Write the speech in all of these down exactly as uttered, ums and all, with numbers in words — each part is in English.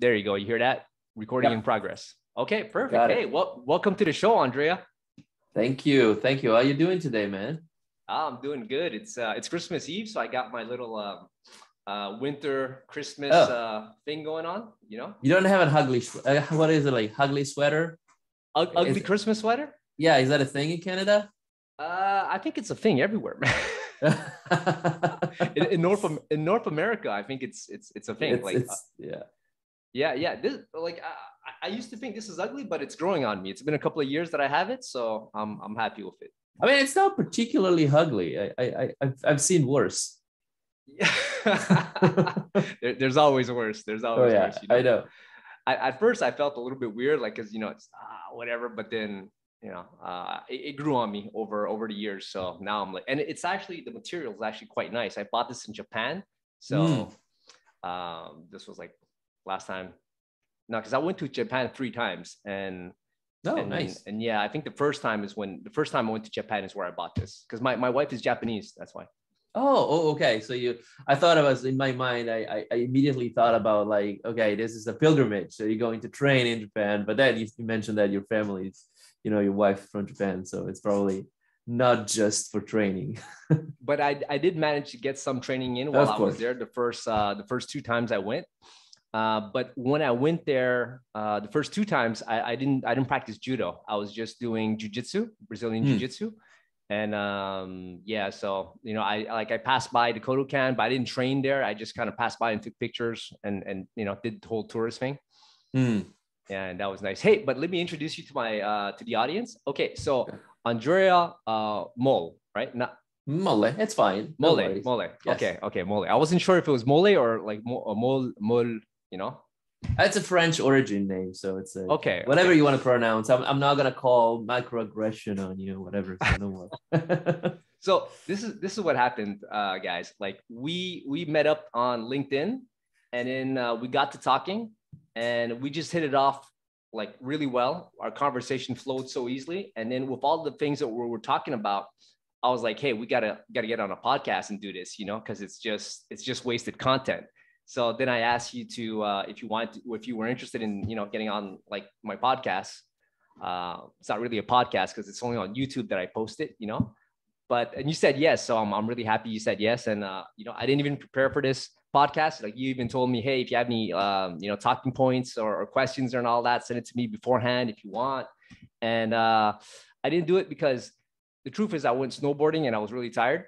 There you go. You hear that? Recording yep. in progress. Okay, perfect. Hey, well, welcome to the show, Andrea. Thank you. Thank you. How are you doing today, man? I'm doing good. It's uh, it's Christmas Eve, so I got my little um, uh, winter Christmas oh. uh, thing going on, you know? You don't have an ugly, uh, what is it, like ugly sweater? U- ugly is Christmas sweater? Yeah, is that a thing in Canada? Uh, I think it's a thing everywhere, man. in, in North in North America, I think it's it's it's a thing. It's, like it's, uh, yeah, yeah, yeah. This like I, I used to think this is ugly, but it's growing on me. It's been a couple of years that I have it, so I'm I'm happy with it. I mean, it's not particularly ugly. I I, I I've, I've seen worse. Yeah, there, there's always worse. There's always oh, yeah. worse. You know? I know. I, at first, I felt a little bit weird, like because you know it's ah, whatever, but then. You know, uh, it, it grew on me over over the years. So now I'm like, and it's actually, the material is actually quite nice. I bought this in Japan. So mm. um, this was like last time. No, because I went to Japan three times. And oh, and, nice. And, and yeah, I think the first time is when, the first time I went to Japan is where I bought this. Because my, my wife is Japanese. That's why. Oh, oh, okay. So you, I thought I was in my mind, I, I, I immediately thought about like, okay, this is a pilgrimage. So you're going to train in Japan. But then you mentioned that your family's, you know, your wife from Japan, so it's probably not just for training. But I, I did manage to get some training in while I was there. The first, uh, the first two times I went. Uh, but when I went there, uh, the first two times I, I didn't, I didn't practice judo. I was just doing jiu-jitsu, Brazilian mm. jiu-jitsu, and um, yeah. So you know, I like I passed by the Kodokan, but I didn't train there. I just kind of passed by and took pictures, and and you know, did the whole tourist thing. Mm. Yeah, and that was nice. Hey, but let me introduce you to my uh, to the audience. Okay, so Andrea uh, Mole, right? Not Mole. It's fine. Mole, no Mole. Yes. Okay, okay, Mole. I wasn't sure if it was Mole or like Mole, Mole. You know, that's a French origin name, so it's a, okay. Whatever okay. you want to pronounce. I'm I'm not gonna call microaggression on you, whatever. So, no so this is this is what happened, uh, guys. Like we we met up on LinkedIn, and then uh, we got to talking. And we just hit it off like really well. Our conversation flowed so easily. And then with all the things that we were talking about, I was like, hey, we gotta gotta get on a podcast and do this, you know, because it's just it's just wasted content. So then I asked you to uh, if you want to, if you were interested in, you know, getting on like my podcast. Uh, it's not really a podcast because it's only on YouTube that I post it, you know. But and you said yes, so I'm I'm really happy you said yes. And uh, you know, I didn't even prepare for this podcast. Like you even told me, hey, if you have any um you know talking points or, or questions and all that, send it to me beforehand if you want. And uh I didn't do it because the truth is I went snowboarding and I was really tired.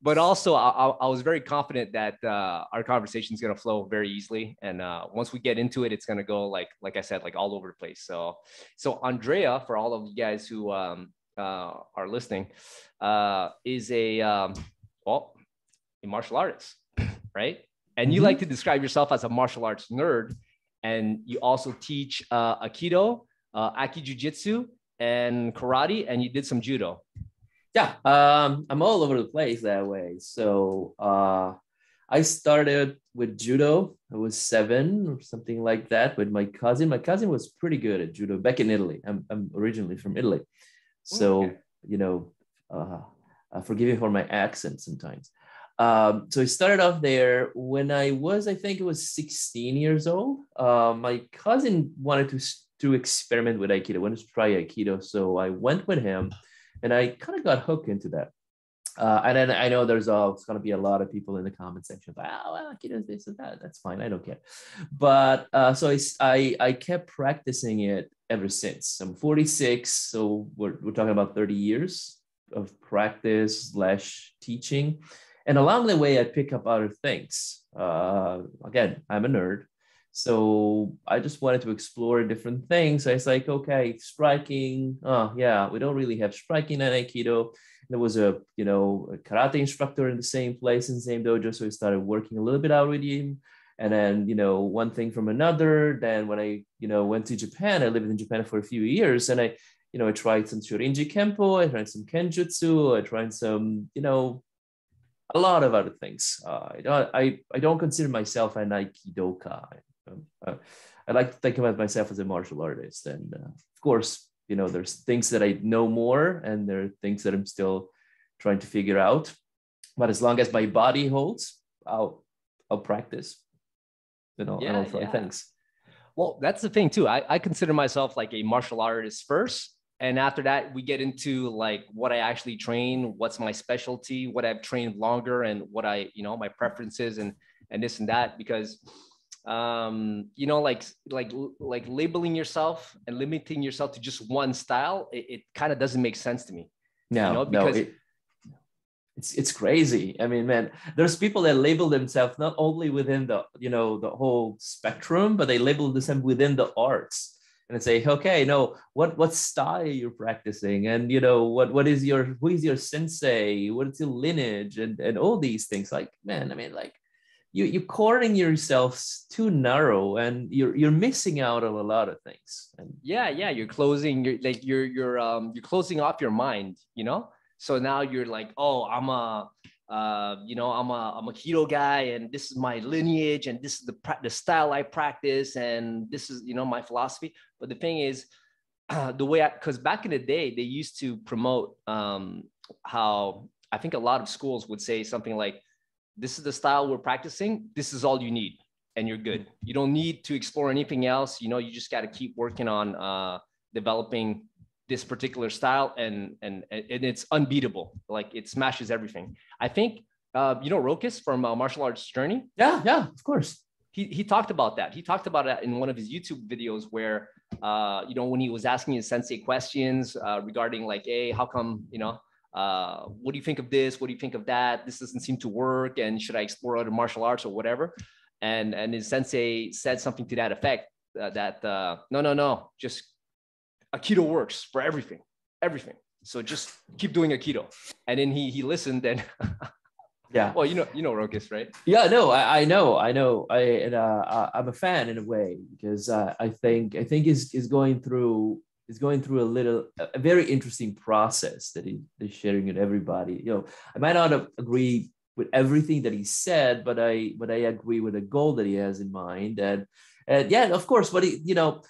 But also I, I, I was very confident that uh our conversation is going to flow very easily, and uh once we get into it, it's going to go like like I said, like all over the place. So so Andrea, for all of you guys who um uh are listening, uh is a um well a martial artist, right? And you mm-hmm. like to describe yourself as a martial arts nerd, and you also teach uh, Aikido, uh, Aki Jiu-Jitsu, and karate, and you did some judo. Yeah, um, I'm all over the place that way. So uh, I started with judo. I was seven or something like that with my cousin. My cousin was pretty good at judo back in Italy. I'm, I'm originally from Italy. So, okay. you know, uh, forgive me for my accent sometimes. Um, so I started off there when I was, I think it was sixteen years old. Uh, my cousin wanted to, to experiment with Aikido, wanted to try Aikido. So I went with him and I kind of got hooked into that. Uh, and then I know there's, there's going to be a lot of people in the comment section, but oh, well, Aikido is this and that. That's fine. I don't care. But uh, so I, I, I kept practicing it ever since. I'm forty-six. So we're, we're talking about thirty years of practice slash teaching. And along the way, I pick up other things. Uh, again, I'm a nerd. So I just wanted to explore different things. I was like, okay, striking. Oh, yeah, we don't really have striking at Aikido. There was a, you know, a karate instructor in the same place, in the same dojo. So we started working a little bit out with him. And then, you know, one thing from another. Then when I, you know, went to Japan, I lived in Japan for a few years. And I, you know, I tried some Shorinji Kempo. I tried some Kenjutsu. I tried some, you know, a lot of other things. Uh, I don't. I, I don't consider myself an Aikidoka. I, I, I like to think about myself as a martial artist. And uh, of course, you know, there's things that I know more, and there are things that I'm still trying to figure out. But as long as my body holds, I'll I'll practice. and all, yeah, and all those yeah. things. Well, that's the thing too. I, I consider myself like a martial artist first. And after that, we get into like what I actually train, what's my specialty, what I've trained longer, and what I, you know, my preferences and, and this and that, because, um, you know, like, like, like labeling yourself and limiting yourself to just one style, it, it kind of doesn't make sense to me. No, you know, because no, it, it's, it's crazy. I mean, man, there's people that label themselves not only within the, you know, the whole spectrum, but they label themselves within the arts. And say, okay, no, what what style you're practicing, and you know what what is your who is your sensei, what's your lineage, and and all these things. Like, man, I mean, like you you're cornering yourselves too narrow, and you're you're missing out on a lot of things. And yeah, yeah, you're closing you're like you're you're um you're closing off your mind, you know. So now you're like, oh, I'm a uh you know I'm a I'm a Aikido guy, and this is my lineage, and this is the the style I practice, and this is you know my philosophy. But the thing is, uh, the way I, because back in the day, they used to promote um, how I think a lot of schools would say something like, this is the style we're practicing. This is all you need. And you're good. You don't need to explore anything else. You know, you just got to keep working on uh, developing this particular style. And, and, and it's unbeatable. Like it smashes everything. I think, uh, you know, Rokas from uh, Martial Arts Journey. Yeah, yeah, of course. He, he talked about that. He talked about that in one of his YouTube videos where, uh, you know, when he was asking his sensei questions uh, regarding like, hey, how come, you know, uh, what do you think of this? What do you think of that? This doesn't seem to work. And should I explore other martial arts or whatever? And, and his sensei said something to that effect uh, that, uh, no, no, no, just Aikido works for everything, everything. So just keep doing Aikido. And then he, he listened and... Yeah. Well, you know, you know, Rokas, right? Yeah, no, I, I know, I know. I, and, uh, I'm a fan in a way because uh, I think, I think is is going through, is going through a little, a very interesting process that he is sharing with everybody. You know, I might not agree with everything that he said, but I, but I agree with the goal that he has in mind. And, and yeah, of course, but he, you know,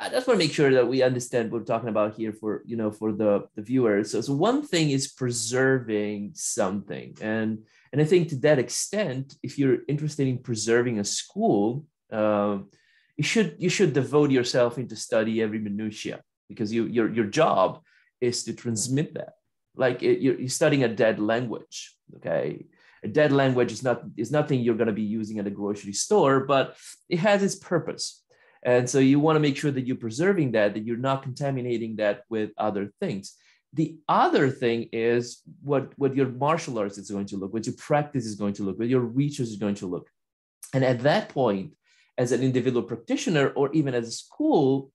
I just want to make sure that we understand what we're talking about here for, you know, for the, the viewers. So, so one thing is preserving something. And, and I think to that extent, if you're interested in preserving a school, um, you should, you should devote yourself into study every minutia because you, your, your job is to transmit that. Like it, you're, you're studying a dead language. Okay. A dead language is not, is nothing you're going to be using at a grocery store, but it has its purpose. And so you want to make sure that you're preserving that, that you're not contaminating that with other things. The other thing is what, what your martial arts is going to look, what your practice is going to look, what your research is going to look. And at that point, as an individual practitioner or even as a school,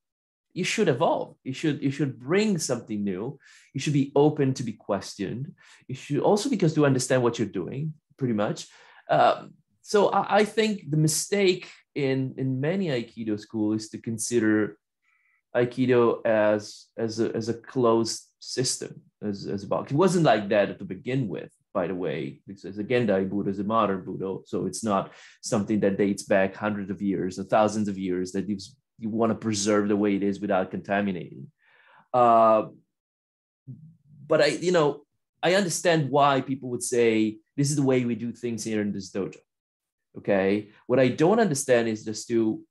you should evolve. You should, you should bring something new. You should be open to be questioned. You should also because to understand what you're doing, pretty much. Um, so I, I think the mistake... In, in many Aikido schools is to consider Aikido as, as, a, as a closed system, as, as a box. It wasn't like that to begin with, by the way, because again, Gendai Budo is a modern Budo, so it's not something that dates back hundreds of years or thousands of years that gives, you want to preserve the way it is without contaminating. Uh, but I, you know, I understand why people would say, this is the way we do things here in this dojo. Okay. What I don't understand is just to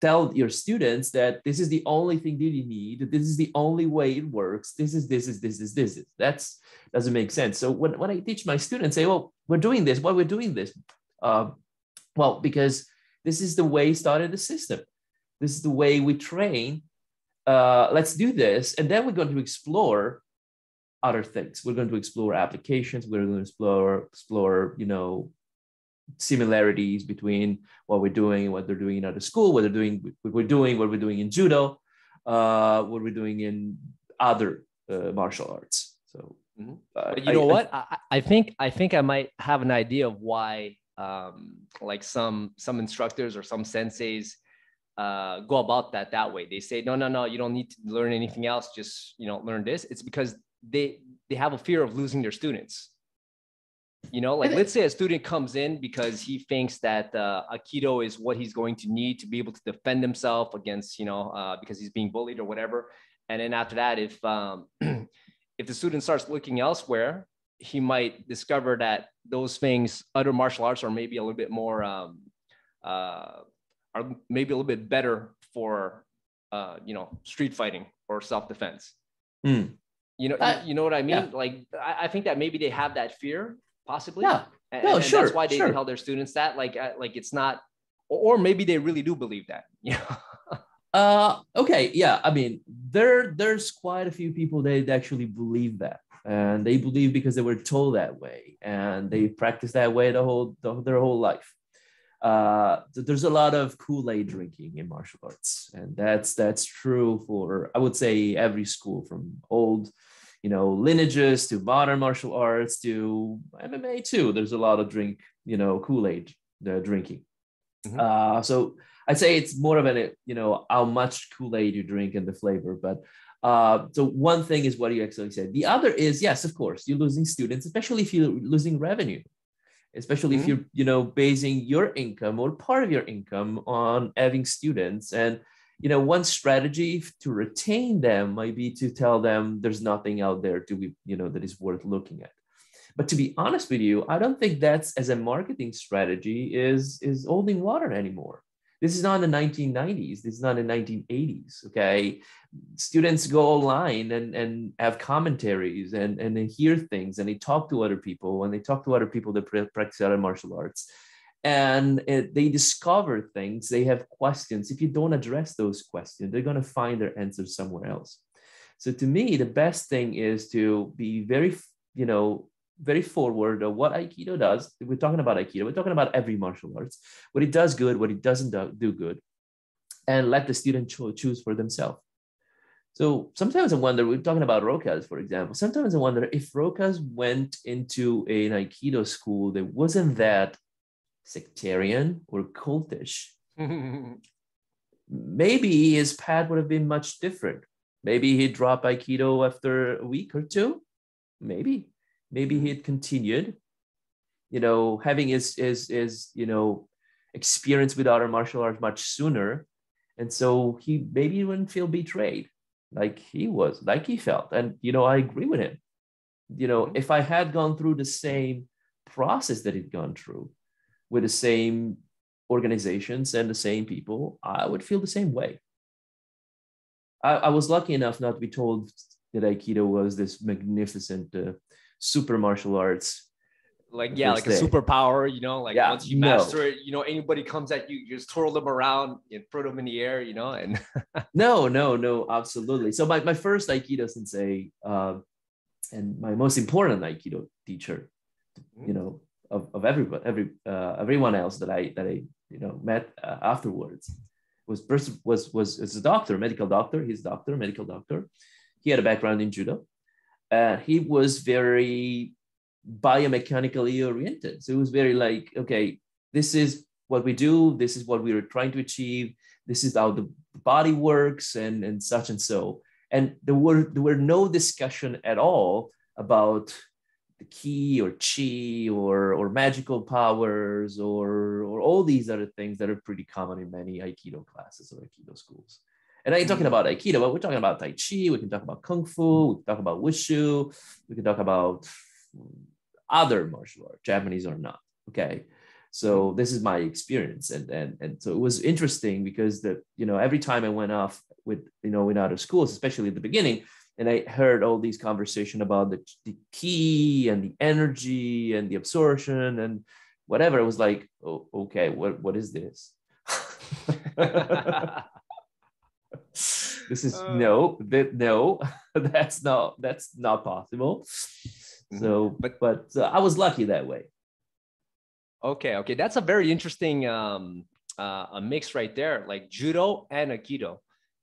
tell your students that this is the only thing that you need. That this is the only way it works. This is, this is, this is, this is, that's doesn't make sense. So when, when I teach my students, say, well, we're doing this. Why we're doing this? Uh, well, because this is the way started the system. This is the way we train. Uh, let's do this. And then we're going to explore other things. We're going to explore applications. We're going to explore, explore, you know, similarities between what we're doing and what they're doing in other school, what they're doing, what we're doing, what we're doing in judo, uh, what we're doing in other uh, martial arts. So, mm-hmm. uh, but you I, know what? I, I think I think I might have an idea of why, um, like some some instructors or some senseis uh, go about that that way. They say, no, no, no, you don't need to learn anything else. Just you know, learn this. It's because they they have a fear of losing their students. You know, like let's say a student comes in because he thinks that uh, Aikido is what he's going to need to be able to defend himself against, you know, uh, because he's being bullied or whatever. And then after that, if um, if the student starts looking elsewhere, he might discover that those things, other martial arts, are maybe a little bit more um, uh, are maybe a little bit better for, uh, you know, street fighting or self-defense. Mm. You know, uh, you know what I mean? Yeah. Like, I, I think that maybe they have that fear, possibly. Yeah. And, no, and sure, that's why they sure. tell their students that, like, like it's not, or, or maybe they really do believe that. Yeah. uh, okay. Yeah. I mean, there, there's quite a few people that actually believe that, and they believe because they were told that way, and they practice that way the whole, the, their whole life. Uh, there's a lot of Kool-Aid drinking in martial arts, and that's, that's true for, I would say, every school, from old, you know, lineages to modern martial arts to M M A too. There's a lot of drink, you know, Kool-Aid uh, drinking. Mm-hmm. Uh, so I'd say it's more of an, you know, how much Kool-Aid you drink and the flavor. But uh, so one thing is what you actually said. The other is, yes, of course, you're losing students, especially if you're losing revenue, especially mm-hmm. if you're, you know, basing your income or part of your income on having students. And, you know, one strategy to retain them might be to tell them there's nothing out there to be, you know, that is worth looking at. But to be honest with you, I don't think that's, as a marketing strategy, is, is holding water anymore. This is not the nineteen nineties. This is not the nineteen eighties, okay? Students go online and, and have commentaries, and, and they hear things, and they talk to other people, and they talk to other people that practice other martial arts. And it, they discover things, they have questions. If you don't address those questions, they're going to find their answers somewhere else. So to me, the best thing is to be very, you know, very forward of what Aikido does. We're talking about Aikido. We're talking about every martial arts, what it does good, what it doesn't do, do good, and let the student cho- choose for themselves. So sometimes I wonder, we're talking about Rokas, for example. Sometimes I wonder if Rokas went into a, an Aikido school that wasn't that sectarian or cultish, maybe his path would have been much different. Maybe he'd drop Aikido after a week or two. Maybe. Maybe he had continued, you know, having his, his, his, you know, experience with other martial arts much sooner. And so he maybe wouldn't feel betrayed like he was, like he felt. And, you know, I agree with him. You know, if I had gone through the same process that he'd gone through with the same organizations and the same people, I would feel the same way. I, I was lucky enough not to be told that Aikido was this magnificent, uh, super martial arts, like yeah like a superpower, you know, like yeah, once you master no. it, you know, anybody comes at you, you just twirl them around and throw them in the air, you know, and no no no absolutely. So my, my first Aikido sensei, uh, and my most important Aikido teacher, you know, of, of everybody every uh, everyone else that I that I you know met uh, afterwards, was was was was a doctor, medical doctor. He's doctor medical doctor. He had a background in judo. Uh, he was very biomechanically oriented. So it was very like, okay, this is what we do. This is what we were trying to achieve. This is how the body works, and, and such and so. And there were, there were no discussion at all about the ki or chi or, or magical powers or, or all these other things that are pretty common in many Aikido classes or Aikido schools. And I ain't talking about Aikido, but we're talking about Tai Chi, we can talk about Kung Fu, we can talk about Wushu, we can talk about other martial arts, Japanese or not, okay? So this is my experience. And, and, and so it was interesting because the, you know, every time I went off with, you know, in other schools, especially at the beginning, and I heard all these conversation about the, the ki and the energy and the absorption and whatever, I was like, oh, okay, what, what is this? This is uh, no, that no, that's not that's not possible. So, but but uh, I was lucky that way. Okay, okay, that's a very interesting um, uh, a mix right there, like judo and Aikido,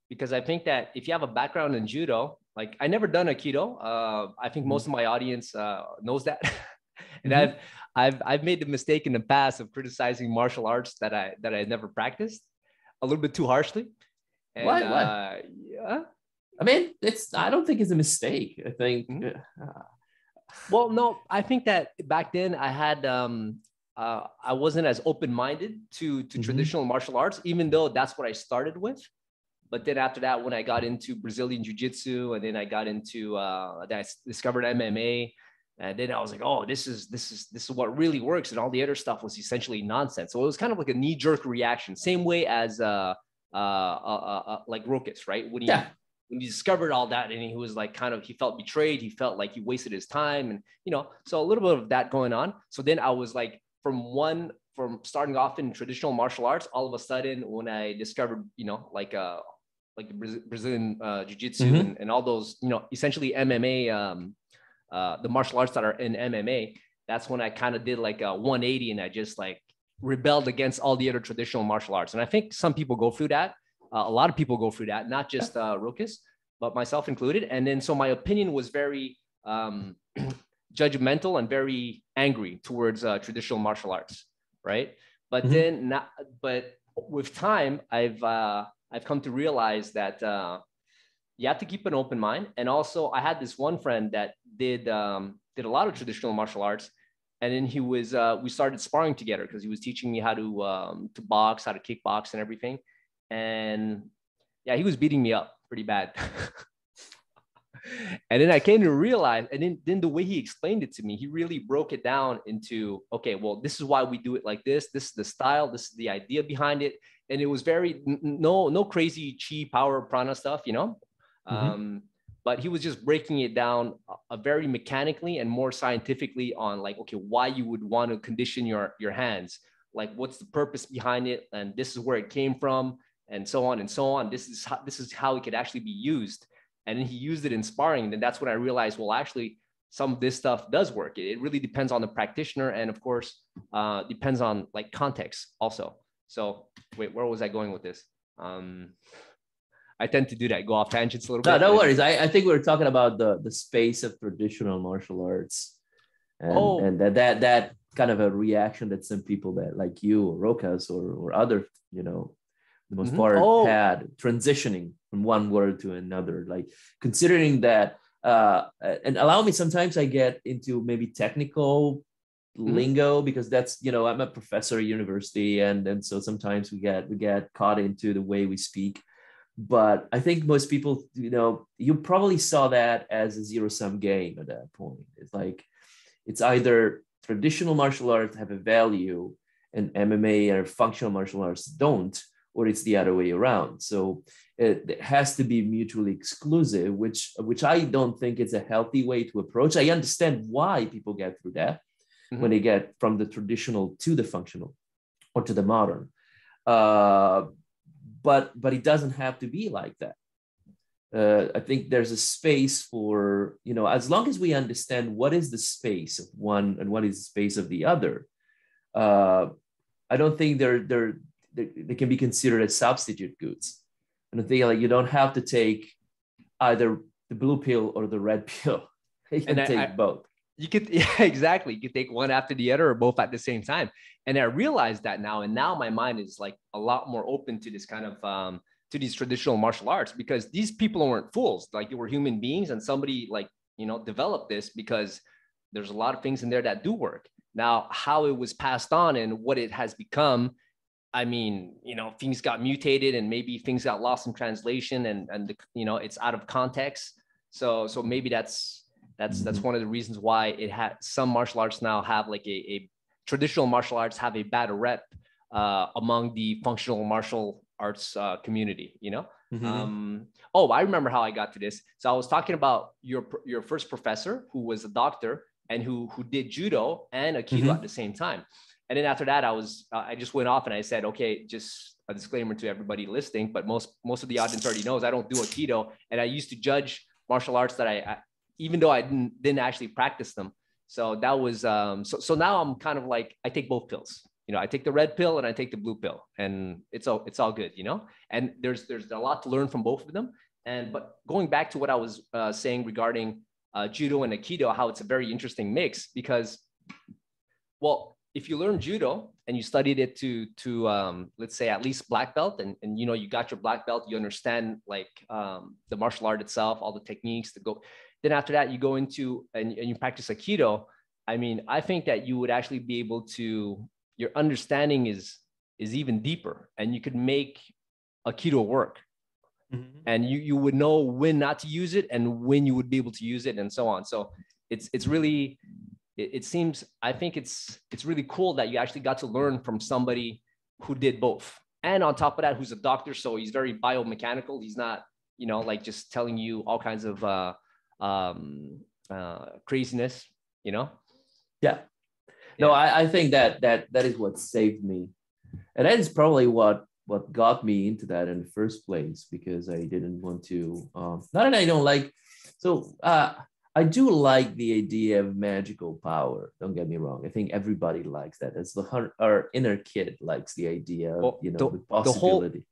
because I think that if you have a background in judo, like I never done Aikido, uh, I think most mm-hmm. of my audience uh, knows that, and mm-hmm. I've I've I've made the mistake in the past of criticizing martial arts that I that I never practiced, a little bit too harshly. And, what? What? Uh, yeah. I mean, it's. I don't think it's a mistake. I think. Mm-hmm. Uh, well, no, I think that back then I had. Um, uh, I wasn't as open-minded to to mm-hmm. traditional martial arts, even though that's what I started with. But then after that, when I got into Brazilian Jiu-Jitsu, and then I got into, uh, I discovered M M A, And then I was like, oh, this is, this is, this is what really works. And all the other stuff was essentially nonsense. So it was kind of like a knee jerk reaction, same way as uh, uh, uh, uh, like Rokas, right? When he, yeah. when he discovered all that and he was like, kind of, he felt betrayed. He felt like he wasted his time and, you know, so a little bit of that going on. So then I was like, from one, from starting off in traditional martial arts, all of a sudden when I discovered, you know, like, uh, like the Braz- Brazilian uh, jiu-jitsu mm-hmm. and, and all those, you know, essentially M M A, um, Uh, the martial arts that are in M M A, that's when I kind of did like a one eighty and I just like rebelled against all the other traditional martial arts. And I think some people go through that. Uh, a lot of people go through that, not just uh, Rokas, but myself included. And then, so my opinion was very um, judgmental and very angry towards uh, traditional martial arts. Right. But mm-hmm. then, not, but with time, I've, uh, I've come to realize that, uh, you have to keep an open mind. And also I had this one friend that did, um, did a lot of traditional martial arts. And then he was, uh, we started sparring together because he was teaching me how to, um, to box, how to kickbox and everything. And yeah, he was beating me up pretty bad. And then I came to realize, and then, then the way he explained it to me, he really broke it down into, okay, well, this is why we do it like this. This is the style. This is the idea behind it. And it was very, n- no, no crazy chi, power, prana stuff, you know? Mm-hmm. Um, but he was just breaking it down uh, very mechanically and more scientifically on like, okay, why you would want to condition your, your hands, like what's the purpose behind it. And this is where it came from and so on and so on. This is how, this is how it could actually be used. And then he used it in sparring. And then that's when I realized, well, actually some of this stuff does work. It, it really depends on the practitioner. And of course, uh, depends on like context also. So wait, where was I going with this? Um, I tend to do that, go off tangents a little no, bit. No, no worries. I, I think we were talking about the, the space of traditional martial arts and, oh. and that, that that kind of a reaction that some people that like you or Rokas or, or other, you know, the most mm-hmm. part oh. had transitioning from one world to another, like considering that, uh, and allow me, sometimes I get into maybe technical mm-hmm. lingo because that's, you know, I'm a professor at university. And, and so sometimes we get, we get caught into the way we speak. But I think most people, you know, you probably saw that as a zero-sum game at that point. It's like, it's either traditional martial arts have a value and M M A or functional martial arts don't, or it's the other way around. So it, it has to be mutually exclusive, which, which I don't think it's a healthy way to approach. I understand why people get through that mm-hmm. when they get from the traditional to the functional or to the modern. Uh, But but it doesn't have to be like that. Uh, I think there's a space for, you know, as long as we understand what is the space of one and what is the space of the other, uh, I don't think they're, they're, they they can be considered as substitute goods. And I think like you don't have to take either the blue pill or the red pill. You can and take I, I, both. You could, yeah, exactly. You could take one after the other or both at the same time. And I realized that now, and now my mind is like a lot more open to this kind of, um, to these traditional martial arts, because these people weren't fools. Like they were human beings and somebody like, you know, developed this because there's a lot of things in there that do work. Now, how it was passed on and what it has become. I mean, you know, things got mutated and maybe things got lost in translation and, and, the, you know, it's out of context. So, so maybe that's, That's that's one of the reasons why it had some martial arts now have like a, a traditional martial arts have a bad rep uh, among the functional martial arts uh, community, you know? Mm-hmm. Um, oh, I remember how I got to this. So I was talking about your your first professor who was a doctor and who who did judo and aikido mm-hmm. at the same time. And then after that, I was uh, I just went off and I said, okay, just a disclaimer to everybody listening, but most most of the audience already knows I don't do aikido, and I used to judge martial arts that I, I even though I didn't, didn't actually practice them. So that was, um, so, so now I'm kind of like, I take both pills, you know, I take the red pill and I take the blue pill and it's all, it's all good, you know, and there's, there's a lot to learn from both of them. And, but going back to what I was uh, saying regarding uh, judo and aikido, how it's a very interesting mix because, well, if you learn judo and you studied it to, to um, let's say at least black belt and, and, you know, you got your black belt, you understand like um, the martial art itself, all the techniques that go. Then after that, you go into and, and you practice aikido. I mean, I think that you would actually be able to, your understanding is, is even deeper and you could make aikido work mm-hmm. and you, you would know when not to use it and when you would be able to use it and so on. So it's it's really it, it seems I think it's it's really cool that you actually got to learn from somebody who did both, and on top of that, who's a doctor, so he's very biomechanical. He's not, you know, like just telling you all kinds of uh, um, uh, craziness, you know. Yeah. No, I, I think that that that is what saved me, and that is probably what what got me into that in the first place, because I didn't want to. Um, not that I don't like. So uh, I do like the idea of magical power. Don't get me wrong. I think everybody likes that. It's the our inner kid likes the idea of, well, you know, the, the possibility. The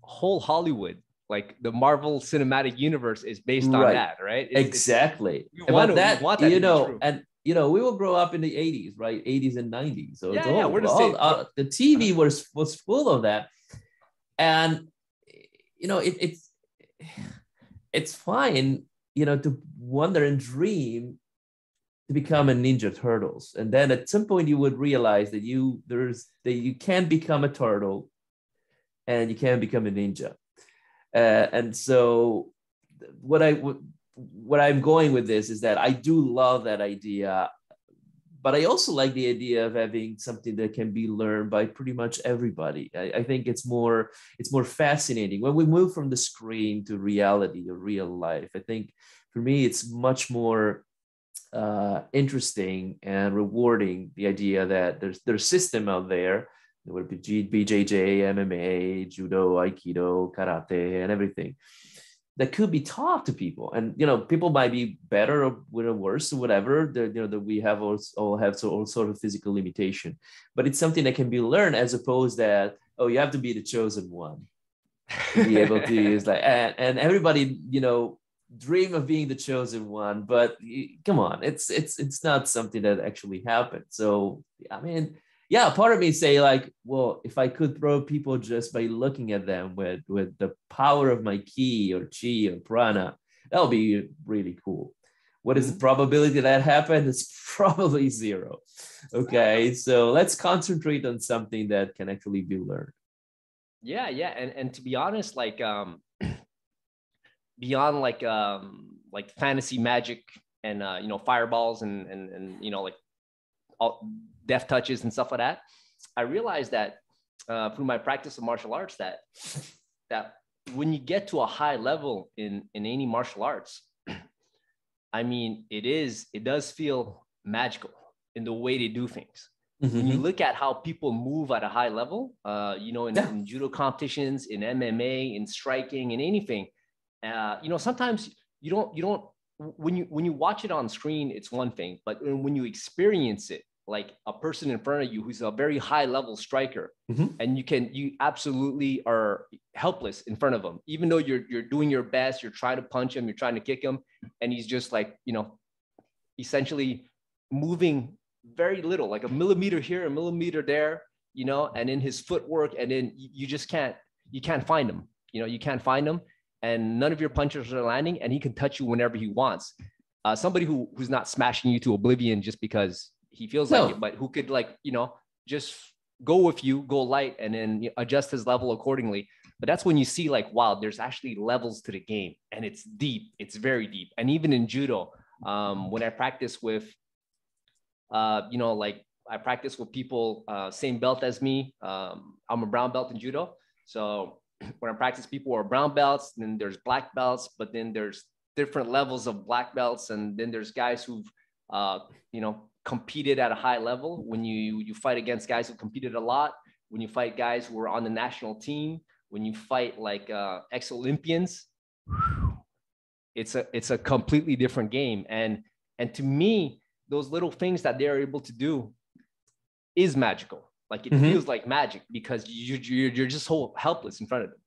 whole, whole Hollywood, like the Marvel Cinematic Universe, is based on right. that, right? It's, exactly. It's, want to, that, want that, you know, true. and. You know, we will grow up in the eighties, right? eighties and nineties. So yeah, it's all, yeah, we're the, all, all, the T V was was full of that, and you know, it, it's it's fine, you know, to wonder and dream to become a Ninja Turtles, and then at some point you would realize that you there's that you can become a turtle, and you can become a ninja, uh, and so what I would. What I'm going with this is that I do love that idea, but I also like the idea of having something that can be learned by pretty much everybody. I, I think it's more, it's more fascinating when we move from the screen to reality, to real life. I think for me, it's much more uh, interesting and rewarding, the idea that there's there's a system out there. There would be B J J, M M A, Judo, Aikido, Karate, and everything that could be taught to people. And, you know, people might be better or worse or whatever, you know, that we have all, all have so, all sort of physical limitation, but it's something that can be learned, as opposed that, oh, you have to be the chosen one to be able to use like, and, and everybody, you know, dream of being the chosen one, but come on, it's, it's, it's not something that actually happened. So, I mean, yeah, part of me say like, well, if I could throw people just by looking at them with, with the power of my ki or chi or prana, that would be really cool. What is the probability that happens? It's probably zero. Okay, so let's concentrate on something that can actually be learned. Yeah, yeah, and and to be honest, like um, beyond like um, like fantasy magic and uh, you know, fireballs and and and you know, like all death touches and stuff like that, I realized that uh, through my practice of martial arts, that that when you get to a high level in in any martial arts, I mean, it is it does feel magical in the way they do things. Mm-hmm. When you look at how people move at a high level, uh, you know, in, yeah. in judo competitions, in M M A, in striking, in anything, uh, you know, sometimes you don't you don't when you when you watch it on screen, it's one thing, but when you experience it, like a person in front of you who's a very high level striker, mm-hmm. and you can, you absolutely are helpless in front of him, even though you're, you're doing your best, you're trying to punch him, you're trying to kick him. And he's just like, you know, essentially moving very little, like a millimeter here, a millimeter there, you know, and in his footwork, and then you just can't, you can't find him, you know, you can't find him, and none of your punches are landing, and he can touch you whenever he wants. Uh, somebody who, who's not smashing you to oblivion just because he feels no. like it, but who could, like, you know, just go with you, go light, and then adjust his level accordingly. But that's when you see, like, wow, there's actually levels to the game, and it's deep. It's very deep. And even in judo, um, when I practice with, uh, you know, like I practice with people, uh, same belt as me. Um, I'm a brown belt in judo. So when I practice, people are brown belts, then there's black belts, but then there's different levels of black belts. And then there's guys who've, uh, you know, competed at a high level. When you you fight against guys who competed a lot, when you fight guys who are on the national team, when you fight like uh, ex-Olympians, it's a it's a completely different game. And and to me, those little things that they're able to do is magical. Like it mm-hmm. feels like magic, because you, you, you're just so helpless in front of them,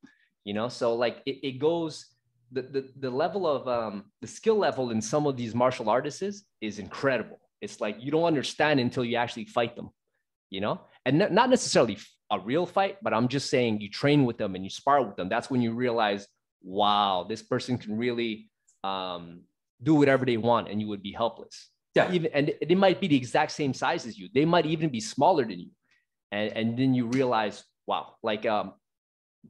you know? So like it, it goes, the, the, the level of, um, the skill level in some of these martial artists is, is incredible. It's like, you don't understand until you actually fight them, you know? And n- not necessarily a real fight, but I'm just saying you train with them and you spar with them. That's when you realize, wow, this person can really um, do whatever they want, and you would be helpless. Yeah. Even, and they might be the exact same size as you. They might even be smaller than you. And, and then you realize, wow, like, um,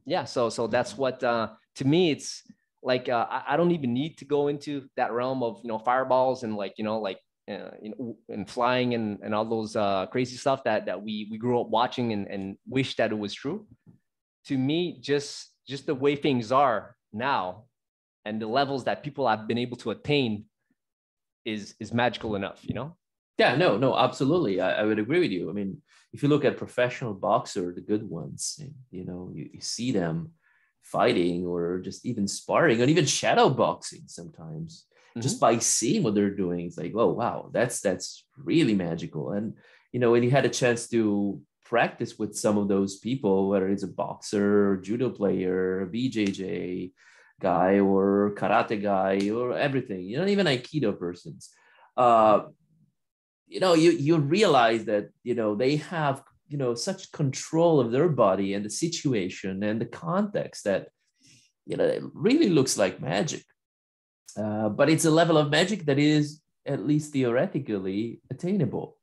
yeah, so so that's what, uh, to me, it's, like, uh, I, I don't even need to go into that realm of, you know, fireballs and like, you know, like, uh, you know, and flying and, and all those uh, crazy stuff that, that we, we grew up watching and, and wish that it was true. To me, just, just the way things are now and the levels that people have been able to attain is, is magical enough, you know? Yeah, no, no, absolutely. I, I would agree with you. I mean, if you look at professional boxer, the good ones, you know, you, you see them fighting or just even sparring and even shadow boxing sometimes, mm-hmm. just by seeing what they're doing. It's like, oh, wow, that's, that's really magical. And, you know, when you had a chance to practice with some of those people, whether it's a boxer, judo player, B J J guy or karate guy or everything, you know, even Aikido persons, uh, you know, you, you realize that, you know, they have, you know, such control of their body and the situation and the context that, you know, it really looks like magic. Uh, but it's a level of magic that is at least theoretically attainable.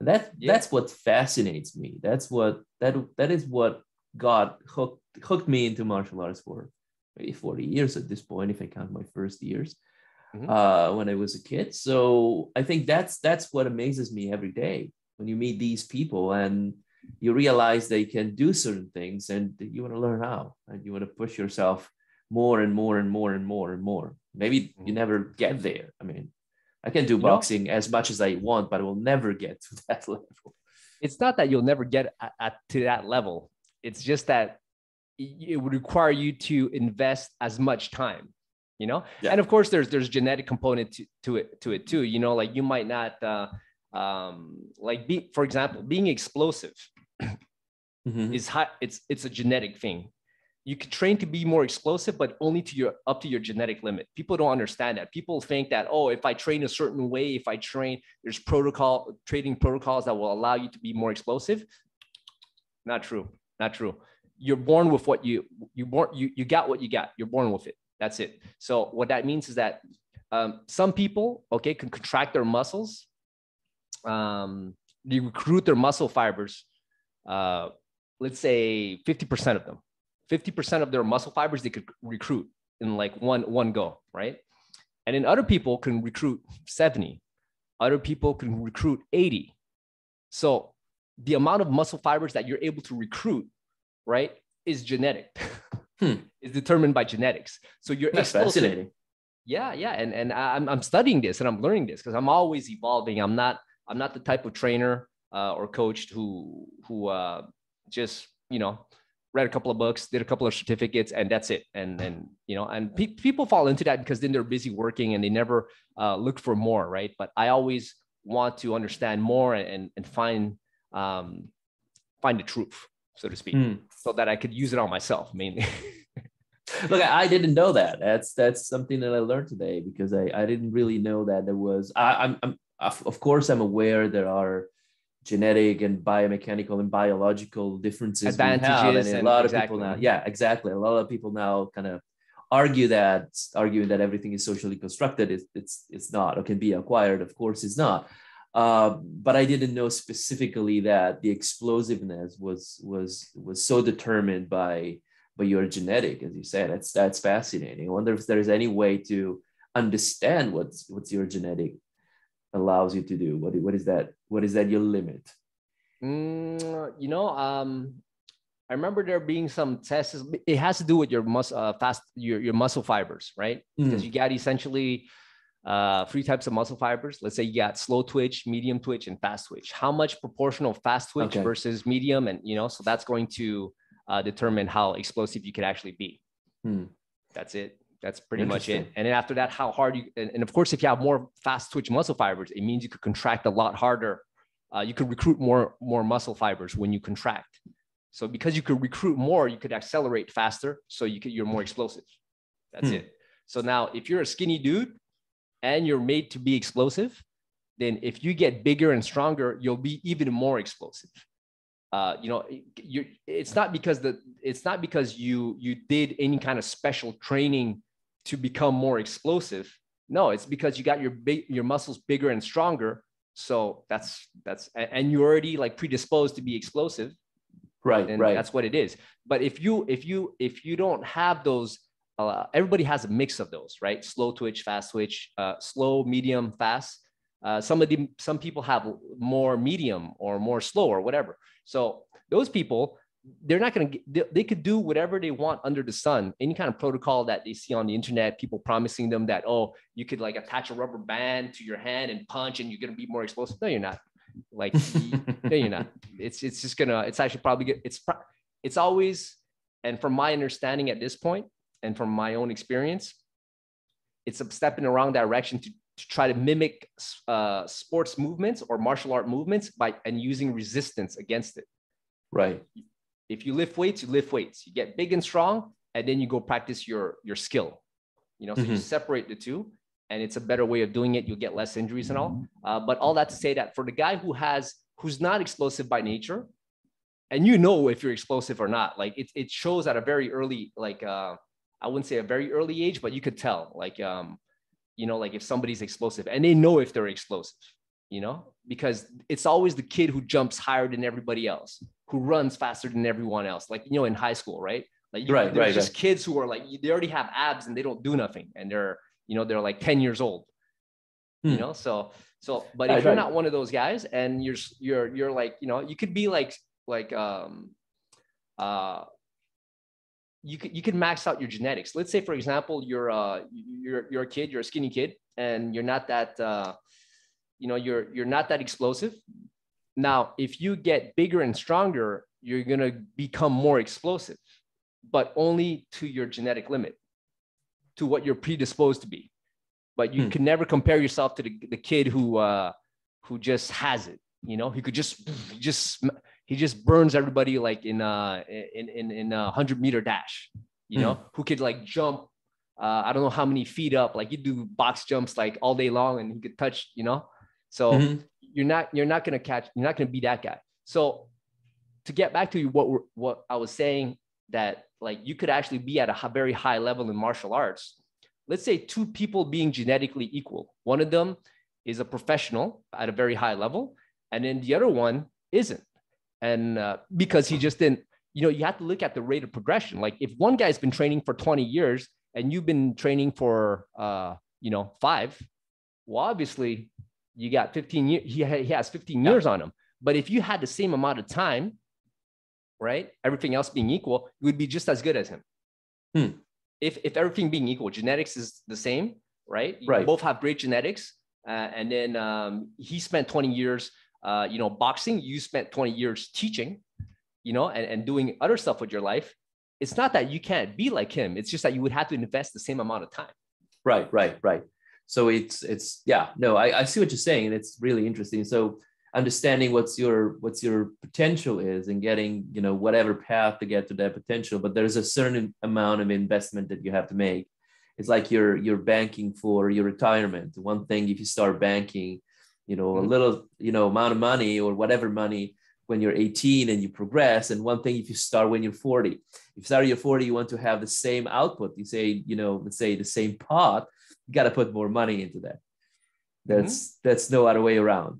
That, yeah. That's what fascinates me. That's what, that, that is what got hooked, hooked me into martial arts for maybe forty years at this point, if I count my first years. Uh, when I was a kid. So I think that's that's what amazes me every day when you meet these people and you realize they can do certain things and you want to learn how, and you want to push yourself more and more and more and more and more. Maybe you never get there. I mean, I can do boxing you know, as much as I want, but I will never get to that level. It's not that you'll never get at, at, to that level. It's just that it would require you to invest as much time. You know, yeah. And of course, there's there's genetic component to, to it to it too. You know, like you might not uh, um, like be, for example, being explosive mm-hmm. is high. It's it's a genetic thing. You could train to be more explosive, but only to your up to your genetic limit. People don't understand that. People think that, oh, if I train a certain way, if I train, there's protocol training protocols that will allow you to be more explosive. Not true. Not true. You're born with what you you born you you got what you got. You're born with it. That's it. So what that means is that um, some people, okay, can contract their muscles. Um, they recruit their muscle fibers. Uh, let's say fifty percent of them, fifty percent of their muscle fibers, they could recruit in like one, one go, right? And then other people can recruit seventy. Other people can recruit eighty. So the amount of muscle fibers that you're able to recruit, right, is genetic. Hmm. Is determined by genetics. So you're That's fascinating. Yeah, yeah, and and I'm I'm studying this and I'm learning this because I'm always evolving. I'm not I'm not the type of trainer uh, or coach who who uh, just you know read a couple of books, did a couple of certificates, and that's it. And and you know, and pe- people fall into that because then they're busy working and they never uh, look for more, right? But I always want to understand more and and find um, find the truth, so to speak, hmm. so that I could use it on myself mainly. Look, I didn't know that. That's that's something that I learned today because I, I didn't really know that there was, I, I'm, I'm of course I'm aware there are genetic and biomechanical and biological differences. Advantages. And a lot and of exactly. people now, yeah, exactly. A lot of people now kind of argue that, arguing that everything is socially constructed. It's, it's, it's not, or can be acquired. Of course it's not. Uh, but I didn't know specifically that the explosiveness was was was so determined by by your genetic, as you said. That's that's fascinating. I wonder if there's any way to understand what's what's your genetic allows you to do. What what is that? What is that your limit? Mm, you know, um, I remember there being some tests. It has to do with your mus- uh, fast your your muscle fibers, right? Because mm. you got essentially. Uh, three types of muscle fibers. Let's say you got slow twitch, medium twitch, and fast twitch. How much proportional fast twitch okay. versus medium? And, you know, so that's going to uh, determine how explosive you could actually be. Hmm. That's it. That's pretty much it. And then after that, how hard you, and, and of course, if you have more fast twitch muscle fibers, it means you could contract a lot harder. Uh, you could recruit more, more muscle fibers when you contract. So because you could recruit more, you could accelerate faster. So you could, you're more explosive. That's hmm. it. So now if you're a skinny dude, and you're made to be explosive, then if you get bigger and stronger, you'll be even more explosive. Uh, you know, you're, it's not because the it's not because you you did any kind of special training to become more explosive. No, it's because you got your big your muscles bigger and stronger. So that's that's and you're already like predisposed to be explosive, right? And right. That's what it is. But if you if you if you don't have those uh, everybody has a mix of those, right? Slow twitch, fast twitch, uh, slow, medium, fast. Uh, some of the, some people have more medium or more slow or whatever. So those people, they're not going to, they, they could do whatever they want under the sun. Any kind of protocol that they see on the internet, people promising them that, oh, you could like attach a rubber band to your hand and punch and you're going to be more explosive. No, you're not. Like, no, you're not. It's, it's just gonna, it's actually probably good. It's, it's always, and from my understanding at this point, and from my own experience, it's a step in the wrong direction to, to try to mimic uh, sports movements or martial art movements by, and using resistance against it. Right. If you lift weights, you lift weights, you get big and strong, and then you go practice your, your skill, you know, so mm-hmm. you separate the two, and it's a better way of doing it. You'll get less injuries and all, uh, but all that to say that for the guy who has, who's not explosive by nature, and you know, if you're explosive or not, like it, it shows at a very early, like, uh, I wouldn't say a very early age, but you could tell, like, um, you know, like if somebody's explosive and they know if they're explosive, you know, because it's always the kid who jumps higher than everybody else, who runs faster than everyone else. Like, you know, in high school, right? Like, you right, know, there's right, just right. kids who are like, they already have abs and they don't do nothing. And they're, you know, they're like ten years old, hmm. you know? So, so, but if I, you're right. not one of those guys and you're, you're, you're like, you know, you could be like, like, um, uh, you could, you could max out your genetics. Let's say, for example, you're uh you're, you're a kid, you're a skinny kid, and you're not that, uh, you know, you're, you're not that explosive. Now, if you get bigger and stronger, you're going to become more explosive, but only to your genetic limit, to what you're predisposed to be. But you hmm. can never compare yourself to the, the kid who, uh, who just has it, you know, he could just, he just, he just burns everybody like in a, in, in, in a hundred meter dash, you know, hmm. who could like jump, uh, I don't know how many feet up, like you do box jumps like all day long and he could touch, you know, so mm-hmm. you're not, you're not going to catch, you're not going to be that guy. So to get back to what we're, what I was saying, that like, you could actually be at a very high level in martial arts. Let's say two people being genetically equal. One of them is a professional at a very high level. And then the other one isn't. And uh, because he just didn't, you know, you have to look at the rate of progression. Like if one guy's been training for twenty years and you've been training for, uh, you know, five, well, obviously, you got fifteen years, he has fifteen years yeah. on him. But if you had the same amount of time, right, everything else being equal, you would be just as good as him. Hmm. If, if everything being equal, genetics is the same, right? You right. both have great genetics. Uh, and then um, he spent twenty years, uh, you know, boxing, you spent twenty years teaching, you know, and, and doing other stuff with your life. It's not that you can't be like him. It's just that you would have to invest the same amount of time. Right, right, right. So it's, it's, yeah, no, I, I see what you're saying. And it's really interesting. So understanding what's your, what's your potential is and getting, you know, whatever path to get to that potential, but there's a certain amount of investment that you have to make. It's like you're, you're banking for your retirement. One thing, if you start banking, you know, a little, you know, amount of money or whatever money when you're eighteen and you progress. And one thing, if you start when you're forty, if you start at your forty, you want to have the same output. You say, you know, let's say the same pot. You got to put more money into that. That's, mm-hmm. that's no other way around.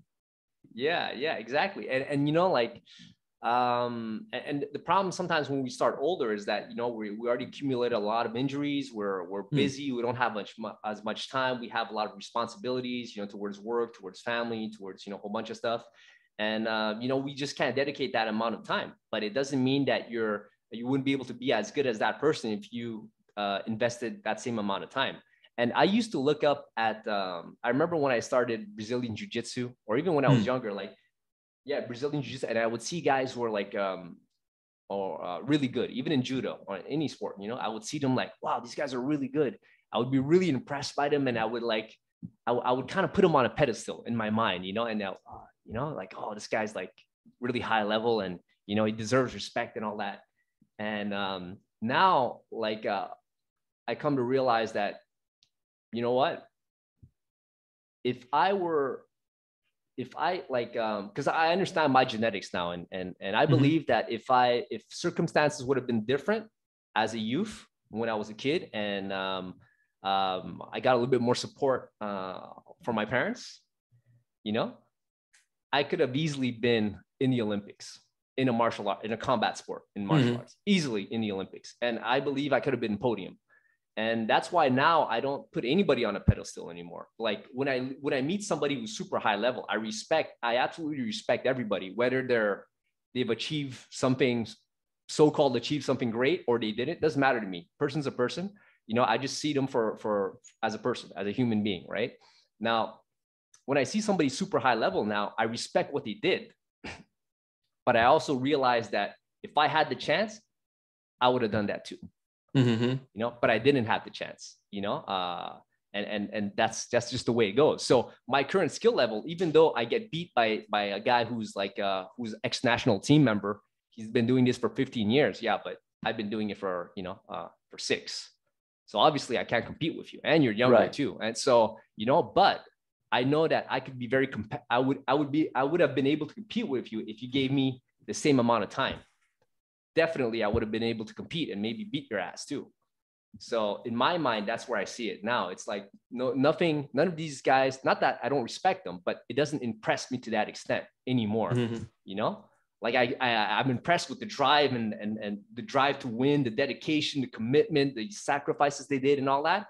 Yeah. Yeah, exactly. And, and, you know, like, um, and, and the problem sometimes when we start older is that, you know, we, we already accumulate a lot of injuries. We're, we're busy. Mm. We don't have much, as much time. We have a lot of responsibilities, you know, towards work, towards family, towards, you know, a whole bunch of stuff. And, uh, you know, we just can't dedicate that amount of time, but it doesn't mean that you're, you wouldn't be able to be as good as that person if you, uh, invested that same amount of time. And I used to look up at, um, I remember when I started Brazilian Jiu-Jitsu, or even when I was mm. younger, like, yeah, Brazilian Jiu-Jitsu. And I would see guys who are like, um, or uh, really good, even in Judo or in any sport, you know, I would see them like, wow, these guys are really good. I would be really impressed by them. And I would like, I, I would kind of put them on a pedestal in my mind, you know, and now, uh, you know, like, oh, this guy's like really high level and, you know, he deserves respect and all that. And um, now, like, uh, I come to realize that, you know what, if I were, if I like, um, cause I understand my genetics now. And, and, and I believe mm-hmm. that if I, if circumstances would have been different as a youth, when I was a kid and, um, um, I got a little bit more support, uh, from my parents, you know, I could have easily been in the Olympics in a martial art, in a combat sport, in martial mm-hmm. arts, easily in the Olympics. And I believe I could have been podium. And that's why now I don't put anybody on a pedestal anymore. Like when I when I meet somebody who's super high level, I respect, I absolutely respect everybody, whether they're they've achieved something, so-called achieved something great, or they didn't, doesn't matter to me. Person's a person, you know, I just see them for for as a person, as a human being, right? Now, when I see somebody super high level now, I respect what they did. But I also realized that if I had the chance, I would have done that too. Mm-hmm. You know, but I didn't have the chance, you know, uh, and, and, and that's, that's just the way it goes. So my current skill level, even though I get beat by, by a guy who's like, uh, who's ex-national team member, he's been doing this for fifteen years. Yeah. But I've been doing it for, you know, uh, for six. So obviously I can't compete with you, and you're younger right. too. And so, you know, but I know that I could be very, comp- I would, I would be, I would have been able to compete with you if you gave me the same amount of time. Definitely, I would have been able to compete and maybe beat your ass too. So in my mind, that's where I see it now. It's like no, nothing, none of these guys, not that I don't respect them, but it doesn't impress me to that extent anymore. Mm-hmm. You know, like I, I, I'm impressed with the drive and, and, and the drive to win, the dedication, the commitment, the sacrifices they did and all that,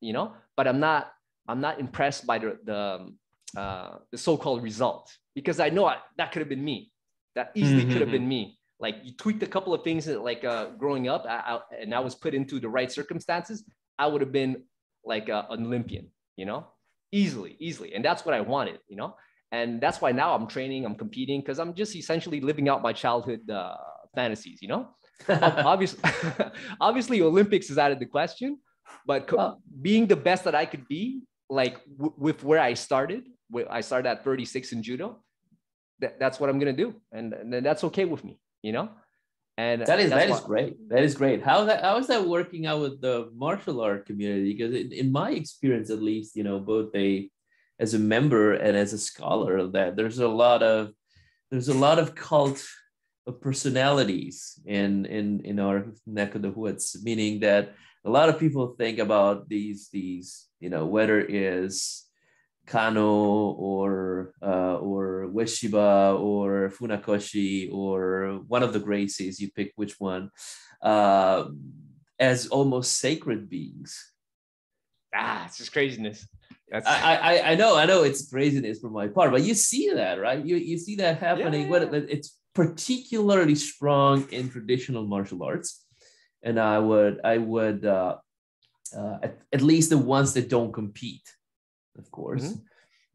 you know, but I'm not, I'm not impressed by the, the, uh, the so-called result, because I know I, that could have been me. That easily mm-hmm. could have been me. Like you tweaked a couple of things that like uh, growing up I, I, and I was put into the right circumstances, I would have been like a, an Olympian, you know, easily, easily. And that's what I wanted, you know, and that's why now I'm training, I'm competing, because I'm just essentially living out my childhood uh, fantasies, you know, obviously, obviously Olympics is out of the question, but co- well, being the best that I could be, like w- with where I started, where I started at thirty-six in judo, th- that's what I'm going to do. And, and that's okay with me. You know, and that is that is great. That is great. How that how is that working out with the martial art community? Because in, in my experience, at least, you know, both a as a member and as a scholar of that, there's a lot of there's a lot of cult of personalities in in in our neck of the woods. Meaning that a lot of people think about these these you know whether it is Kano or uh, or Ueshiba or Funakoshi or one of the Gracies, you pick which one, uh, as almost sacred beings. Ah, it's just craziness. That's... I, I I know, I know it's craziness from my part, but you see that, right? You you see that happening. Yeah, yeah, yeah. It's particularly strong in traditional martial arts. And I would, I would uh, uh, at, at least the ones that don't compete, of course, mm-hmm.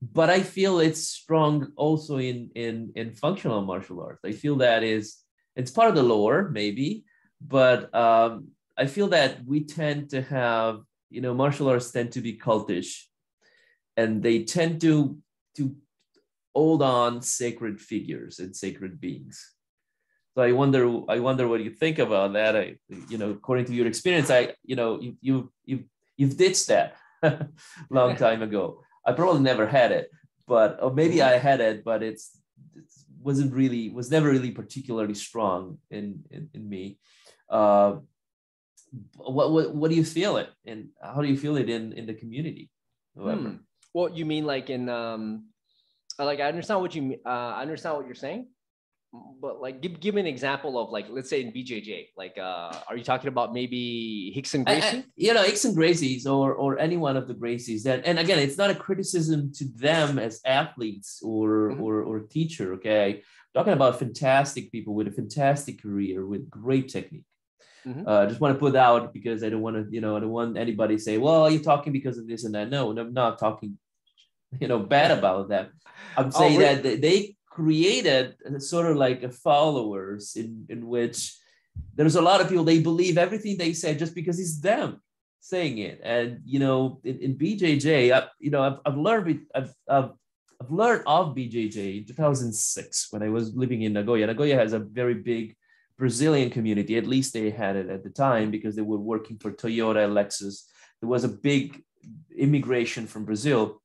but I feel it's strong also in, in, in functional martial arts. I feel that is, it's part of the lore maybe, but um, I feel that we tend to have, you know, martial arts tend to be cultish and they tend to, to hold on sacred figures and sacred beings. So I wonder, I wonder what you think about that. I, you know, according to your experience, I, you know, you, you, you you've ditched that. Long time ago. I probably never had it, but or maybe I had it, but it's it wasn't really was never really particularly strong in in, in me. Uh, what, what what do you feel it, and how do you feel it in in the community? Hmm. Well, you mean like in um, like I understand what you uh, I understand what you're saying, but like give give an example of like let's say in B J J, like uh are you talking about maybe Hicks and Gracie? I, I, you know Hicks and Gracie's or or any one of the Gracies that, and again it's not a criticism to them as athletes or mm-hmm. or or teacher, okay, I'm talking about fantastic people with a fantastic career with great technique. Mm-hmm. uh just want to put out because I don't want to you know I don't want anybody to say, well, you're talking because of this and that. No, I'm not talking you know bad about them. I'm saying oh, really? that they, they created sort of like a followers in, in which there's a lot of people, they believe everything they say just because it's them saying it. And, you know, in, in B J J, I, you know, I've, I've learned, I've, I've, I've learned of B J J in two thousand six when I was living in Nagoya. Nagoya has a very big Brazilian community. At least they had it at the time because they were working for Toyota, Lexus. There was a big immigration from Brazil.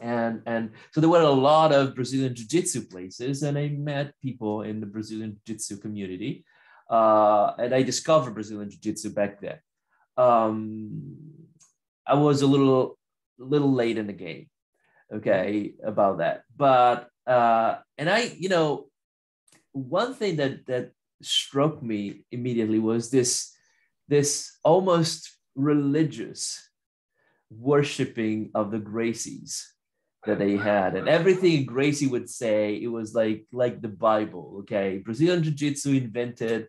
And and so there were a lot of Brazilian Jiu-Jitsu places, and I met people in the Brazilian Jiu-Jitsu community, uh, and I discovered Brazilian Jiu-Jitsu back then. Um, I was a little little late in the game, okay, about that. But uh, and I, you know, one thing that that struck me immediately was this this almost religious worshiping of the Gracies that they had, and everything Gracie would say, it was like like the Bible. Okay, Brazilian Jiu-Jitsu invented,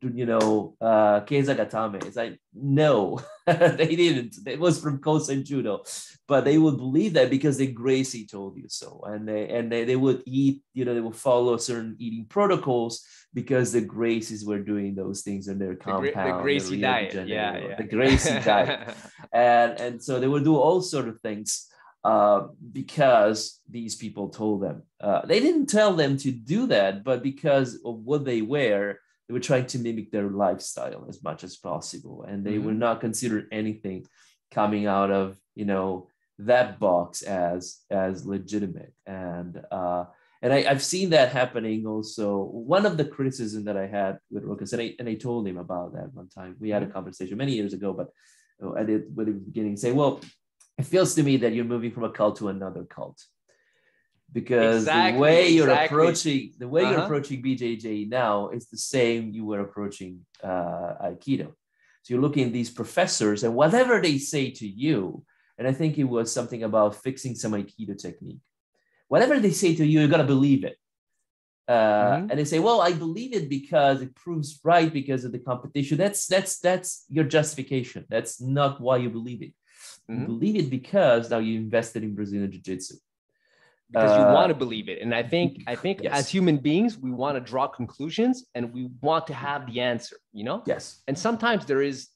you know, uh, Keizagatame. It's like, no, they didn't. It was from Kosen Judo, but they would believe that because the Gracie told you so, and they and they, they would eat, you know, they would follow certain eating protocols because the Gracies were doing those things in their compound. The, the Gracie diet, Janeiro, yeah, yeah, the Gracie diet, and and so they would do all sort of things. Uh, because these people told them. Uh, they didn't tell them to do that, but because of what they wear, they were trying to mimic their lifestyle as much as possible. And they mm-hmm. were not considered anything coming out of, you know, that box as as legitimate. And uh, and I, I've seen that happening also. One of the criticisms that I had with Rokas, and I, and I told him about that one time. We had a conversation many years ago, but you know, I did with the beginning say, well, it feels to me that you're moving from a cult to another cult, because exactly, the way you're exactly. approaching the way uh-huh. you're approaching B J J now is the same you were approaching uh, Aikido. So you're looking at these professors and whatever they say to you, and I think it was something about fixing some Aikido technique. Whatever they say to you, you're gonna believe it. Uh, mm-hmm. And they say, "Well, I believe it because it proves right because of the competition." That's that's that's your justification. That's not why you believe it. Mm-hmm. Believe it because now you invested in Brazilian Jiu-Jitsu. Because uh, you want to believe it. And I think I think yes. as human beings, we want to draw conclusions and we want to have the answer, you know? Yes. And sometimes there is,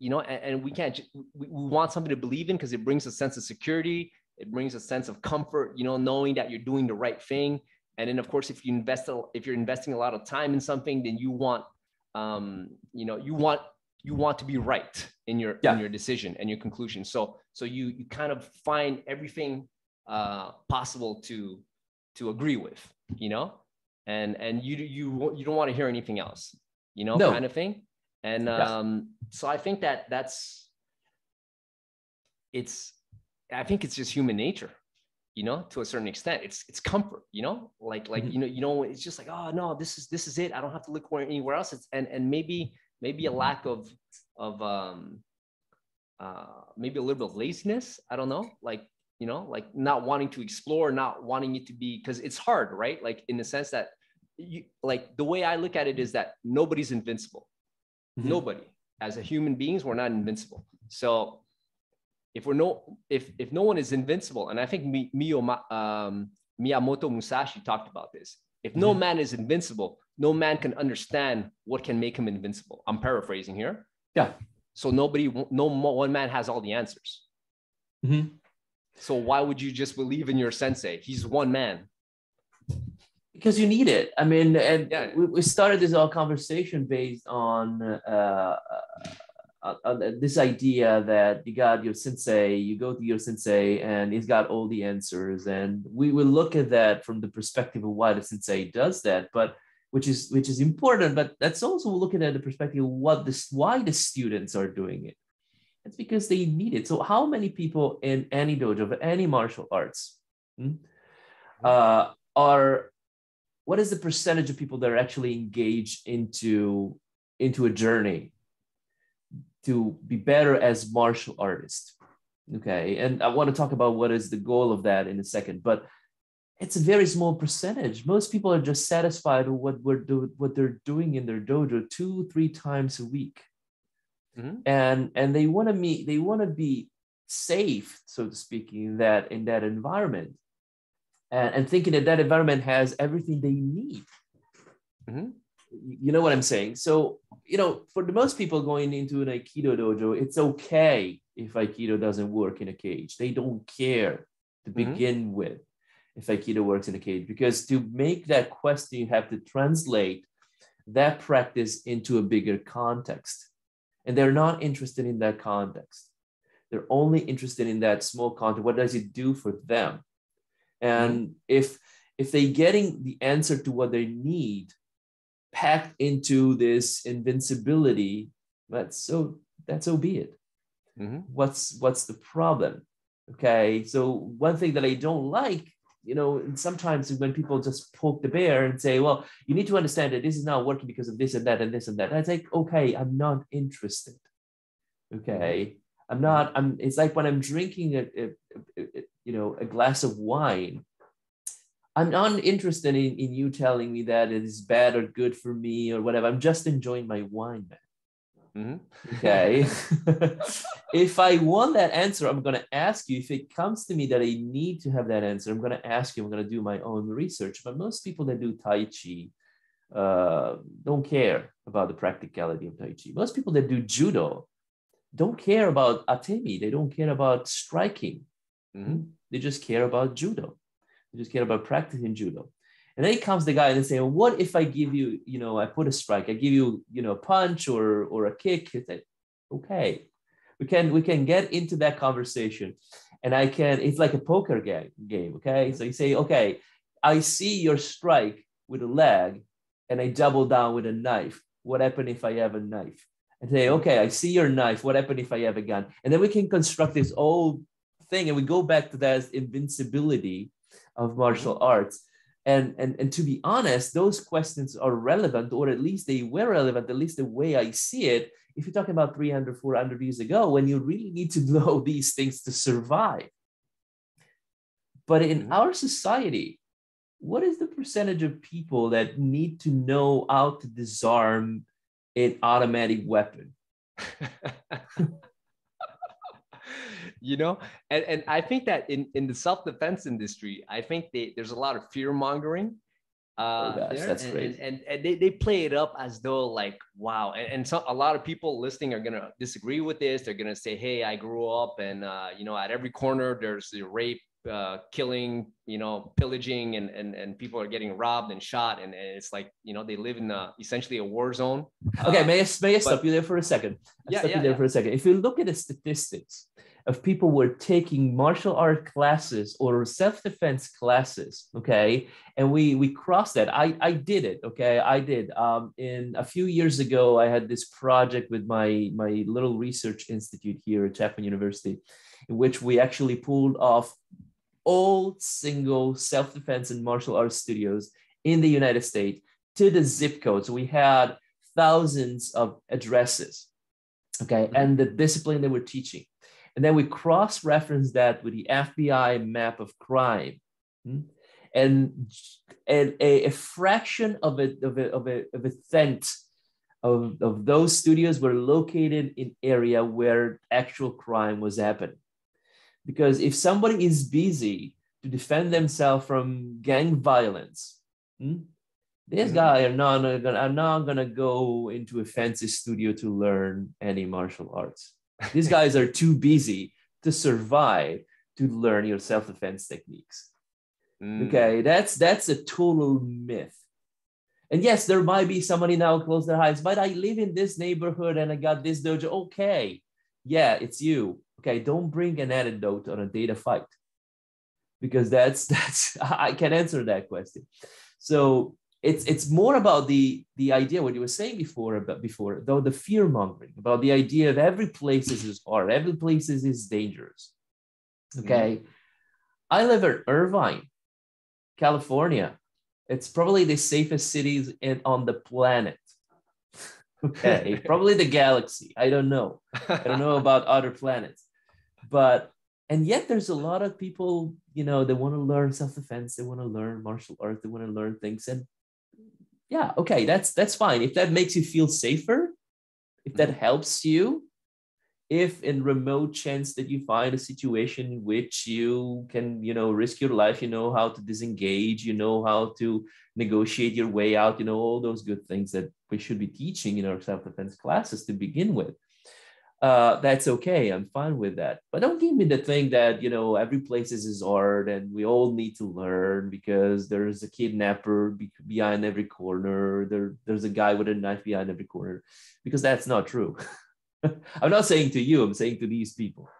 you know, and, and we can't, we, we want something to believe in because it brings a sense of security. It brings a sense of comfort, you know, knowing that you're doing the right thing. And then, of course, if you invest, if you're investing a lot of time in something, then you want, um, you know, you want, you want to be right in your yeah. in your decision and your conclusion. So so you you kind of find everything uh, possible to to agree with, you know, and and you you you don't want to hear anything else, you know, no. kind of thing. And um, yes. so I think that that's it's I think it's just human nature, you know, to a certain extent. It's it's comfort, you know, like like mm-hmm. you know you know it's just like, oh no, this is this is it. I don't have to look anywhere else. It's, and and maybe. Maybe a lack of, of um, uh, maybe a little bit of laziness. I don't know, like, you know, like not wanting to explore, not wanting it to be, because it's hard, right? Like in the sense that, you, like the way I look at it is that nobody's invincible. Mm-hmm. Nobody, as a human beings, we're not invincible. So if we're no, if if no one is invincible, and I think Mi, Miyo, um, Miyamoto Musashi talked about this. If no man is invincible, no man can understand what can make him invincible. I'm paraphrasing here. Yeah. So nobody, no one man has all the answers. Mm-hmm. So why would you just believe in your sensei? He's one man. Because you need it. I mean, and yeah. we, we started this whole conversation based on, uh, uh, on this idea that you got your sensei, you go to your sensei, and he's got all the answers. And we will look at that from the perspective of why the sensei does that, but which is which is important, but that's also looking at the perspective of what this why the students are doing it. It's because they need it. So how many people in any dojo, any martial arts, hmm, uh, are what is the percentage of people that are actually engaged into into a journey to be better as martial artists? Okay, and I want to talk about what is the goal of that in a second, but it's a very small percentage. Most people are just satisfied with what we're do, what they're doing in their dojo two, three times a week, mm-hmm. and and they want to meet. They want to be safe, so to speak, in that in that environment, and, and thinking that that environment has everything they need. Mm-hmm. You know what I'm saying? So you know, for the most people going into an Aikido dojo, it's okay if Aikido doesn't work in a cage. They don't care to begin mm-hmm. with. If Aikido works in a cage, because to make that question, you have to translate that practice into a bigger context. And they're not interested in that context. They're only interested in that small context. What does it do for them? And mm-hmm. if, if they're getting the answer to what they need packed into this invincibility, that's so, that's so be it. Mm-hmm. What's, what's the problem? Okay. So one thing that I don't like, you know, and sometimes when people just poke the bear and say, well, you need to understand that this is not working because of this and that and this and that. And I think, okay, I'm not interested. Okay, I'm not. I'm. It's like when I'm drinking a, a, a, a you know a glass of wine. I'm not interested in, in you telling me that it is bad or good for me or whatever. I'm just enjoying my wine, man. Mm-hmm. Okay. If I want that answer, I'm going to ask you. If it comes to me that I need to have that answer, I'm going to ask you. I'm going to do my own research. But most people that do Tai Chi uh, don't care about the practicality of Tai Chi. Most people that do Judo don't care about Atemi. They don't care about striking. Mm-hmm. They just care about Judo. They just care about practicing Judo. And then comes the guy and they say, well, what if I give you, you know, I put a strike, I give you, you know, a punch or, or a kick. It's like, okay, we can, we can get into that conversation. And I can, it's like a poker game, game, okay? So you say, okay, I see your strike with a leg and I double down with a knife. What happens if I have a knife? And say, okay, I see your knife. What happens if I have a gun? And then we can construct this whole thing. And we go back to that invincibility of martial arts. And, and, and to be honest, those questions are relevant, or at least they were relevant, at least the way I see it. If you're talking about three hundred, four hundred years ago, when you really need to know these things to survive. But in our society, what is the percentage of people that need to know how to disarm an automatic weapon? You know, and, and I think that in, in the self-defense industry, I think they, there's a lot of fear mongering. Uh, oh gosh, there. That's and, great. And, and, and they, they play it up as though like, wow. And, and so a lot of people listening are going to disagree with this. They're going to say, hey, I grew up and, uh, you know, at every corner, there's the rape, uh, killing, you know, pillaging and, and, and people are getting robbed and shot. And, and it's like, you know, they live in a, essentially a war zone. Okay. Uh, may I, may I but, stop you there for a second? I'll yeah, stop yeah, you there yeah. for a second. If you look at the statistics, of people were taking martial art classes or self-defense classes, okay? And we we crossed that. I, I did it, okay? I did. Um, in a few years ago, I had this project with my, my little research institute here at Chapman University, in which we actually pulled off all single self-defense and martial arts studios in the United States to the zip codes. So we had thousands of addresses, okay? And the discipline they were teaching. And then we cross-referenced that with the F B I map of crime. And, and a, a fraction of a, of a, of a, of a cent of, of those studios were located in area where actual crime was happening. Because if somebody is busy to defend themselves from gang violence, hmm, this guy are not gonna, are not going to go into a fancy studio to learn any martial arts. These guys are too busy to survive to learn your self-defense techniques. Mm. Okay, that's that's a total myth. And yes, there might be somebody now close their eyes, but I live in this neighborhood and I got this dojo. Okay, yeah, it's you. Okay, don't bring an anecdote on a data fight because that's that's I can answer that question. So it's it's more about the the idea what you were saying before about before though the fear mongering about the idea of every place is hard, every place is dangerous. Okay, mm-hmm. I live in Irvine, California. It's probably the safest cities in, on the planet. Okay, probably the galaxy. I don't know. I don't know about other planets, but. And yet there's a lot of people, you know, they want to learn self-defense, they want to learn martial arts, they want to learn things. And yeah, okay, that's that's fine. If that makes you feel safer, if that helps you, if in remote chance that you find a situation in which you can, you know, risk your life, you know how to disengage, you know how to negotiate your way out, you know, all those good things that we should be teaching in our self-defense classes to begin with. Uh, that's okay. I'm fine with that. But don't give me the thing that, you know, every place is hard and we all need to learn because there's a kidnapper be- behind every corner. There, there's a guy with a knife behind every corner, because that's not true. I'm not saying to you, I'm saying to these people.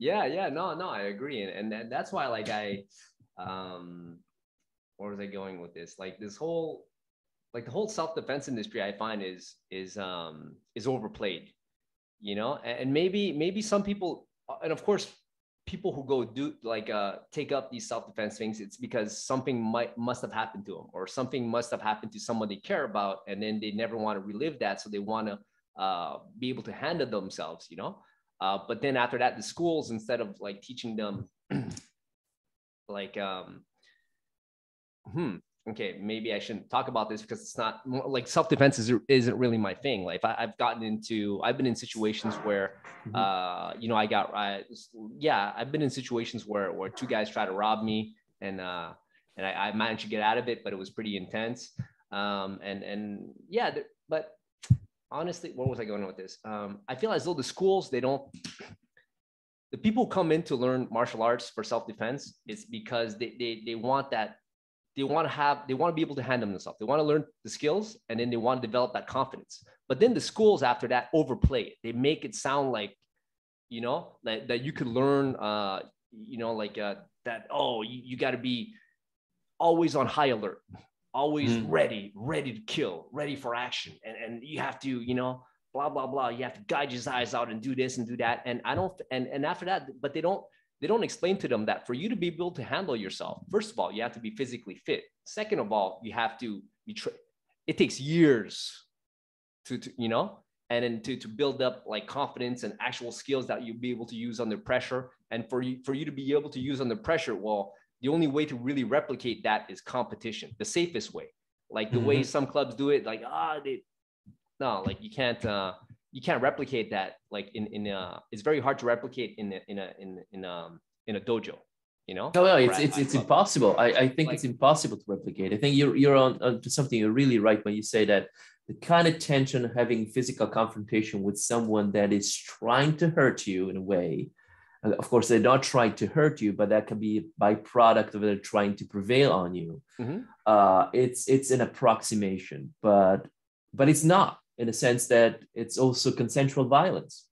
Yeah, yeah, no, no, I agree. And, and that's why, like, I, um, where was I going with this? Like this whole, like the whole self-defense industry I find is, is, um, is overplayed. You know, and maybe maybe some people, and of course, people who go do like uh, take up these self-defense things, it's because something might must have happened to them, or something must have happened to someone they care about, and then they never want to relive that, so they want to uh, be able to handle themselves, you know? Uh, but then after that, the schools, instead of like teaching them, like, um, hmm, okay, maybe I shouldn't talk about this because it's not like self-defense is, isn't really my thing. Like I, I've gotten into, I've been in situations where, mm-hmm. uh, you know, I got, I, yeah, I've been in situations where, where two guys try to rob me and, uh, and I, I managed to get out of it, but it was pretty intense. Um, and, and yeah, th- but honestly, where was I going with this? Um, I feel as though the schools, they don't, the people come in to learn martial arts for self-defense is because they, they, they want that, they want to have, they want to be able to handle themselves. They want to learn the skills and then they want to develop that confidence. But then the schools after that overplay it. They make it sound like, you know, that, that you could learn, uh, you know, like uh, that, oh, you, you got to be always on high alert, always mm. ready, ready to kill, ready for action. And, and you have to, you know, blah, blah, blah. You have to guide your eyes out and do this and do that. And I don't, and, and after that, but they don't, they don't explain to them that for you to be able to handle yourself, first of all, you have to be physically fit. Second of all, you have to be, tra- it takes years to, to, you know, and then to, to build up like confidence and actual skills that you'll be able to use under pressure. And for you, for you to be able to use under pressure, well, the only way to really replicate that is competition, the safest way, like the mm-hmm. way some clubs do it, like, ah, oh, they, no, like you can't, uh, you can't replicate that like in in uh it's very hard to replicate in a, in a in in um in a dojo, you know. No, no, it's it's, it's impossible. I, I think like, it's impossible to replicate. I think you're you're on, on to something. You're really right when you say that the kind of tension of having physical confrontation with someone that is trying to hurt you in a way. And of course, they're not trying to hurt you, but that can be a byproduct of they're trying to prevail on you. Mm-hmm. Uh, it's it's an approximation, but but it's not. In a sense that it's also consensual violence.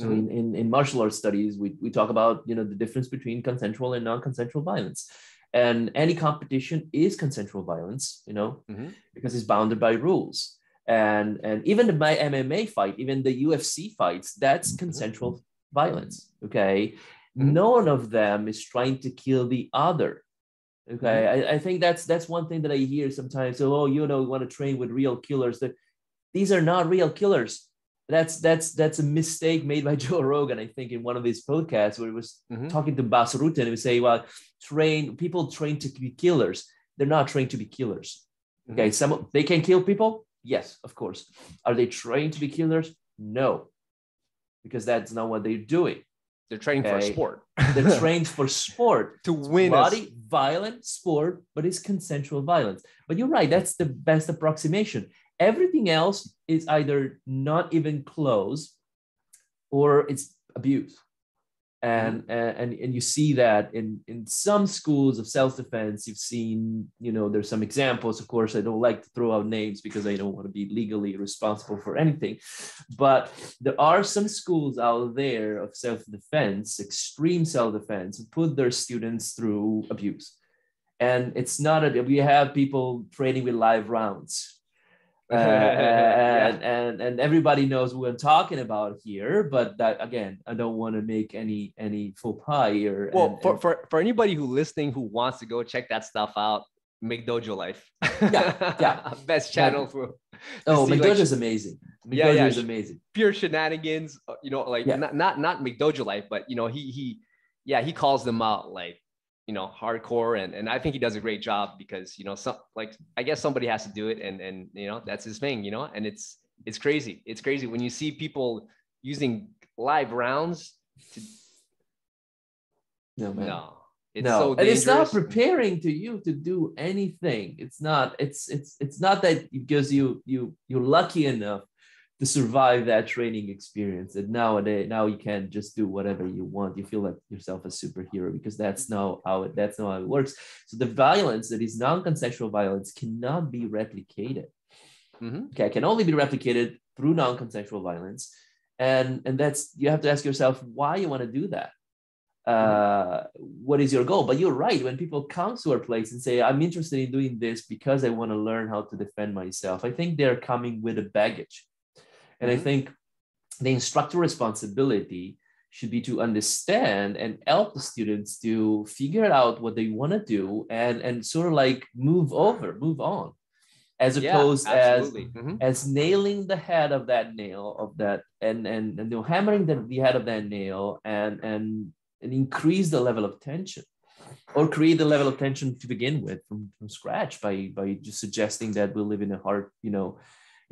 So mm-hmm. in, in, in martial arts studies, we, we talk about, you know, the difference between consensual and non-consensual violence. And any competition is consensual violence, you know, mm-hmm. because it's bounded by rules. And, and even my M M A fight, even the U F C fights, that's consensual mm-hmm. violence, okay? Mm-hmm. None of them is trying to kill the other. Okay, mm-hmm. I, I think that's that's one thing that I hear sometimes. So, oh, you know, we want to train with real killers. That these are not real killers. That's that's that's a mistake made by Joe Rogan, I think, in one of his podcasts where he was mm-hmm. talking to Bas Rutten and he was saying, well, train people train to be killers. They're not trained to be killers. Mm-hmm. Okay, some they can kill people. Yes, of course. Are they trained to be killers? No, because that's not what they're doing. They're training okay. for a sport. They're trained for sport. To win. Bloody, violent sport, but it's consensual violence. But you're right. That's the best approximation. Everything else is either not even close or it's abuse. And, mm-hmm. and, and you see that in, in some schools of self-defense, you've seen, you know, there's some examples. Of course, I don't like to throw out names because I don't want to be legally responsible for anything. But there are some schools out there of self-defense, extreme self-defense, who put their students through abuse. And it's not, a, we have people training with live rounds. Uh, and, yeah. and and everybody knows what I'm talking about here, but that again, I don't want to make any any faux pas here. Well, and, for, and... for for anybody who listening who wants to go check that stuff out, McDojo Life, yeah, yeah, best channel yeah. for. Oh, McDojo is like, amazing. McDojo yeah, yeah, is amazing. Pure shenanigans, you know, like yeah. not not not McDojo Life, but you know he he, yeah, he calls them out like. You know, hardcore. And, and I think he does a great job because, you know, some, like, I guess somebody has to do it and, and, you know, that's his thing, you know, and it's, it's crazy. It's crazy when you see people using live rounds. To... No, man. No, it's no. so dangerous. And it's not preparing to you to do anything. It's not, it's, it's, it's not that because you, you, you're lucky enough to survive that training experience. And nowadays, now you can just do whatever you want. You feel like yourself a superhero because that's not how it, that's not how it works. So the violence that is non-consensual violence cannot be replicated. Mm-hmm. Okay, can only be replicated through non-consensual violence. And, and that's, you have to ask yourself why you want to do that. Uh, mm-hmm. What is your goal? But you're right. When people come to our place and say, I'm interested in doing this because I want to learn how to defend myself, I think they're coming with a baggage. And I think the instructor responsibility should be to understand and help the students to figure out what they want to do and, and sort of like move over, move on. as yeah, opposed absolutely. as mm-hmm. as nailing the head of that nail of that and and, and you know, hammering the, the head of that nail and, and and increase the level of tension or create the level of tension to begin with from, from scratch by by just suggesting that we live in a hard, you know,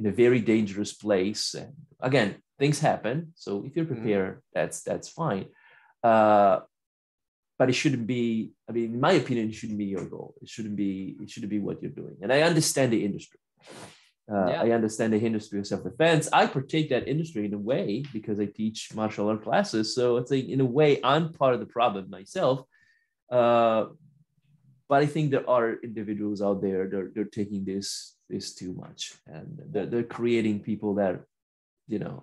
in a very dangerous place. And again, things happen. So if you're prepared, mm-hmm. that's that's fine. Uh, but it shouldn't be, I mean, in my opinion, it shouldn't be your goal. It shouldn't be, it shouldn't be what you're doing. And I understand the industry. Uh, yeah. I understand the industry of self-defense. I partake that industry in a way because I teach martial art classes. So it's like, in a way, I'm part of the problem myself. Uh, but I think there are individuals out there, they're, they're taking this, this too much. And they're, they're creating people that, you know,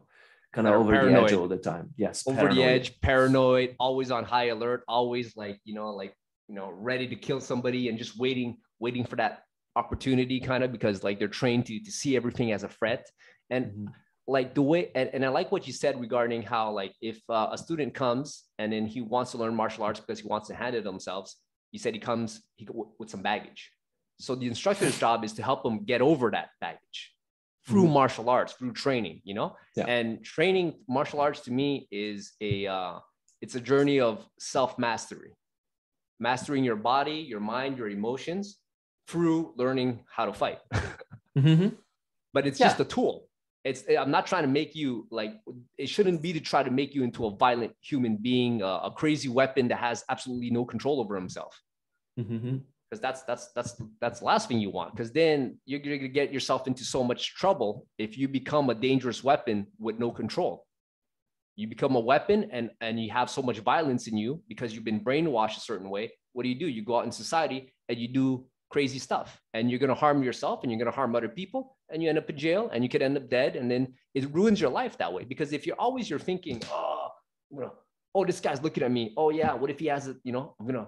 kind of over paranoid. the edge all the time. Yes. Over paranoid. the edge, paranoid, always on high alert, always like, you know, like, you know, ready to kill somebody and just waiting, waiting for that opportunity kind of, because like they're trained to, to see everything as a threat. And mm-hmm. like the way, and, and I like what you said regarding how, like, if uh, a student comes and then he wants to learn martial arts because he wants to handle themselves, you said he comes he, w- with some baggage. So the instructor's job is to help them get over that baggage through mm-hmm. martial arts, through training, you know, yeah. and training martial arts to me is a, uh, it's a journey of self-mastery, mastering your body, your mind, your emotions through learning how to fight, mm-hmm. but it's yeah. just a tool. It's, I'm not trying to make you like, it shouldn't be to try to make you into a violent human being, a, a crazy weapon that has absolutely no control over himself. Mm-hmm. Because that's that's that's that's the last thing you want. Because then you're going to get yourself into so much trouble if you become a dangerous weapon with no control. You become a weapon, and and you have so much violence in you because you've been brainwashed a certain way. What do you do? You go out in society and you do crazy stuff, and you're going to harm yourself, and you're going to harm other people, and you end up in jail, and you could end up dead, and then it ruins your life that way. Because if you're always you're thinking, oh, you know, oh, this guy's looking at me. Oh yeah, what if he has it? You know, I'm gonna.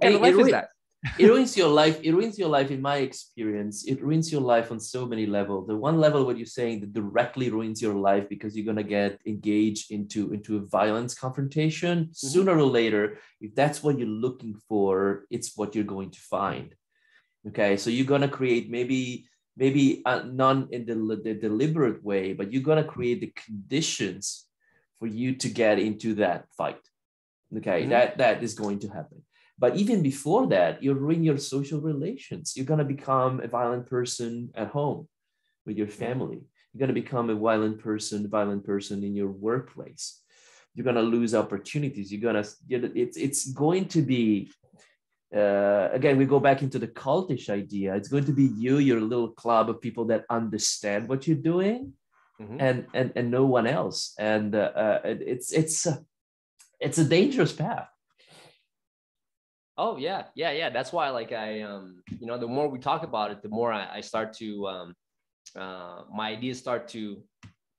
And it, ruins, that. It ruins your life. It ruins your life. In my experience, it ruins your life on so many levels. The one level what you're saying that directly ruins your life because you're gonna get engaged into into a violence confrontation mm-hmm. sooner or later. If that's what you're looking for, it's what you're going to find. Okay, so you're gonna create maybe maybe uh, non in the, the deliberate way, but you're gonna create the conditions for you to get into that fight. Okay, mm-hmm. that that is going to happen. But even before that, you're ruining your social relations. You're going to become a violent person at home with your family. You're going to become a violent person, violent person in your workplace. You're going to lose opportunities. You're going to, it's, it's going to be, uh, again, we go back into the cultish idea. It's going to be you, your little club of people that understand what you're doing mm-hmm. and, and, and no one else. And uh, uh, it's, it's, uh, it's a dangerous path. Oh yeah, yeah, yeah. That's why, like, I, um, you know, the more we talk about it, the more I, I start to, um, uh, my ideas start to,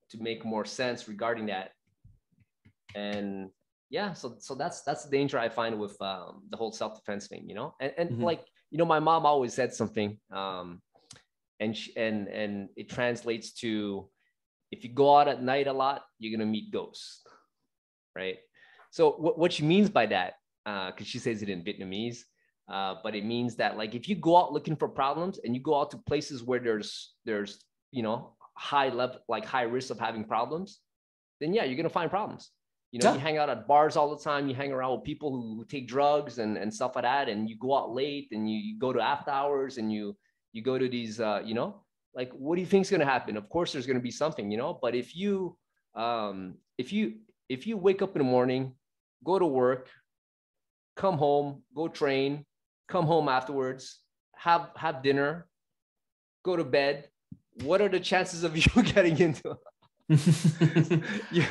to make more sense regarding that. And yeah, so, so that's that's the danger I find with um, the whole self-defense thing, you know. And and mm-hmm. like, you know, my mom always said something, um, and she, and and it translates to, if you go out at night a lot, you're gonna meet ghosts, right? So w- what she means by that. Because uh, she says it in Vietnamese, uh, but it means that, like, if you go out looking for problems and you go out to places where there's there's you know high level like high risk of having problems, then yeah, you're gonna find problems. You know, yeah. you hang out at bars all the time, you hang around with people who, who take drugs and, and stuff like that, and you go out late and you, you go to after hours and you you go to these uh, you know like what do you think's gonna happen? Of course, there's gonna be something, you know. But if you um, if you if you wake up in the morning, go to work, come home, go train, come home afterwards, have have dinner, go to bed. What are the chances of you getting into? yeah.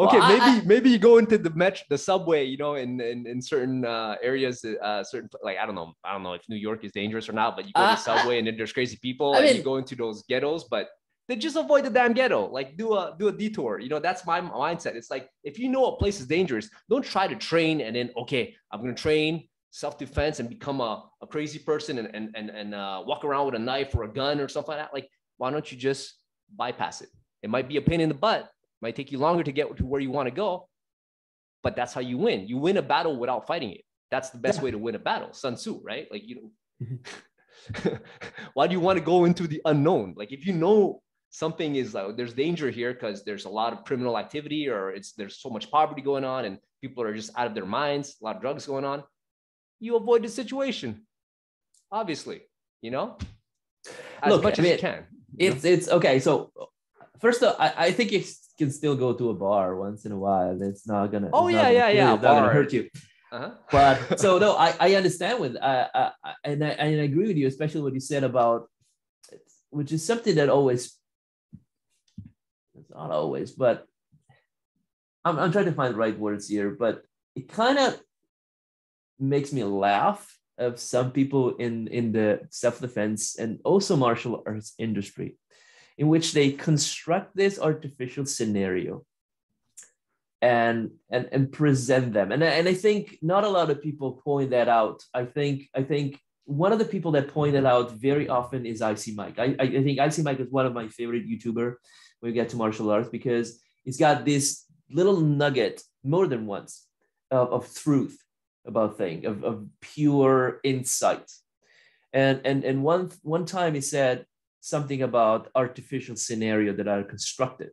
Okay, well, maybe I, maybe you go into the metro, the subway, you know, in in, in certain uh, areas, uh, certain like I don't know, I don't know if New York is dangerous or not, but you go uh, to the subway and then there's crazy people, I and mean, you go into those ghettos, but then just avoid the damn ghetto. Like do a do a detour. You know, that's my mindset. It's like, if you know a place is dangerous, don't try to train and then, okay, I'm going to train self-defense and become a, a crazy person and and and, and uh, walk around with a knife or a gun or something like that. Like, why don't you just bypass it? It might be a pain in the butt. It might take you longer to get to where you want to go, but that's how you win. You win a battle without fighting it. That's the best way to win a battle. Sun Tzu, right? Like, you know. Why do you want to go into the unknown? Like, if you know something is like, there's danger here because there's a lot of criminal activity, or it's there's so much poverty going on and people are just out of their minds, a lot of drugs going on, you avoid the situation, obviously, you know, as Look, much I mean, as you can. It's, it's okay. So first of all, I, I think you can still go to a bar once in a while. It's not going to, oh yeah, yeah, yeah. It's not going to hurt you. Uh-huh. But so no, I, I understand with, uh, uh, and I, and I agree with you, especially what you said about, which is something that always, it's not always, but I'm, I'm trying to find the right words here, but it kind of makes me laugh of some people in, in the self-defense and also martial arts industry, in which they construct this artificial scenario and and and present them. And, and I think not a lot of people point that out. I think I think one of the people that point that out very often is Icy Mike. I, I think Icy Mike is one of my favorite YouTuber when we get to martial arts, because he's got this little nugget more than once of, of truth about thing, of, of pure insight. And and and one one time he said something about artificial scenario that are constructed.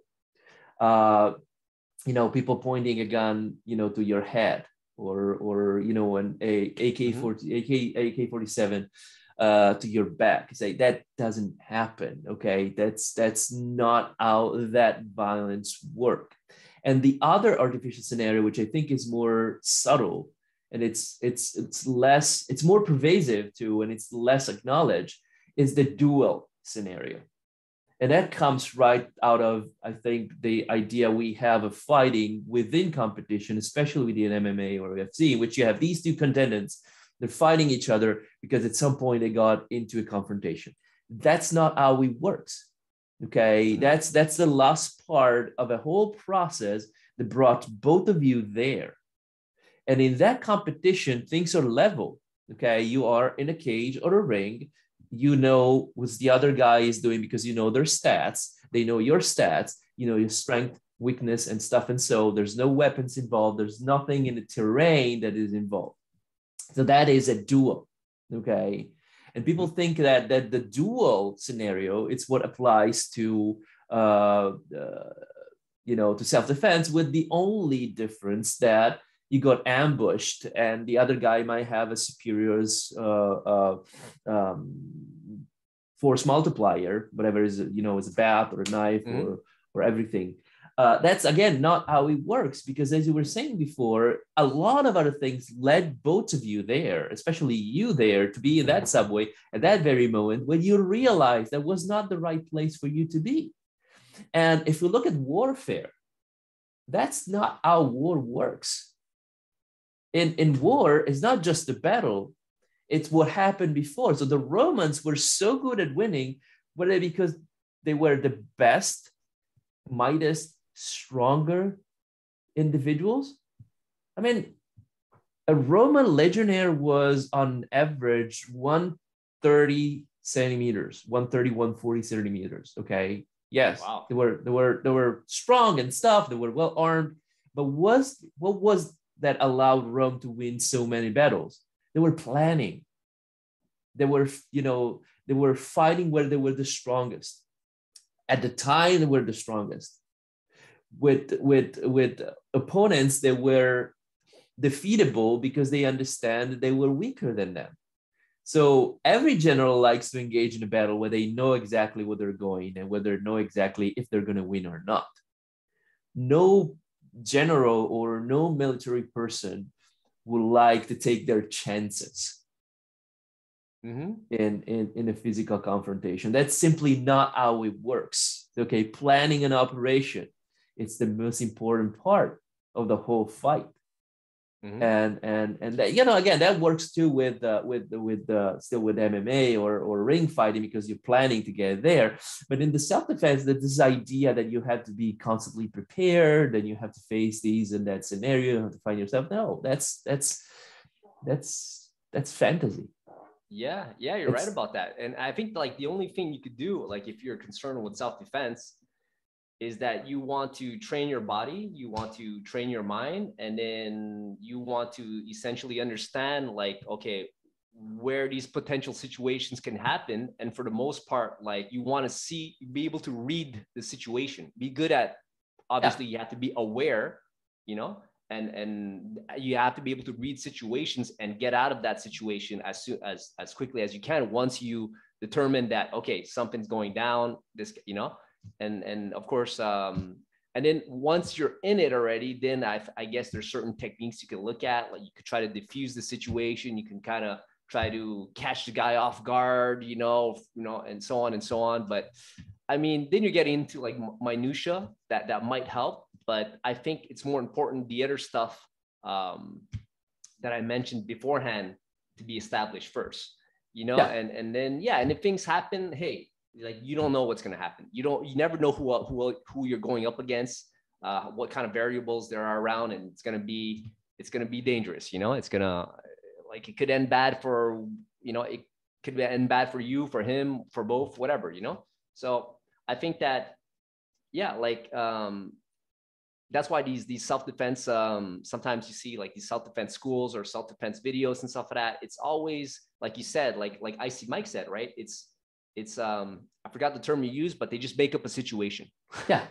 Uh, you know, people pointing a gun, you know, to your head, or, or you know, an A K forty-seven uh, to your back. You say, that doesn't happen, okay? That's, that's not how that violence works. And the other artificial scenario, which I think is more subtle, and it's, it's, it's less, it's more pervasive too, and it's less acknowledged, is the duel scenario. And that comes right out of, I think, the idea we have of fighting within competition, especially within M M A or U F C, in which you have these two contenders, they're fighting each other because at some point they got into a confrontation. That's not how it works, okay? That's, that's the last part of a whole process that brought both of you there. And in that competition, things are level, okay? You are in a cage or a ring. You know what the other guy is doing because you know their stats. They know your stats, you know your strength, weakness, and stuff. And so there's no weapons involved. There's nothing in the terrain that is involved. So that is a duel, okay? And people think that, that the duel scenario, it's what applies to, uh, uh, you know, to self-defense, with the only difference that you got ambushed and the other guy might have a superior's uh, uh, um, force multiplier, whatever is, you know, is a bat or a knife mm-hmm. or, or everything. Uh, that's, again, not how it works, because as you were saying before, a lot of other things led both of you there, especially you there, to be in that subway at that very moment when you realized that was not the right place for you to be. And if you look at warfare, that's not how war works. In, in war, it's not just the battle, it's what happened before. So the Romans were so good at winning, whether because they were the best, mightest, stronger individuals. I mean, a Roman legionnaire was on average one hundred thirty centimeters, one hundred thirty, one hundred forty centimeters, okay? Yes, wow. they were they were they were strong and stuff, they were well armed, but was what was that allowed Rome to win so many battles? They were planning. They were, you know, they were fighting where they were the strongest. At the time, they were the strongest. With, with, with opponents that were defeatable because they understand that they were weaker than them. So every general likes to engage in a battle where they know exactly where they're going and where they know exactly if they're going to win or not. No general or no military person would like to take their chances mm-hmm. in, in, in a physical confrontation. That's simply not how it works. Okay, planning an operation, it's the most important part of the whole fight. Mm-hmm. And and and that, you know, again, that works too with uh, with with uh, still with M M A or or ring fighting, because you're planning to get there. But in the self-defense, there's this idea that you have to be constantly prepared, and you have to face these and that scenario, you have to find yourself. No, that's that's that's that's fantasy. Yeah, yeah, you're it's, right about that. And I think like the only thing you could do, like if you're concerned with self-defense, is that you want to train your body, you want to train your mind, and then you want to essentially understand like, okay, where these potential situations can happen. And for the most part, like you want to see, be able to read the situation, be good at, obviously yeah. you have to be aware, you know, and, and you have to be able to read situations and get out of that situation as soon as, as quickly as you can, once you determine that, okay, something's going down, this, you know, and, and of course, um, and then once you're in it already, then I, I guess there's certain techniques you can look at, like you could try to diffuse the situation. You can kind of try to catch the guy off guard, you know, you know, and so on and so on. But I mean, then you get into like minutia that, that might help, but I think it's more important, the other stuff um, that I mentioned beforehand to be established first, you know, yeah. and, and then, yeah. And if things happen, hey, like you don't know what's going to happen. You don't, you never know who, who, who you're going up against, uh, what kind of variables there are around, and it's going to be, it's going to be dangerous. You know, it's going to like, it could end bad for, you know, it could end bad for you, for him, for both, whatever, you know? So I think that, yeah, like, um, that's why these, these self-defense, um, sometimes you see like these self-defense schools or self-defense videos and stuff like that. It's always, like you said, like, like Icy Mike said, right? It's, it's um I forgot the term you used, but they just make up a situation. Yeah,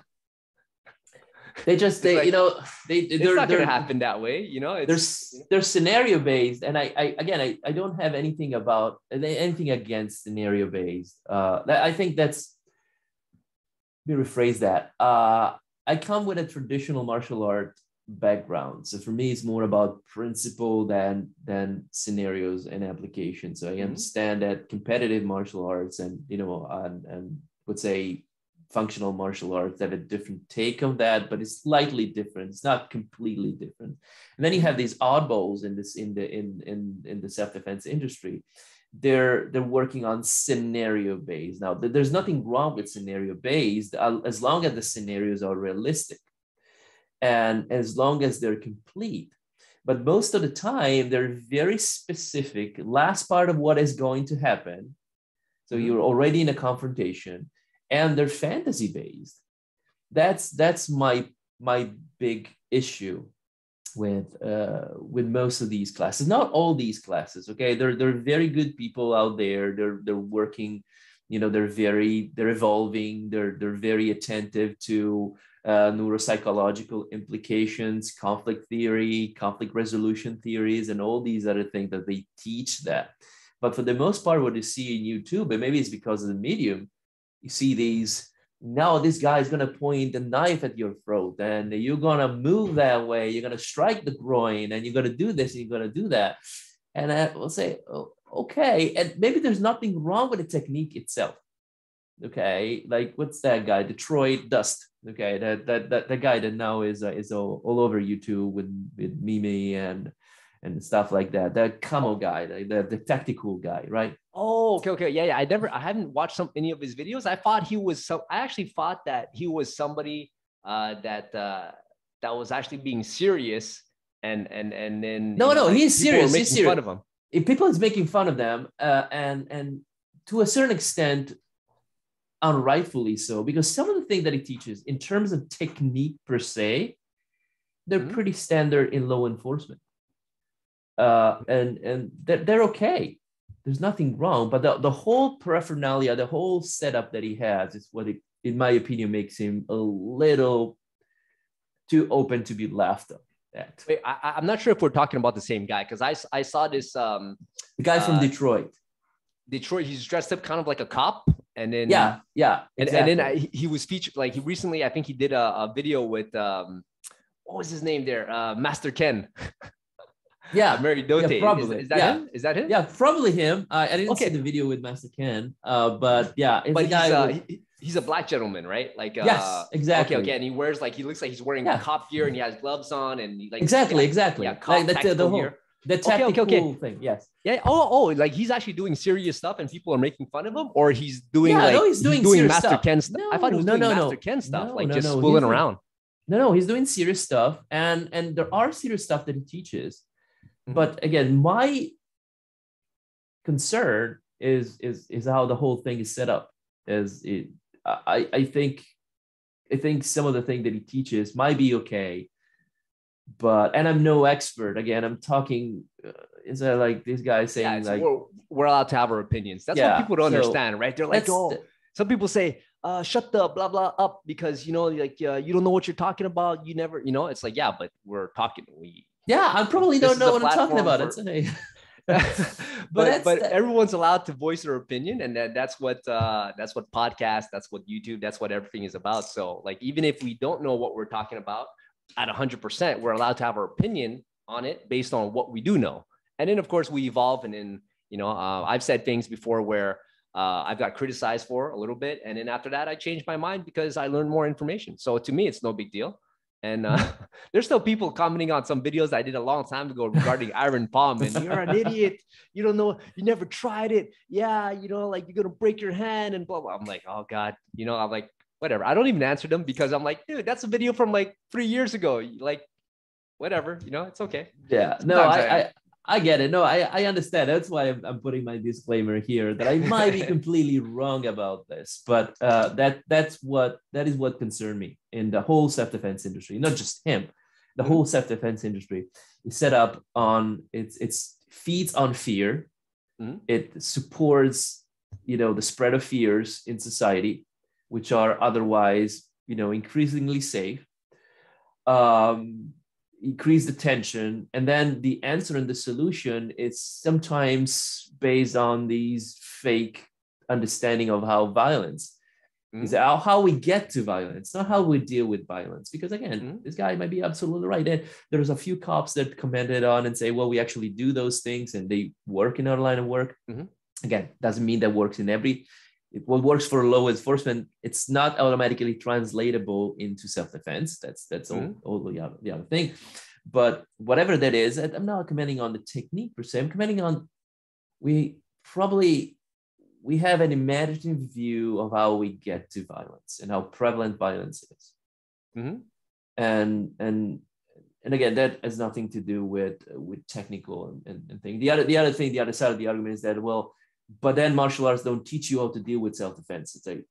they just they like, you know they it's they're, not they're, gonna happen that way, you know. It's, they're they're scenario based, and I, I again I, I don't have anything about anything against scenario based. Uh, I think that's let me rephrase that. Uh, I come with a traditional martial art background, so for me it's more about principle than than scenarios and application. So I mm-hmm. understand that competitive martial arts and you know and, and would say functional martial arts have a different take on that, but it's slightly different. It's not completely different. And then you have these oddballs in this in the in in, in the self-defense industry. They're they're working on scenario based. Now there's nothing wrong with scenario based as long as the scenarios are realistic. And as long as they're complete, but most of the time they're very specific, last part of what is going to happen. So mm-hmm. you're already in a confrontation, and they're fantasy based. That's that's my my big issue with uh, with most of these classes. Not all these classes, okay? They're they're very good people out there. They're they're working, you know. They're very they're evolving. They're they're very attentive to. Uh, neuropsychological implications, conflict theory, conflict resolution theories, and all these other things that they teach that. But for the most part, what you see in YouTube, and maybe it's because of the medium, you see these, now this guy is going to point the knife at your throat, and you're going to move that way, you're going to strike the groin, and you're going to do this, and you're going to do that. And I will say, oh, okay, and maybe there's nothing wrong with the technique itself. Okay, like what's that guy? Detroit Dust. Okay, that that that, that guy that now is uh, is all, all over YouTube with with Mimi and and stuff like that. That camo guy, the, the the tactical guy, right? Oh, okay, okay, yeah, yeah. I never, I haven't watched some any of his videos. I thought he was so. I actually thought that he was somebody uh, that uh, that was actually being serious, and and and then no, no, know, he's serious. He's serious. Fun of him. If people is making fun of them, uh, and and to a certain extent. Unrightfully so, because some of the things that he teaches in terms of technique per se, they're mm-hmm. pretty standard in law enforcement, uh, and and they're, they're okay. There's nothing wrong, but the, the whole paraphernalia, the whole setup that he has is what, it, in my opinion, makes him a little too open to be laughed at. Wait, I, I'm not sure if we're talking about the same guy, because I I saw this um, the guy from uh, Detroit. Detroit, he's dressed up kind of like a cop. And then, yeah, yeah. Exactly. And, and then I, he was featured, like he recently, I think he did a, a video with, um, what was his name there? Uh, Master Ken. Yeah. Mary Dote. Yeah, probably. Is, is that yeah. him? Is that him? Yeah, probably him. Uh, I didn't okay. see the video with Master Ken, uh, but yeah. But he's, guy uh, was... he, he's a black gentleman, right? Like, uh, yes, exactly. Okay, okay. And he wears like, he looks like he's wearing yeah. cop gear, and he has gloves on, and he, like. Exactly, yeah, exactly. Yeah, cop, like, that's uh, the whole. Gear. The tactical okay, okay, okay. thing, yes. Yeah. Oh, oh, like he's actually doing serious stuff, and people are making fun of him, or he's doing yeah, like no, he's doing, he's doing Master stuff. Ken stuff. No, I thought he was no, doing no, Master no. Ken stuff, no, like no, just no, fooling around. No, no, he's doing serious stuff, and and there are serious stuff that he teaches, mm-hmm. but again, my concern is is is how the whole thing is set up. Is it? I I think I think some of the thing that he teaches might be okay. But, and I'm no expert. Again, I'm talking, uh, is that like this guy saying yeah, like, we're, we're allowed to have our opinions. That's yeah, what people don't so understand, right? They're like, oh, the, some people say, uh, shut the blah, blah up because, you know, like, uh, you don't know what you're talking about. You never, you know, it's like, yeah, but we're talking. We, yeah, I probably don't know what I'm talking about. For, it's okay. but but, but the, everyone's allowed to voice their opinion, and that, that's what uh that's what podcast, that's what YouTube, that's what everything is about. So like, even if we don't know what we're talking about at one hundred percent, we're allowed to have our opinion on it based on what we do know. And then of course we evolve, and then, you know, uh, I've said things before where uh I've got criticized for a little bit, and then after that I changed my mind because I learned more information. So to me it's no big deal. And uh, there's still people commenting on some videos I did a long time ago regarding Iron Palm. And you're an idiot. You don't know. You never tried it. Yeah, you know, like you're going to break your hand and blah, blah. I'm like, oh, God. You know, I'm like, whatever. I don't even answer them because I'm like, dude, that's a video from like three years ago. Like, whatever. You know, it's okay. Yeah. No, I, I I get it. No, I, I understand. That's why I'm, I'm putting my disclaimer here that I might be completely wrong about this. But uh, that that's what that is what concerned me in the whole self-defense industry, not just him. The whole self-defense industry is set up on it's it's feeds on fear. Mm-hmm. It supports, you know, the spread of fears in society, which are otherwise, you know, increasingly safe. Um, increase the tension, and then the answer and the solution is sometimes based on these fake understanding of how violence mm-hmm. is, how, how we get to violence, not how we deal with violence. Because again, mm-hmm. this guy might be absolutely right. And there's a few cops that commented on and say, well, we actually do those things and they work in our line of work. Mm-hmm. Again, doesn't mean that works in every, it, what works for law enforcement, it's not automatically translatable into self-defense. That's that's mm-hmm. all, all the, other, the other thing. But whatever that is, I'm not commenting on the technique per se. I'm commenting on we probably, we have an imaginative view of how we get to violence and how prevalent violence is. Mm-hmm. And and and again, that has nothing to do with, with technical and, and, and thing. The other, the other thing, the other side of the argument is that, well, but then martial arts don't teach you how to deal with self-defense. It's like,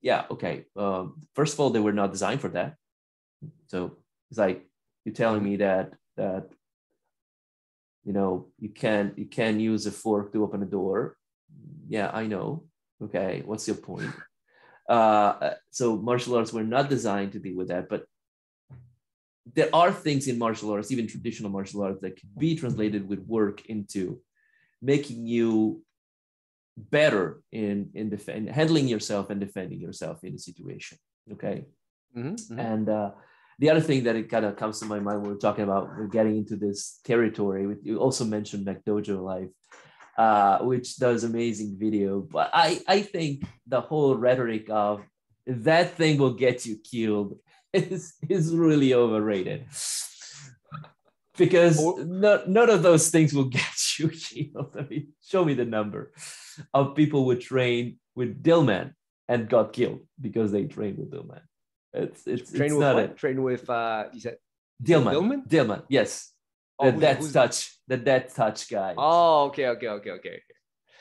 yeah, okay. Um, first of all, they were not designed for that. So it's like, you're telling me that, that you know, you can, you can use a fork to open a door. Yeah, I know. Okay, what's your point? Uh, so martial arts were not designed to deal with that, but there are things in martial arts, even traditional martial arts, that can be translated with work into making you better in in defend, handling yourself and defending yourself in a situation. Okay. Mm-hmm, mm-hmm. And uh, the other thing that it kind of comes to my mind when we're talking about we're getting into this territory, you also mentioned McDojo Life, uh, which does amazing video. But I, I think the whole rhetoric of that thing will get you killed is, is really overrated. Because or, no, none of those things will get you killed. I mean, show me the number of people who trained with Dillman and got killed because they trained with Dillman. It's it's, train it's with not it. Train with uh, you said Dillman. Dillman. Dillman. Yes, oh, that that touch. That that touch guy. Oh, okay, okay, okay, okay.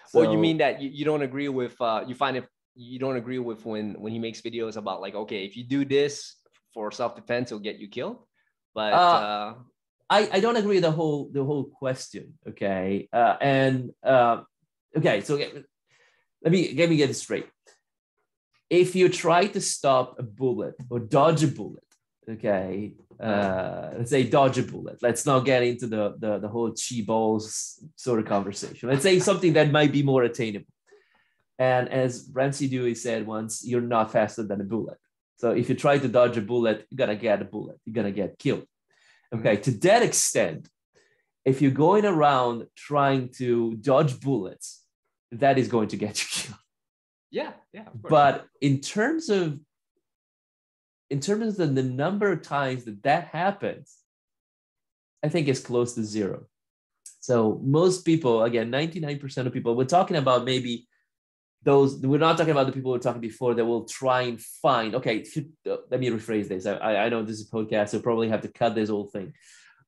So, well, you mean that you, you don't agree with uh, you find it you don't agree with when when he makes videos about like, okay, if you do this for self defense, it'll get you killed, but. Uh, uh, I, I don't agree with the whole the whole question, okay? Uh, and, uh, okay, so let me, let me get this straight. If you try to stop a bullet or dodge a bullet, okay, uh, let's say dodge a bullet. Let's not get into the, the, the whole chi-balls sort of conversation. Let's say something that might be more attainable. And as Ramsey Dewey said once, you're not faster than a bullet. So if you try to dodge a bullet, you're gonna get a bullet. You're gonna get killed. Okay, to that extent, if you're going around trying to dodge bullets, that is going to get you killed. Yeah, yeah. Of course. But in terms of in terms of the number of times that that happens, I think it's close to zero. So most people, again, ninety-nine percent of people, we're talking about maybe those. We're not talking about the people we were talking before that will try and find. Okay, let me rephrase this. I I know this is a podcast, so probably have to cut this whole thing,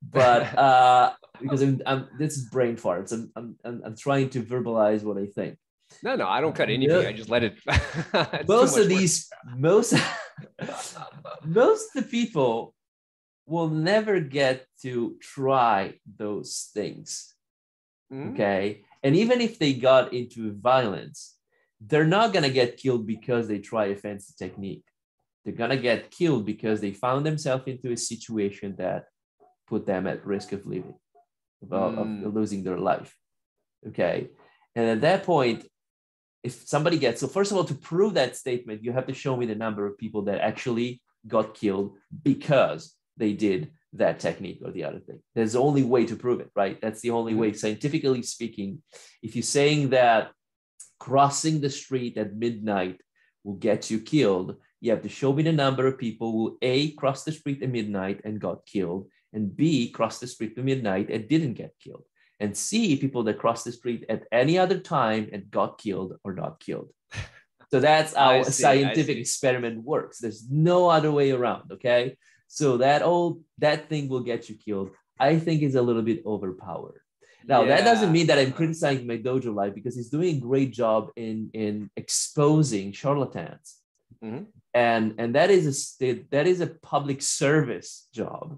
but uh, because I'm, I'm this is brain farts. I'm I'm I'm trying to verbalize what I think. No, no, I don't cut anything. No. I just let it. most of work. these, most most of the people will never get to try those things. Mm. Okay. And even if they got into violence, they're not going to get killed because they try a fancy technique. They're going to get killed because they found themselves into a situation that put them at risk of living, of, mm. of losing their life. Okay. And at that point, if somebody gets, so first of all, to prove that statement, you have to show me the number of people that actually got killed because they did that technique or the other thing. There's the only way to prove it, right? That's the only way, scientifically speaking. If you're saying that crossing the street at midnight will get you killed, you have to show me the number of people who A, crossed the street at midnight and got killed, and B, crossed the street at midnight and didn't get killed, and C, people that crossed the street at any other time and got killed or not killed. So that's how a scientific experiment works. There's no other way around, okay? So that old, that thing will get you killed, I think is a little bit overpowered. Now, yeah. that doesn't mean that I'm criticizing McDojo Life, because he's doing a great job in, in exposing charlatans. Mm-hmm. And, and that is a that is a public service job,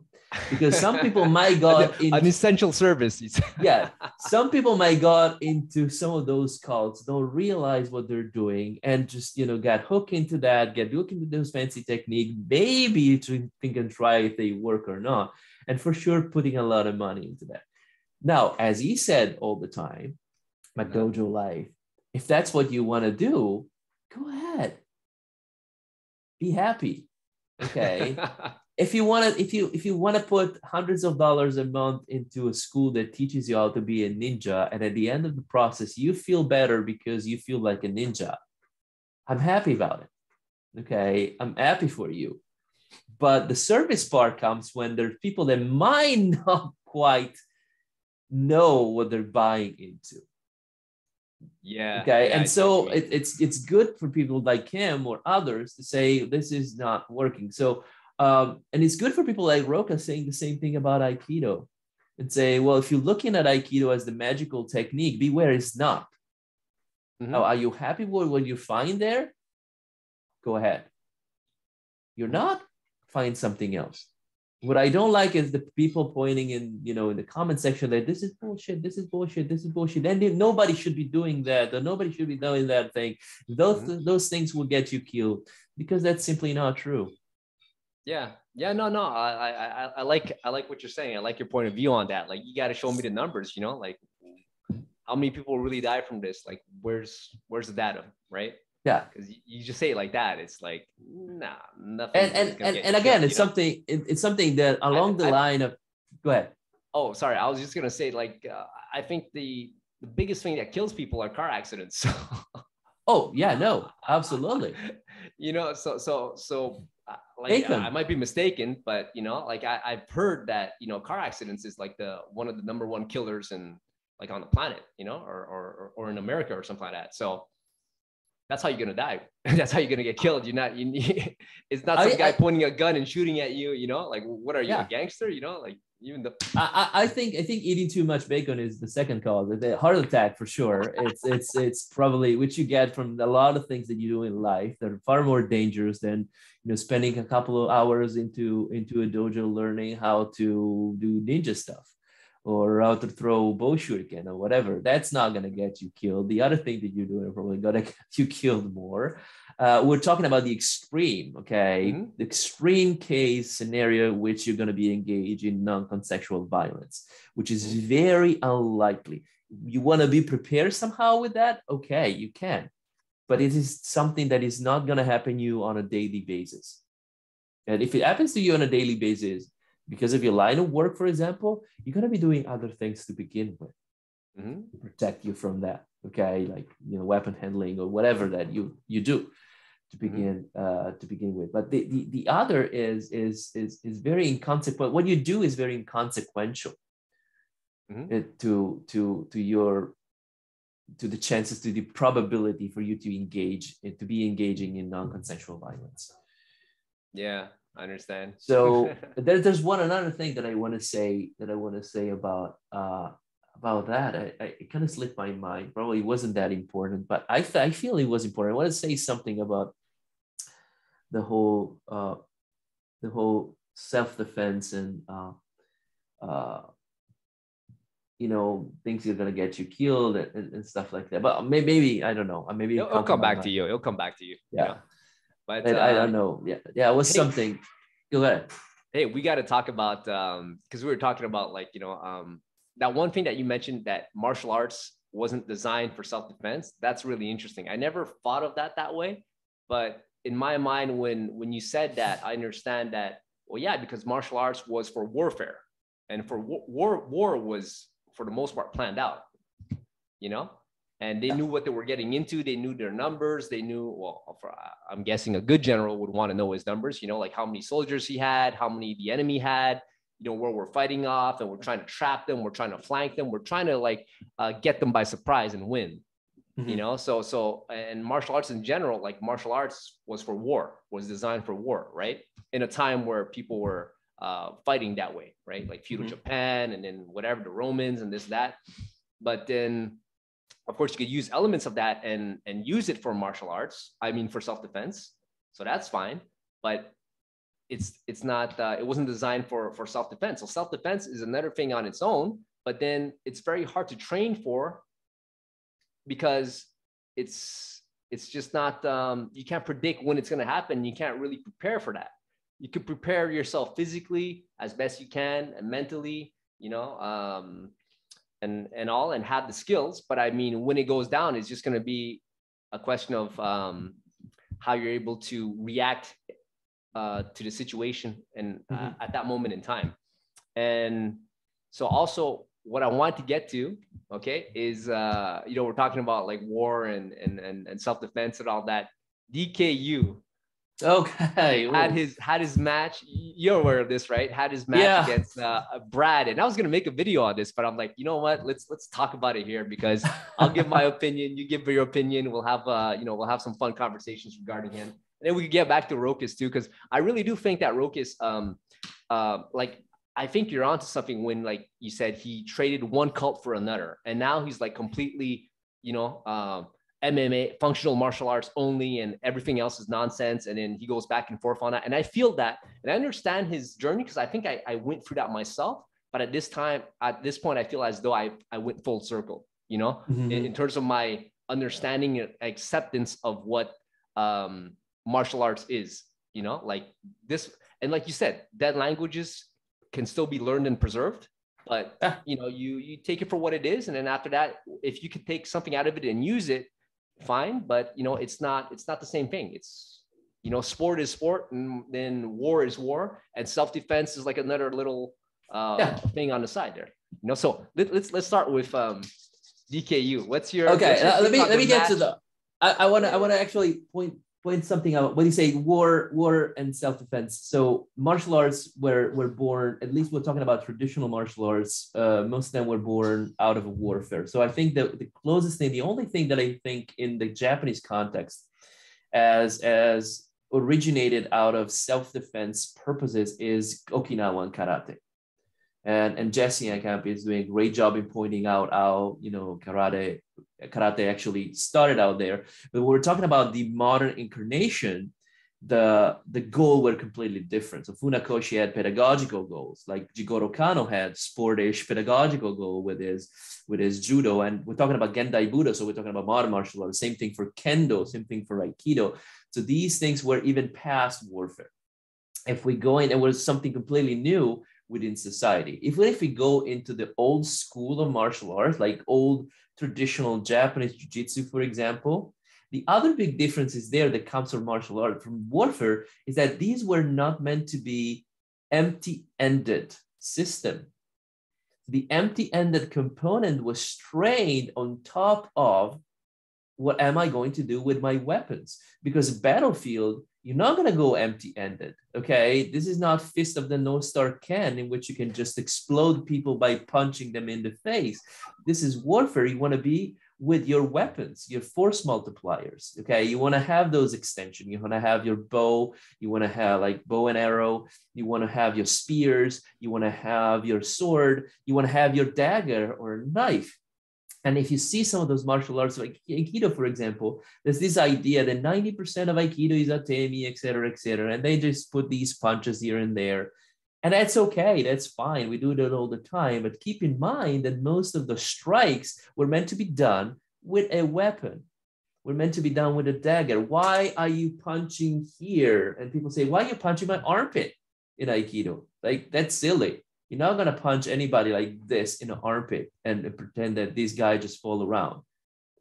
because some people might got into, an essential service. yeah, some people might got into some of those cults, don't realize what they're doing, and just you know got hooked into that, get hooked into those fancy technique, maybe to think and try if they work or not, and for sure putting a lot of money into that. Now, as he said all the time, McDojo Life, if that's what you want to do, go ahead. Be happy, okay? if you want to, if you if you want to put hundreds of dollars a month into a school that teaches you how to be a ninja, and at the end of the process you feel better because you feel like a ninja, I'm happy about it, okay? I'm happy for you. But the service part comes when there's people that might not quite know what they're buying into. Yeah. Okay. Yeah, and so it, it's it's good for people like him or others to say this is not working. So, um, and it's good for people like Rokas saying the same thing about Aikido, and say, well, if you're looking at Aikido as the magical technique, beware, it's not. Mm-hmm. Now, are you happy with what you find there? Go ahead. You're not, find something else. What I don't like is the people pointing in, you know, in the comment section that this is bullshit, this is bullshit, this is bullshit. And they, nobody should be doing that, or nobody should be doing that thing. Those mm-hmm. those things will get you killed, because that's simply not true. Yeah, yeah, no, no, I, I, I like, I like what you're saying. I like your point of view on that. Like, you got to show me the numbers, you know, like how many people really die from this? Like, where's, where's the data, right? Yeah, because you just say it like that. It's like, nah, nothing. And and and, and again, it's something. It's something that along the line of. Go ahead. Oh, sorry. I was just gonna say, like, uh, I think the the biggest thing that kills people are car accidents. oh yeah, no, absolutely. you know, so so so, uh, like, uh, I might be mistaken, but you know, like I, I've heard that you know car accidents is like the one of the number one killers in like on the planet, you know, or or or in America or something like that. So. That's how you're gonna die. That's how you're gonna get killed. You're not. You need, it's not some I, guy I, pointing a gun and shooting at you. You know, like what are you, yeah. a gangster? You know, like even the. I I think I think eating too much bacon is the second cause. The heart attack for sure. It's it's it's probably which you get from a lot of things that you do in life that are far more dangerous than you know spending a couple of hours into into a dojo learning how to do ninja stuff. Or how to throw bow shuriken or whatever. That's not gonna get you killed. The other thing that you're doing are probably gonna get you killed more. Uh, we're talking about the extreme, okay? Mm-hmm. The extreme case scenario in which you're gonna be engaged in non-consensual violence, which is very unlikely. You wanna be prepared somehow with that? Okay, you can. But it is something that is not gonna happen to you on a daily basis. And if it happens to you on a daily basis, because of your line of work, for example, you're going to be doing other things to begin with mm-hmm. to protect you from that, okay? Like, you know, weapon handling or whatever that you, you do to begin mm-hmm. uh, to begin with. But the, the, the other is, is, is, is very inconsequential. What you do is very inconsequential mm-hmm. to, to, to your, to the chances, to the probability for you to engage, to be engaging in non-consensual violence. Yeah. I understand. So there, there's one another thing that I want to say that I want to say about uh, about that. I, I it kind of slipped my mind. Probably wasn't that important, but I I feel it was important. I want to say something about the whole uh, the whole self-defense and uh, uh, you know, thinks you're gonna get you killed and, and stuff like that. But maybe, maybe I don't know. Maybe it'll, it'll come back to you. It'll come back to you. Yeah, you know? But, but uh, I don't know. Yeah, yeah, it was hey, something. Go ahead. Hey, we got to talk about um because we were talking about like you know um that one thing that you mentioned that martial arts wasn't designed for self-defense. That's really interesting. I never thought of that that way, but in my mind, when when you said that, I understand that. Well, yeah, because martial arts was for warfare, and for war, war, war was for the most part planned out, you know, and they knew what they were getting into. They knew their numbers. They knew, well, for, I'm guessing a good general would want to know his numbers, you know, like how many soldiers he had, how many the enemy had, you know, where we're fighting off, and we're trying to trap them. We're trying to flank them. We're trying to like uh, get them by surprise and win, mm-hmm. you know? So, so, and martial arts in general, like martial arts was for war, was designed for war, right? In a time where people were uh, fighting that way, right? Like feudal mm-hmm. Japan and then whatever, the Romans and this, that. But then of course you could use elements of that and, and use it for martial arts. I mean, for self-defense. So that's fine, but it's, it's not, uh, it wasn't designed for, for self-defense. So self-defense is another thing on its own, but then it's very hard to train for because it's, it's just not, um, you can't predict when it's going to happen. You can't really prepare for that. You could prepare yourself physically as best you can and mentally, you know, um, and, and all, and have the skills. But I mean, when it goes down, it's just going to be a question of um, how you're able to react uh, to the situation and uh, mm-hmm. at that moment in time. And so also what I want to get to, okay, is, uh, you know, we're talking about like war and, and, and, and self-defense and all that. D K Yoo. Okay. Had his had his match. You're aware of this, right? Had his match yeah. against uh, Brad, and I was gonna make a video on this, but I'm like, you know what? Let's let's talk about it here because I'll give my opinion. You give your opinion. We'll have uh, you know, we'll have some fun conversations regarding him, and then we can get back to Rokas too, because I really do think that Rokas, um, uh, like I think you're onto something when like you said he traded one cult for another, and now he's like completely, you know, um. M M A, functional martial arts only, and everything else is nonsense. And then he goes back and forth on that. And I feel that, and I understand his journey because I think I, I went through that myself. But at this time, at this point, I feel as though I, I went full circle, you know, mm-hmm. in, in terms of my understanding and acceptance of what um, martial arts is, you know, like this. And like you said, dead languages can still be learned and preserved. But, you know, you, you take it for what it is. And then after that, if you could take something out of it and use it, fine, but you know, it's not, it's not the same thing. It's, you know, sport is sport, and then war is war, and self-defense is like another little uh yeah. thing on the side there, you know. So let, let's let's start with um D K Yoo. What's your okay what's your uh, let me let me match? Get to the I want to I want to actually point point something out when you say war war and self-defense. So martial arts were were born, at least we're talking about traditional martial arts, uh most of them were born out of a warfare. So I think that the closest thing, the only thing that I think in the Japanese context as as originated out of self-defense purposes is Okinawan karate, and and Jesse Akampi is doing a great job in pointing out how, you know, karate karate actually started out there. But when we're talking about the modern incarnation, the the goal were completely different. So Funakoshi had pedagogical goals, like Jigoro Kano had sportish pedagogical goal with his with his judo. And we're talking about Gendai Budo, so we're talking about modern martial arts. Same thing for Kendo, same thing for Aikido. So these things were even past warfare. If we go in, it was something completely new within society. Even if we go into the old school of martial arts, like old traditional Japanese jiu-jitsu, for example, the other big difference is there that comes from martial art, from warfare, is that these were not meant to be empty-ended system. The empty-ended component was trained on top of what am I going to do with my weapons? Because battlefield, you're not going to go empty-ended, okay? This is not Fist of the North Star Ken, in which you can just explode people by punching them in the face. This is warfare. You want to be with your weapons, your force multipliers, okay? You want to have those extension. You want to have your bow. You want to have like bow and arrow. You want to have your spears. You want to have your sword. You want to have your dagger or knife. And if you see some of those martial arts, like Aikido, for example, there's this idea that ninety percent of Aikido is Atemi, et cetera, et cetera. And they just put these punches here and there. And that's okay, that's fine. We do that all the time. But keep in mind that most of the strikes were meant to be done with a weapon. We're meant to be done with a dagger. Why are you punching here? And people say, why are you punching my armpit in Aikido? Like, that's silly. You're not going to punch anybody like this in an armpit and pretend that these guys just fall around.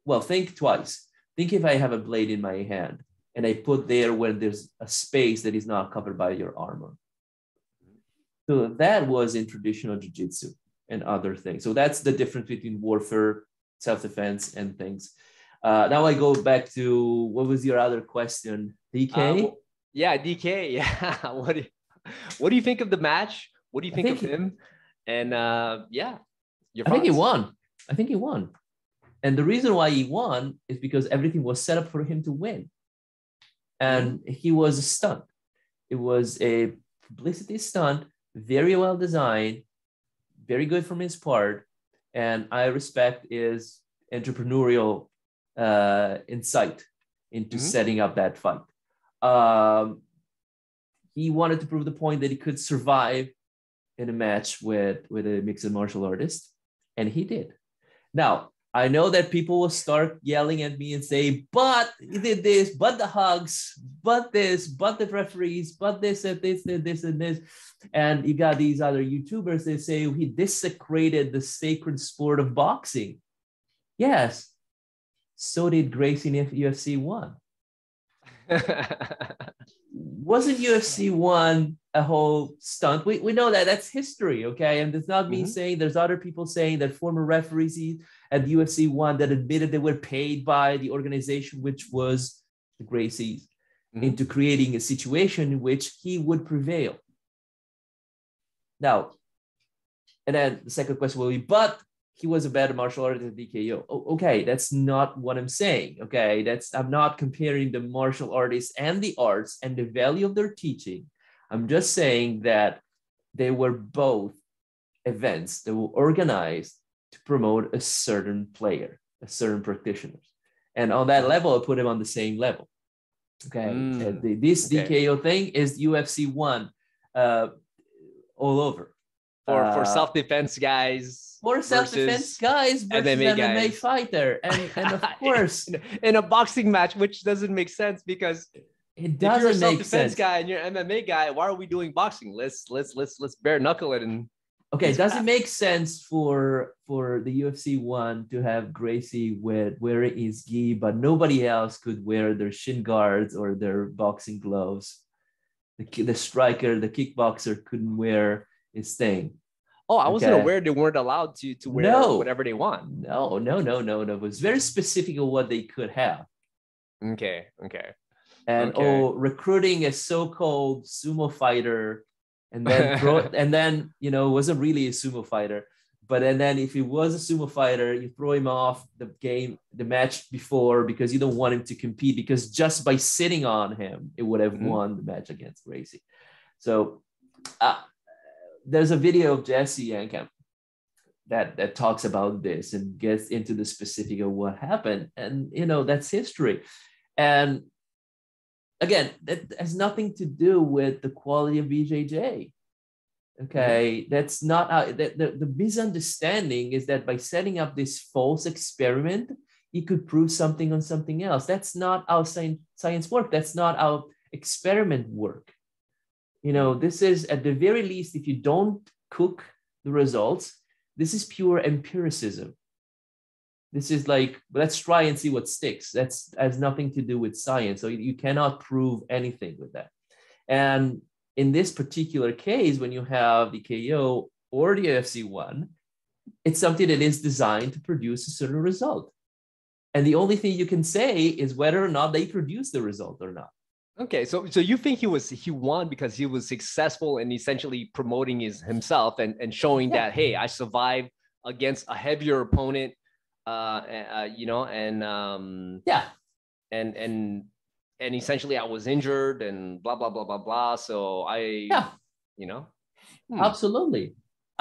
Well, think twice. Think if I have a blade in my hand and I put there where there's a space that is not covered by your armor. So that was in traditional jiu-jitsu and other things. So that's the difference between warfare, self-defense, and things. Uh, now I go back to, what was your other question? D K? Uh, yeah, D K. Yeah. What do you, what do you think of the match? What do you think, think of he, him? And uh, yeah, your I think he won. I think he won. And the reason why he won is because everything was set up for him to win. And he was a stunt. It was a publicity stunt, very well designed, very good from his part. And I respect his entrepreneurial uh, insight into mm-hmm. setting up that fight. Um, he wanted to prove the point that he could survive in a match with, with a mixed martial artist, and he did. Now, I know that people will start yelling at me and say, but he did this, but the hugs, but this, but the referees, but this and this and this and this. And you got these other YouTubers, they say he desecrated the sacred sport of boxing. Yes, so did Gracie in U F C one. Wasn't U F C one a whole stunt? We, we know that that's history, okay? And it's not me mm-hmm. saying, there's other people saying that former referees at U F C one that admitted they were paid by the organization, which was the Gracies, mm-hmm. into creating a situation in which he would prevail. Now, and then the second question will be, but he was a better martial artist than D K Yoo. Oh, okay, that's not what I'm saying, okay? That's, I'm not comparing the martial artists and the arts and the value of their teaching. I'm just saying that they were both events that were organized to promote a certain player, a certain practitioner. And on that level, I put him on the same level, okay? Mm, uh, the, this okay. D K Yoo thing is U F C one uh, all over. For, uh, for self-defense guys. For self-defense guys versus an M M A, M M A fighter. And, and of course. in, in a boxing match, which doesn't make sense because it doesn't if you're a self-defense guy and you're an M M A guy, why are we doing boxing? Let's let's let's let's bare knuckle it and okay, does it make sense for for the U F C one to have Gracie with wearing his gi, but nobody else could wear their shin guards or their boxing gloves? The the striker, the kickboxer couldn't wear his thing. Oh, I wasn't okay. aware they weren't allowed to, to wear no. whatever they want. No, no, no, no, no. It was very specific on what they could have. Okay, okay. And okay. oh, recruiting a so-called sumo fighter, and then throw, and then you know wasn't really a sumo fighter, but and then if he was a sumo fighter, you throw him off the game, the match before because you don't want him to compete because just by sitting on him, it would have mm-hmm. won the match against Gracie. So. Uh, There's a video of Jesse Yankamp that, that talks about this and gets into the specific of what happened. And, you know, that's history. And again, that has nothing to do with the quality of B J J. Okay, mm-hmm. that's not how, that, the, the misunderstanding is that by setting up this false experiment, he could prove something on something else. That's not how science, science works. That's not how experiment work. You know, this is at the very least, if you don't cook the results, this is pure empiricism. This is like, let's try and see what sticks. That's has nothing to do with science. So you cannot prove anything with that. And in this particular case, when you have the K O or the U F C one, it's something that is designed to produce a certain result. And the only thing you can say is whether or not they produce the result or not. Okay, so so you think he was he won because he was successful in essentially promoting his himself and, and showing yeah. that, hey, I survived against a heavier opponent, uh, uh you know, and um yeah, and and and essentially I was injured and blah blah blah blah blah. So I yeah, you know, hmm. absolutely.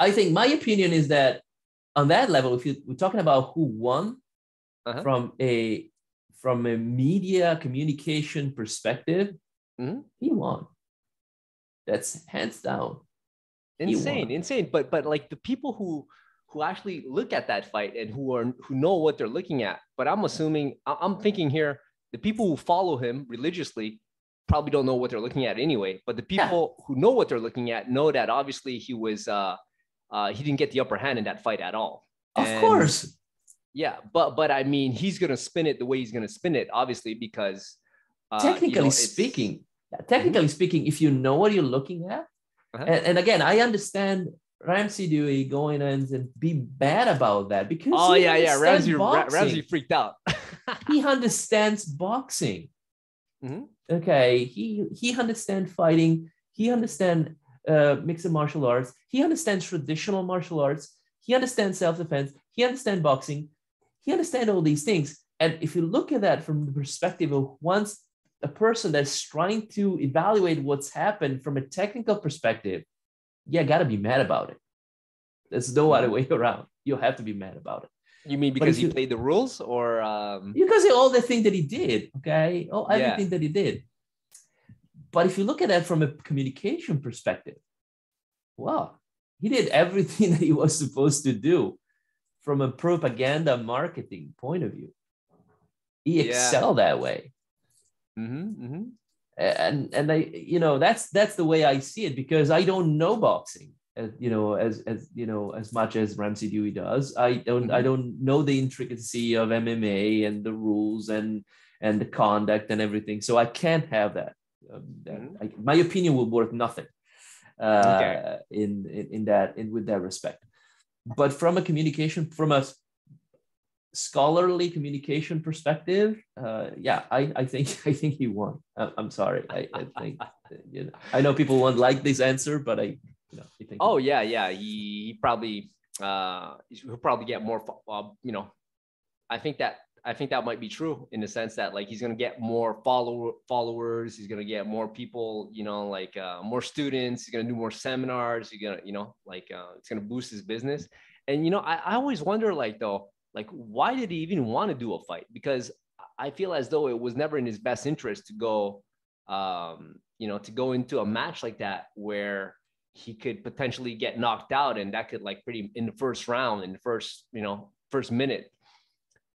I think my opinion is that on that level, if you, we're talking about who won uh-huh. from a From a media communication perspective, mm-hmm. he won. That's hands down. insane, insane. But but like the people who who actually look at that fight and who are who know what they're looking at. But I'm assuming, I'm thinking here, the people who follow him religiously probably don't know what they're looking at anyway. But the people yeah. who know what they're looking at know that obviously he was uh, uh, he didn't get the upper hand in that fight at all. Of and, course. Yeah, but but I mean, he's gonna spin it the way he's gonna spin it, obviously, because uh, technically you know, speaking, yeah, technically speaking, if you know what you're looking at. Uh-huh. And, and again, I understand Ramsey Dewey going in and be bad about that because oh yeah yeah Ramsey Ra- Ramsey freaked out. He understands boxing. Mm-hmm. Okay, he he understands fighting. He understands uh, mixed martial arts. He understands traditional martial arts. He understands self defense. He understands boxing. He understands all these things. And if you look at that from the perspective of once a person that's trying to evaluate what's happened from a technical perspective, yeah, gotta be mad about it. There's no other way around. You'll have to be mad about it. You mean because he you, played the rules or? Um... Because of all the things that he did, okay? All everything yeah. that he did. But if you look at that from a communication perspective, wow, he did everything that he was supposed to do from a propaganda marketing point of view. He yeah. excelled that way. Mm-hmm, mm-hmm. And, and I, you know, that's, that's the way I see it because I don't know boxing. As, you know, as as you know, as much as Ramsey Dewey does, I don't mm-hmm. I don't know the intricacy of M M A and the rules and and the conduct and everything. So I can't have that. Um, that mm-hmm. I, my opinion will worth nothing uh, okay. in, in in that in with that respect. But from a communication, from a scholarly communication perspective, uh, yeah, I, I think I think he won. I, I'm sorry, I, I think you know, I know people won't like this answer, but I. You know, you think oh yeah, yeah. He, he probably uh, he'll probably get more. Uh, you know, I think that I think that might be true in the sense that like he's gonna get more follower followers. He's gonna get more people. You know, like uh, more students. He's gonna do more seminars. He's gonna you know like uh, it's gonna boost his business. And you know, I, I always wonder like though like why did he even want to do a fight? Because I feel as though it was never in his best interest to go, um, you know, to go into a match like that where he could potentially get knocked out and that could like pretty in the first round in the first, you know, first minute.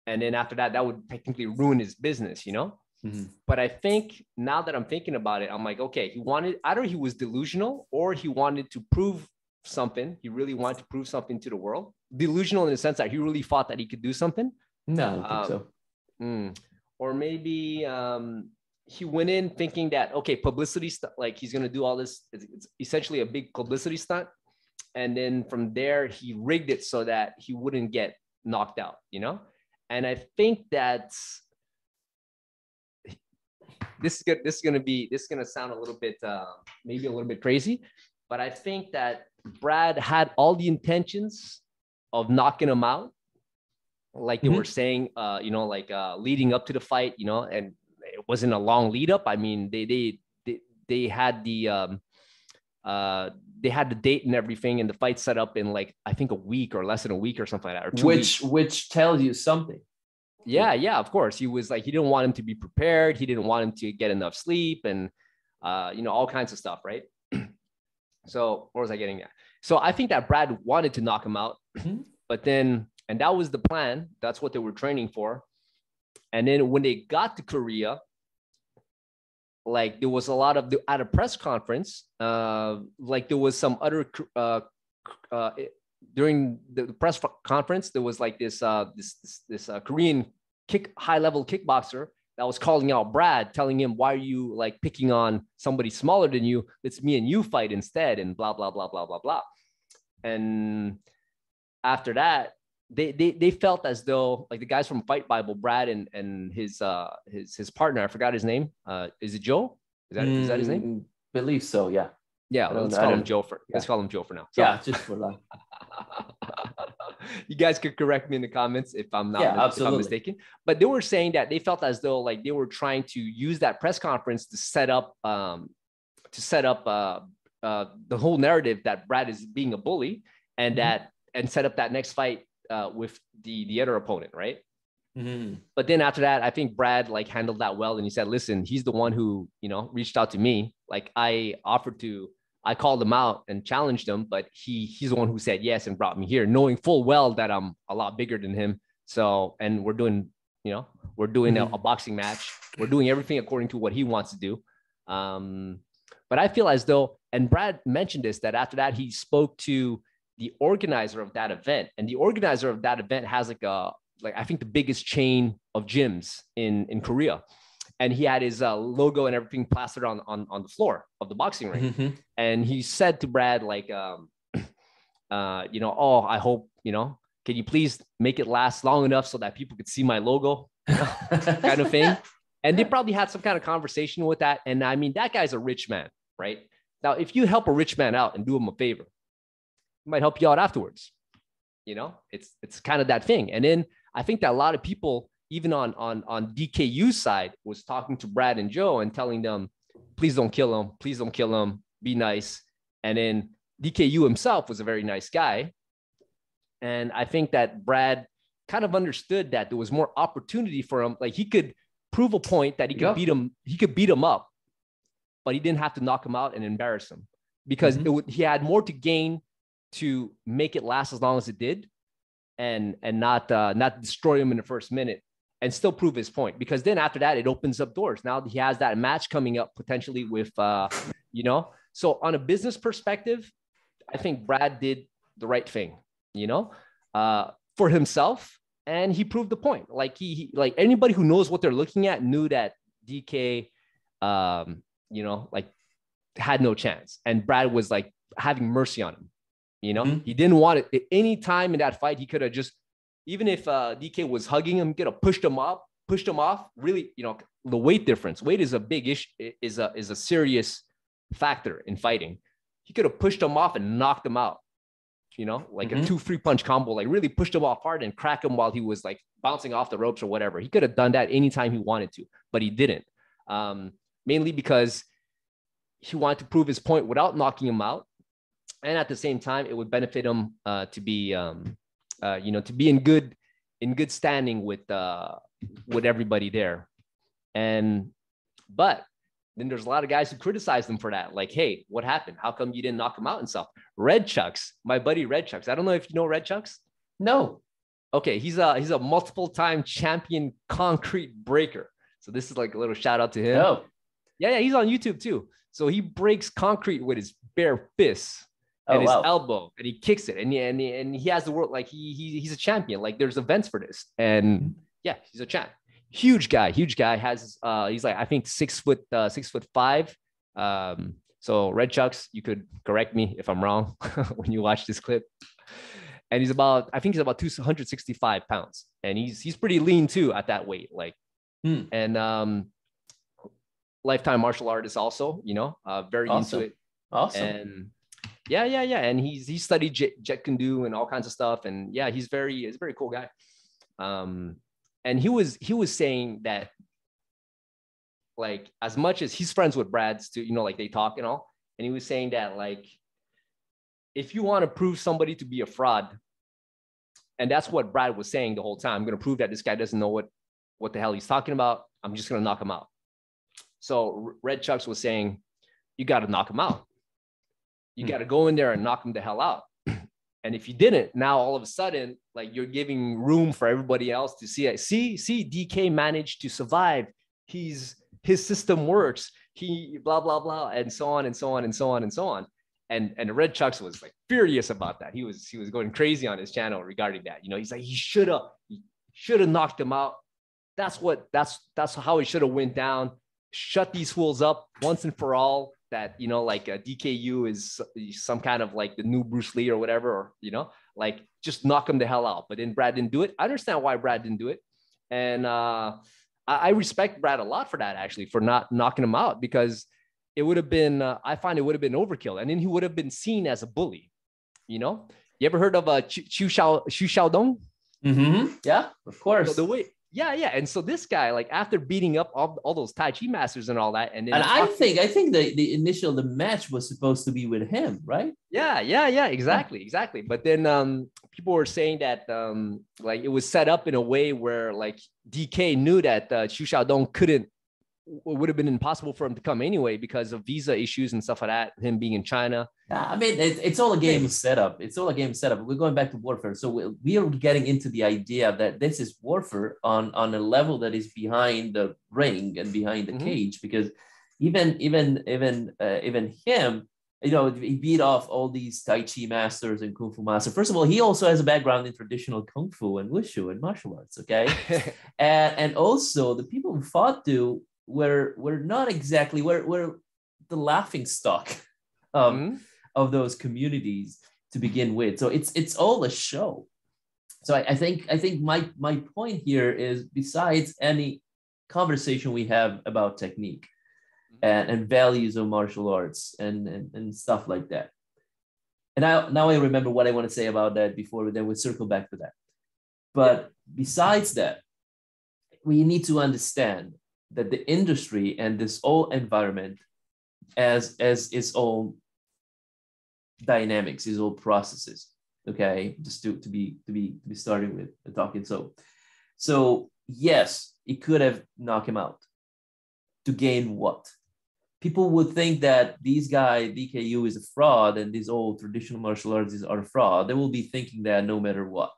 And then after that, that would technically ruin his business, you know? Mm-hmm. But I think now that I'm thinking about it, I'm like, okay, he wanted, either he was delusional or he wanted to prove something. He really wanted to prove something to the world. Delusional in the sense that he really thought that he could do something. No, I don't um, think so. Mm, or maybe, um, he went in thinking that, okay, publicity stuff, like he's going to do all this. It's, it's essentially a big publicity stunt. And then from there, he rigged it so that he wouldn't get knocked out, you know? And I think that this is good. This is going to be, this is going to sound a little bit, uh, maybe a little bit crazy, but I think that Brad had all the intentions of knocking him out. Like they mm-hmm. were saying, uh, you know, like uh, leading up to the fight, you know, and it wasn't a long lead up. I mean, they they they, they had the um, uh, they had the date and everything, and the fight set up in like I think a week or less than a week or something like that. Or two which weeks. Which tells you something. Yeah, yeah, of course. He was like he didn't want him to be prepared. He didn't want him to get enough sleep, and uh, you know all kinds of stuff, right? So where was I getting at? So I think that Brad wanted to knock him out, mm-hmm. but then and that was the plan. That's what they were training for. And then when they got to Korea, like there was a lot of the, at a press conference, uh, like there was some other uh, uh, during the press conference, there was like this uh, this this, this uh, Korean kick high level kickboxer that was calling out Brad, telling him, "Why are you like picking on somebody smaller than you? It's me and you fight instead," and blah blah blah blah blah blah. And after that. They, they they felt as though like the guys from Fight Bible, Brad and and his uh his his partner, I forgot his name. Uh, is it Joe? Is that mm, is that his name? Believe so. Yeah. Yeah. Let's call him Joe for yeah. let's call him Joe for now. So, yeah, just for life. You guys could correct me in the comments if I'm not yeah, if I'm mistaken. But they were saying that they felt as though like they were trying to use that press conference to set up um to set up uh uh the whole narrative that Brad is being a bully and mm-hmm. that and set up that next fight. Uh, with the the other opponent, right? Mm-hmm. But then after that, I think Brad like handled that well, and he said, "Listen, he's the one who you know reached out to me. Like I offered to I called him out and challenged him, but he he's the one who said yes and brought me here, knowing full well that I'm a lot bigger than him. So, and we're doing, you know, we're doing mm-hmm. a, a boxing match. We're doing everything according to what he wants to do. Um, but I feel as though, and Brad mentioned this, that after that, he spoke to the organizer of that event. And the organizer of that event has like a, like, I think the biggest chain of gyms in, in Korea. And he had his uh, logo and everything plastered on, on, on the floor of the boxing ring. Mm-hmm. And he said to Brad, like, um, uh, you know, oh, I hope, you know, can you please make it last long enough so that people could see my logo, kind of thing. And they probably had some kind of conversation with that. And I mean, that guy's a rich man, right? Now, if you help a rich man out and do him a favor, he might help you out afterwards. You know, it's, it's kind of that thing. And then I think that a lot of people, even on, on, on D K U's side, was talking to Brad and Joe and telling them, please don't kill him. Please don't kill him. Be nice. And then D K Yoo himself was a very nice guy. And I think that Brad kind of understood that there was more opportunity for him. Like, he could prove a point that he could yeah. beat him. He could beat him up, but he didn't have to knock him out and embarrass him, because mm-hmm. it w- he had more to gain to make it last as long as it did, and, and not, uh, not destroy him in the first minute, and still prove his point. Because then after that, it opens up doors. Now he has that match coming up potentially with, uh, you know, so on a business perspective, I think Brad did the right thing, you know, uh, for himself. And he proved the point. Like he, he, like anybody who knows what they're looking at knew that D K, um, you know, like had no chance. And Brad was like having mercy on him. You know, mm-hmm. he didn't want it. At any time in that fight, he could have just, even if uh, D K was hugging him, could have pushed him up, pushed him off. Really, you know, the weight difference. Weight is a big issue, is a is a serious factor in fighting. He could have pushed him off and knocked him out. You know, like mm-hmm. a two free punch combo, like really pushed him off hard and crack him while he was like bouncing off the ropes or whatever. He could have done that anytime he wanted to, but he didn't. Um, mainly because he wanted to prove his point without knocking him out. And at the same time, it would benefit him uh, to be, um, uh, you know, to be in good, in good standing with, uh, with everybody there. And, but then there's a lot of guys who criticize them for that. Like, hey, what happened? How come you didn't knock him out and stuff? Red Chucks, my buddy Red Chucks. I don't know if you know Red Chucks. No. Okay. He's a, he's a multiple time champion concrete breaker. So this is like a little shout out to him. Oh. Yeah. Yeah. He's on YouTube too. So he breaks concrete with his bare fists. And oh, his wow. elbow, and he kicks it, and he, and he, and he has the world, like he, he he's a champion. Like there's events for this, and yeah, he's a champ. Huge guy, huge guy. Has uh, he's like I think six foot uh, six foot five. Um, so Red Chucks, you could correct me if I'm wrong when you watch this clip. And he's about I think he's about two hundred sixty-five pounds, and he's he's pretty lean too at that weight. Like, hmm. and um, lifetime martial artist also, you know, uh, very awesome. into it. Awesome. And, Yeah, yeah, yeah. And he's he studied Jet, Jet Kundu and all kinds of stuff. And yeah, he's very he's a very cool guy. Um, and he was he was saying that, like, as much as he's friends with Brad's too, you know, like they talk and all. And he was saying that, like, if you want to prove somebody to be a fraud, and that's what Brad was saying the whole time, I'm going to prove that this guy doesn't know what, what the hell he's talking about. I'm just going to knock him out. So Red Chucks was saying, you got to knock him out. You got to go in there and knock him the hell out. And if you didn't, now all of a sudden, like you're giving room for everybody else to see it. See, see, D K managed to survive. He's his system works. He blah, blah, blah, and so on and so on and so on and so on. And and Red Chucks was like furious about that. He was he was going crazy on his channel regarding that. You know, he's like, he should have he should have knocked him out. That's what that's that's how it should have went down. Shut these fools up once and for all. That, you know, like a D K U is some kind of like the new Bruce Lee or whatever, or, you know, like just knock him the hell out. But then Brad didn't do it. I understand why Brad didn't do it. And uh, I, I respect Brad a lot for that, actually, for not knocking him out, because it would have been, uh, I find it would have been overkill. And then he would have been seen as a bully, you know? You ever heard of uh, Xu Xiaodong? Mm-hmm. Yeah, of course. So the way, Yeah, yeah. And so this guy, like after beating up all, all those Tai Chi masters and all that. And, then and I think I think the, the initial the match was supposed to be with him, right? Yeah, yeah, yeah, exactly, exactly. But then um, people were saying that um, like it was set up in a way where like D K knew that uh, Xu Xiaodong couldn't would have been impossible for him to come anyway because of visa issues and stuff like that, him being in China. I mean, it's, it's all a game setup. It's all a game setup. We're going back to warfare. So we, we are getting into the idea that this is warfare on, on a level that is behind the ring and behind the mm-hmm. cage, because even, even, even, uh, even him, you know, he beat off all these Tai Chi masters and Kung Fu masters. First of all, he also has a background in traditional Kung Fu and Wushu and martial arts, okay? and, and also the people who fought to were, were not exactly, were, were the laughing stock um, mm-hmm. of those communities to begin with. So it's it's all a show. So I, I think I think my, my point here is, besides any conversation we have about technique, And, and values of martial arts and, and, and stuff like that. And I, now I remember what I want to say about that before, then we'll circle back to that. But besides that, we need to understand that the industry and this whole environment as, as its own dynamics, its own processes, okay? Just to, to, be, to, be, to be starting with the talking. So, so yes, it could have knocked him out. To gain what? People would think that these guy, D K Yoo, is a fraud and these old traditional martial arts are a fraud. They will be thinking that no matter what.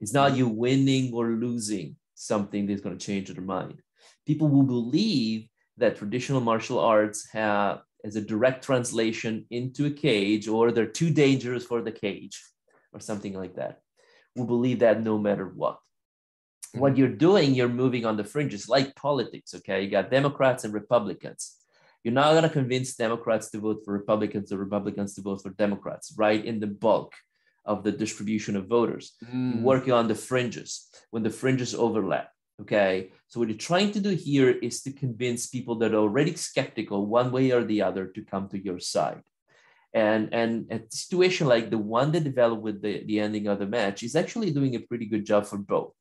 It's not you winning or losing something that's going to change their mind. People will believe that traditional martial arts have as a direct translation into a cage, or they're too dangerous for the cage or something like that. Will believe that no matter what. What you're doing, you're moving on the fringes, like politics, okay? You got Democrats and Republicans. You're not going to convince Democrats to vote for Republicans or Republicans to vote for Democrats, right? In the bulk of the distribution of voters. Mm. You're working on the fringes, when the fringes overlap, okay? So what you're trying to do here is to convince people that are already skeptical one way or the other to come to your side. And, and a situation like the one that developed with the, the ending of the match is actually doing a pretty good job for both.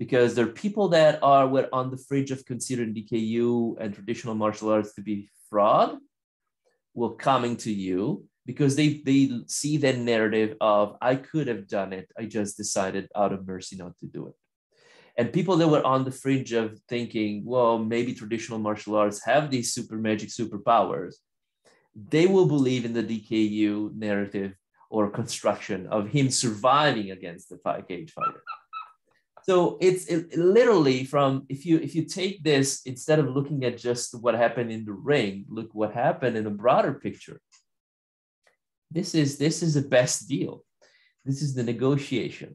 Because there are people that are were on the fringe of considering D K U and traditional martial arts to be fraud will coming to you because they, they see that narrative of, I could have done it. I just decided out of mercy not to do it. And people that were on the fringe of thinking, well, maybe traditional martial arts have these super magic superpowers. They will believe in the D K U narrative or construction of him surviving against the five cage fighter. So it's it, literally from, if you if you take this, instead of looking at just what happened in the ring, look what happened in a broader picture. This is this is the best deal. This is the negotiation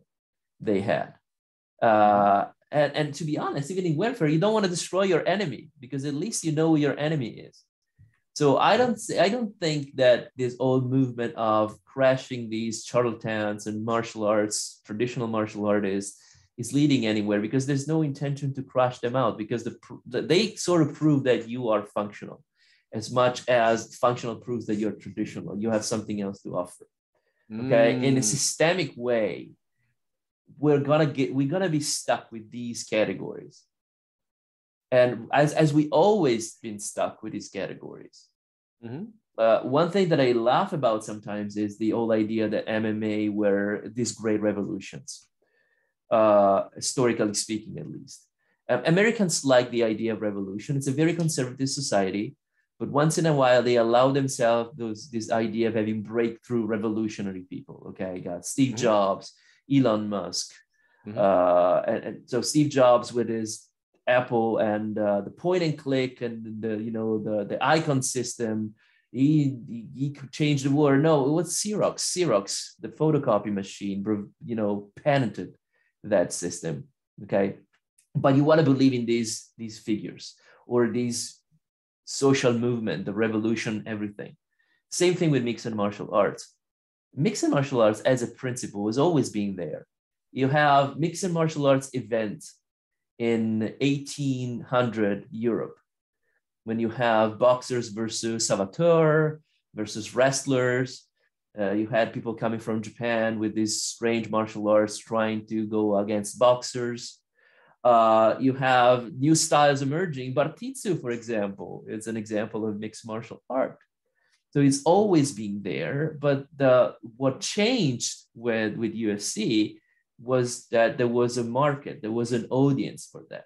they had. Uh, and, and to be honest, even in welfare, you don't want to destroy your enemy, because at least you know who your enemy is. So I don't I don't think that this old movement of crashing these charlatans and martial arts, traditional martial artists, is leading anywhere, because there's no intention to crash them out, because the, they sort of prove that you are functional as much as functional proves that you're traditional. You have something else to offer. Okay. Mm. In a systemic way, we're going to get, we're going to be stuck with these categories. And as, as we always been stuck with these categories, mm-hmm. Uh, one thing that I laugh about sometimes is the old idea that M M A were these great revolutions. Uh, historically speaking, at least. Um, Americans like the idea of revolution. It's a very conservative society, but once in a while, they allow themselves those, this idea of having breakthrough revolutionary people. Okay, I got Steve mm-hmm. Jobs, Elon Musk. Mm-hmm. Uh, and, and so Steve Jobs with his Apple and uh, the point and click and the, you know, the, the icon system, He, he, he could change the world. No, it was Xerox. Xerox, the photocopy machine, you know, patented that system, okay? But you want to believe in these, these figures or these social movement, the revolution, everything. Same thing with mixed and martial arts. Mixed and martial arts as a principle is always being there. You have mixed and martial arts events in eighteen hundred Europe, when you have boxers versus saboteur versus wrestlers. Uh, you had people coming from Japan with these strange martial arts trying to go against boxers. Uh, you have new styles emerging. Bartitsu, for example, is an example of mixed martial art. So it's always been there. But the, what changed with, with U F C was that there was a market. There was an audience for that.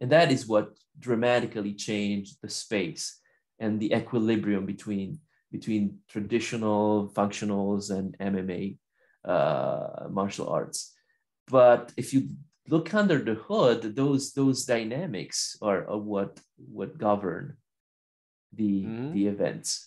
And that is what dramatically changed the space and the equilibrium between, between traditional functionals and M M A uh, martial arts. But if you look under the hood, those, those dynamics are, are what, what govern the, mm-hmm. the events.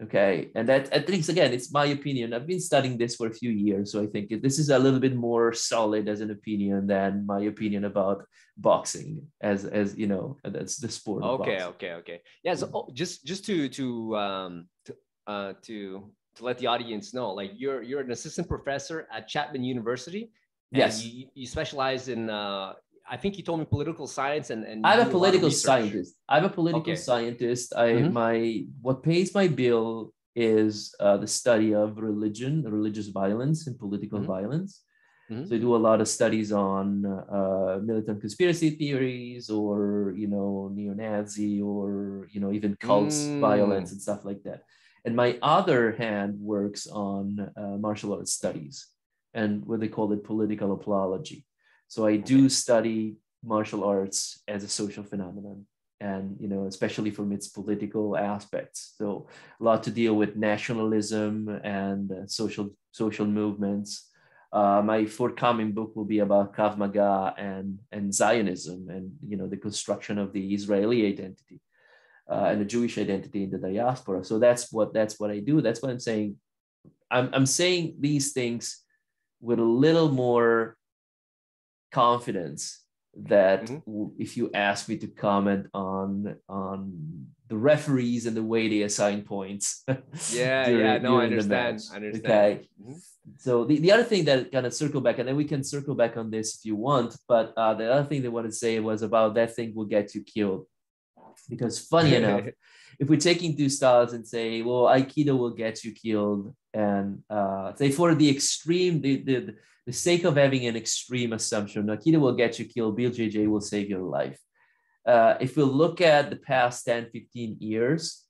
Okay, and that, at least again, it's my opinion. I've been studying this for a few years, so I think this is a little bit more solid as an opinion than my opinion about boxing, as as you know, that's the sport. Okay, of okay, okay. Yeah. So oh, just just to to um to, uh, to to let the audience know, like you're you're an assistant professor at Chapman University. And yes. You, you specialize in. Uh, I think you told me political science and, and I'm a political scientist. I'm a political okay. scientist. I mm-hmm. my what pays my bill is uh, the study of religion, religious violence, and political mm-hmm. violence. Mm-hmm. So I do a lot of studies on uh, militant conspiracy theories, or you know, neo-Nazi, or you know, even cults, mm. violence, and stuff like that. And my other hand works on uh, martial arts studies and what they call it political apology. So I do study martial arts as a social phenomenon, and you know, especially from its political aspects. So a lot to deal with nationalism and uh, social social movements. Uh, my forthcoming book will be about Krav Maga and, and Zionism, and you know, the construction of the Israeli identity uh, and the Jewish identity in the diaspora. So that's what that's what I do. That's what I'm saying. I'm I'm saying these things with a little more confidence that mm-hmm. if you ask me to comment on on the referees and the way they assign points. yeah, during, yeah, no, I understand. I understand. Okay. Mm-hmm. So the, the other thing that kind of circle back, and then we can circle back on this if you want, but uh, the other thing they want to say was about that thing will get you killed. Because funny enough, if we're taking two styles and say, well, Aikido will get you killed, and uh, say for the extreme, the, the the sake of having an extreme assumption, Aikido will get you killed, B L J J will save your life. Uh, if we look at the past ten, fifteen years,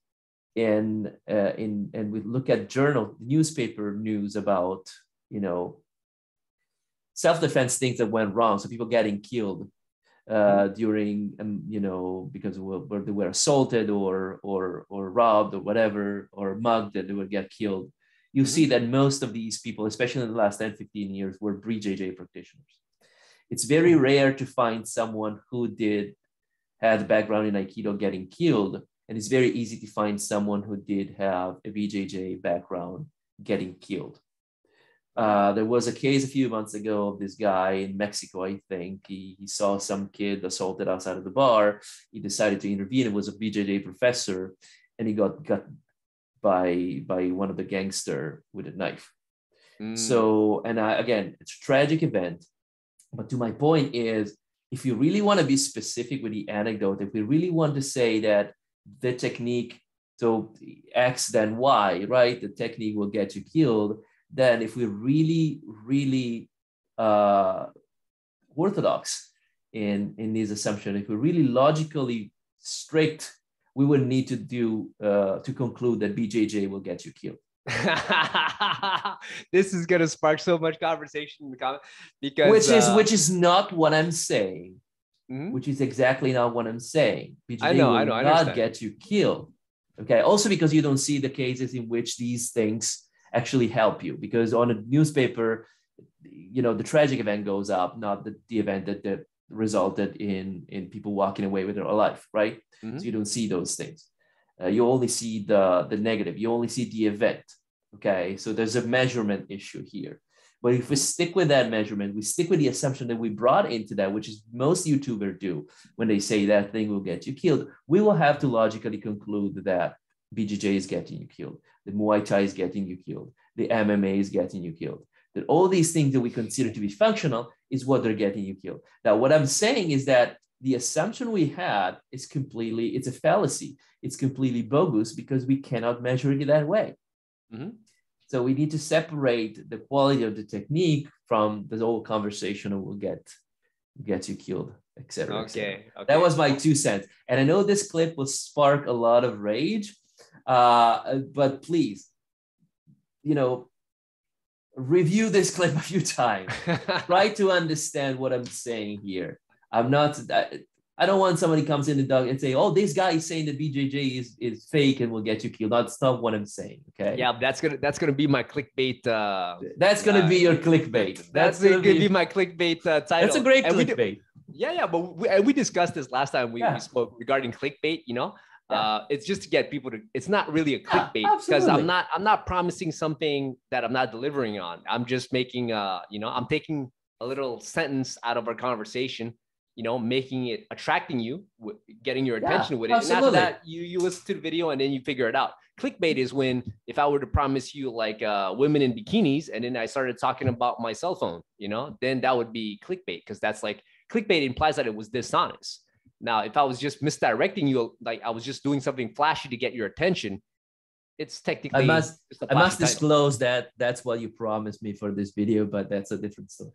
in, uh, in, and we look at journal, newspaper news about, you know, self-defense things that went wrong, so people getting killed uh, during, um, you know, because where they were assaulted or, or, or robbed or whatever, or mugged, that they would get killed. You see that most of these people, especially in the last ten, fifteen years, were B J J practitioners. It's very rare to find someone who did had a background in Aikido getting killed, and it's very easy to find someone who did have a B J J background getting killed. Uh, there was a case a few months ago of this guy in Mexico, I think. He, he saw some kid assaulted outside of the bar. He decided to intervene. It was a B J J professor, and he got got. by by one of the gangster with a knife. Mm. So, and I, again, it's a tragic event, but to my point is, if you really want to be specific with the anecdote, if we really want to say that the technique, so X then Y, right? The technique will get you killed. Then if we're really, really uh, orthodox in, in these assumptions, if we're really logically strict, we would need to do uh, to conclude that B J J will get you killed. This is going to spark so much conversation in the comments, because which is uh, which is not what I'm saying. Mm-hmm. Which is exactly not what I'm saying. B J J I know, will I know, not I get you killed. Okay. Also, because you don't see the cases in which these things actually help you, because on a newspaper, you know, the tragic event goes up, not the, the event that the resulted in in people walking away with their life, right? Mm-hmm. So you don't see those things. Uh, you only see the the negative. You only see the event. Okay, so there's a measurement issue here. But if we stick with that measurement, we stick with the assumption that we brought into that, which is most YouTubers do when they say that thing will get you killed. We will have to logically conclude that B J J is getting you killed, the Muay Thai is getting you killed, the M M A is getting you killed. That all these things that we consider to be functional is what they're getting you killed. Now, what I'm saying is that the assumption we had is completely, it's a fallacy. It's completely bogus because we cannot measure it that way. Mm-hmm. So we need to separate the quality of the technique from the whole conversation of will get, get you killed, et cetera, et cetera. Okay, okay. That was my two cents. And I know this clip will spark a lot of rage, uh, but please, you know, review this clip a few times. Try to understand what I'm saying here. I'm not, I don't want somebody comes in the dog and say, oh, this guy is saying that B J J is, is fake and will get you killed. That's not what I'm saying. Okay. Yeah. That's going to, that's going to be my clickbait. Uh, that's going to uh, be your clickbait. That's, that's going to be, be my clickbait uh, title. That's a great and clickbait. Do, yeah. Yeah. But we, and we discussed this last time we, yeah. we spoke regarding clickbait, you know, yeah. uh, it's just to get people to, it's not really a clickbait yeah, because I'm not, I'm not promising something that I'm not delivering on. I'm just making uh, you know, I'm taking a little sentence out of our conversation, you know, making it attracting you, getting your attention yeah, with it. Absolutely. And after that, you, you listen to the video and then you figure it out. Clickbait is when, if I were to promise you like uh, women in bikinis, and then I started talking about my cell phone, you know, then that would be clickbait. Cause that's like, clickbait implies that it was dishonest. Now, if I was just misdirecting you, like I was just doing something flashy to get your attention, it's technically. I must, I must disclose that that's what you promised me for this video, but that's a different story.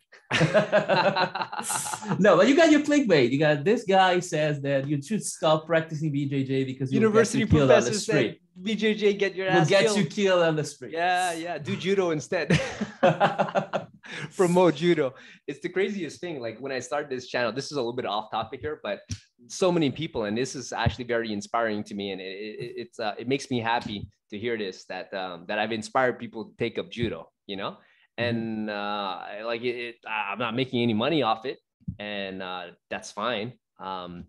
No, but you got your clickbait. You got this guy says that you should stop practicing B J J because you university professors say B J J get your ass killed. Will get you killed on the street. Yeah, yeah. Do judo instead. Promote judo. It's the craziest thing. Like when I started this channel, this is a little bit off topic here, but so many people, and this is actually very inspiring to me, and it, it, it's uh, it makes me happy to hear this, that um, that I've inspired people to take up judo, you know, and uh, like it, it, I'm not making any money off it, and uh, that's fine, um,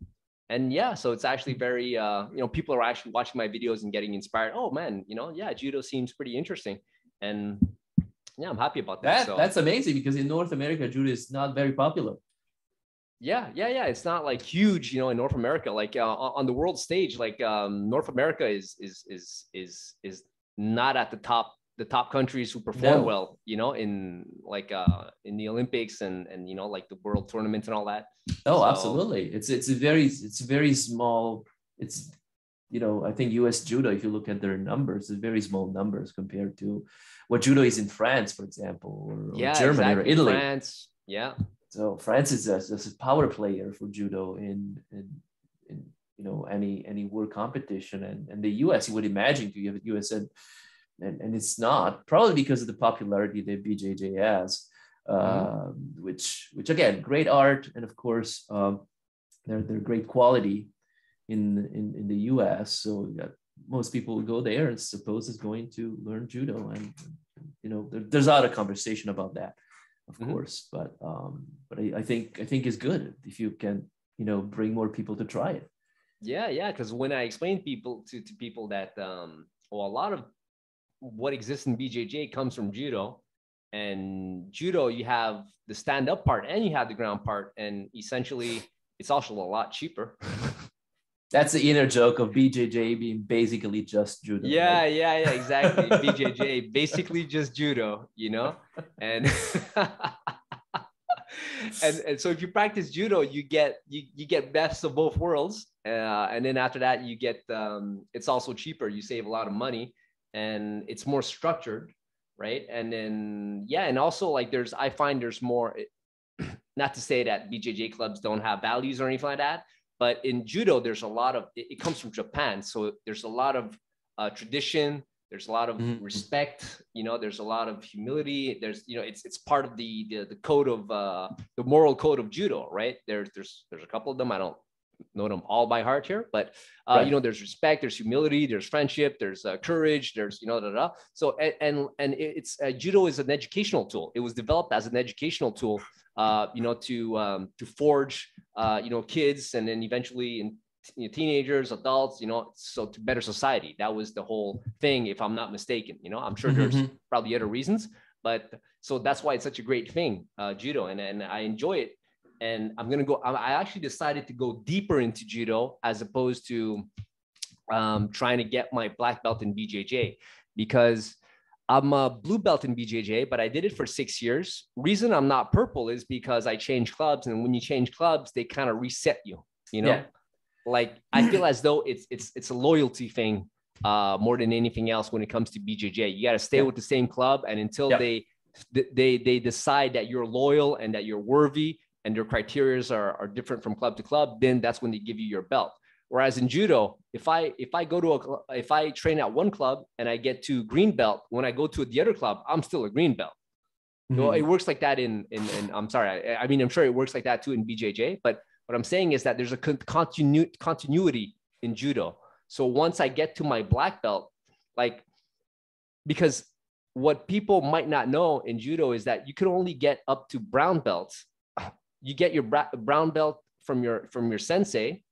and yeah, so it's actually very uh, you know, people are actually watching my videos and getting inspired. Oh man, you know, yeah, judo seems pretty interesting, and yeah, I'm happy about that. that so. That's amazing because in North America, judo is not very popular. Yeah, yeah, yeah. It's not like huge, you know, in North America, like uh, on the world stage, like um, North America is, is, is, is, is not at the top, the top countries who perform no. well, you know, in like uh, in the Olympics and, and, you know, like the world tournaments and all that. Oh, so, absolutely. It's, it's a very, it's very small. It's, you know, I think U S judo, if you look at their numbers, it's very small numbers compared to what judo is in France, for example, or, or yeah, Germany exactly. or Italy. France, yeah. So France is a, is a power player for judo in, in, in you know, any any world competition. And, and the U S, you would imagine you have U S and, and, and it's not, probably because of the popularity that B J J has, um, mm-hmm. which, which again, great art. And of course, um, they're, they're great quality in, in, in the U S. So yeah, most people go there and suppose is going to learn judo. And, you know, there, there's a lot of conversation about that. Of mm-hmm. course, but um, but I, I think I think it's good if you can, you know, bring more people to try it. Yeah, yeah. Because when I explain people to, to people that um, well, a lot of what exists in B J J comes from judo, and judo you have the stand up part and you have the ground part, and essentially it's also a lot cheaper. That's the inner joke of B J J being basically just judo. Yeah, right? yeah, yeah, exactly. B J J, basically just judo, you know? And, and and so if you practice judo, you get you, you get best of both worlds. Uh, and then after that, you get, um, it's also cheaper. You save a lot of money and it's more structured, right? And then, yeah, and also like there's, I find there's more, not to say that B J J clubs don't have values or anything like that, but in judo, there's a lot of, it comes from Japan. So there's a lot of uh, tradition. There's a lot of mm-hmm. respect, you know, there's a lot of humility. There's, you know, it's, it's part of the, the, the code of, uh, the moral code of judo, right? There's, there's, there's a couple of them. I don't know them all by heart here, but, uh, right. you know, there's respect, there's humility, there's friendship, there's uh, courage, there's, you know, da, da, da. So, and, and, and it's, uh, judo is an educational tool. It was developed as an educational tool, uh, you know, to, um, to forge, uh, you know, kids and then eventually in you know, teenagers, adults, you know, so to better society. That was the whole thing, if I'm not mistaken, you know, I'm sure mm-hmm. there's probably other reasons, but so that's why it's such a great thing, uh, judo. And, and I enjoy it. And I'm going to go, I actually decided to go deeper into judo as opposed to um, trying to get my black belt in B J J because I'm a blue belt in B J J, but I did it for six years. Reason I'm not purple is because I changed clubs. And when you change clubs, they kind of reset you, you know, yeah. like I feel as though it's, it's, it's a loyalty thing uh, more than anything else when it comes to B J J. You got to stay yeah. with the same club. And until yeah. they, they, they decide that you're loyal and that you're worthy and your criterias are, are different from club to club, then that's when they give you your belt. Whereas in judo, if I if I go to a if I train at one club and I get to green belt, when I go to the other club, I'm still a green belt. Mm-hmm. So it works like that in in, in I'm sorry, I, I mean I'm sure it works like that too in B J J, but What I'm saying is that there's a continu continuity in judo. So once I get to my black belt, like, because what people might not know in judo is that you can only get up to brown belts. You get your brown belt from your, from your sensei,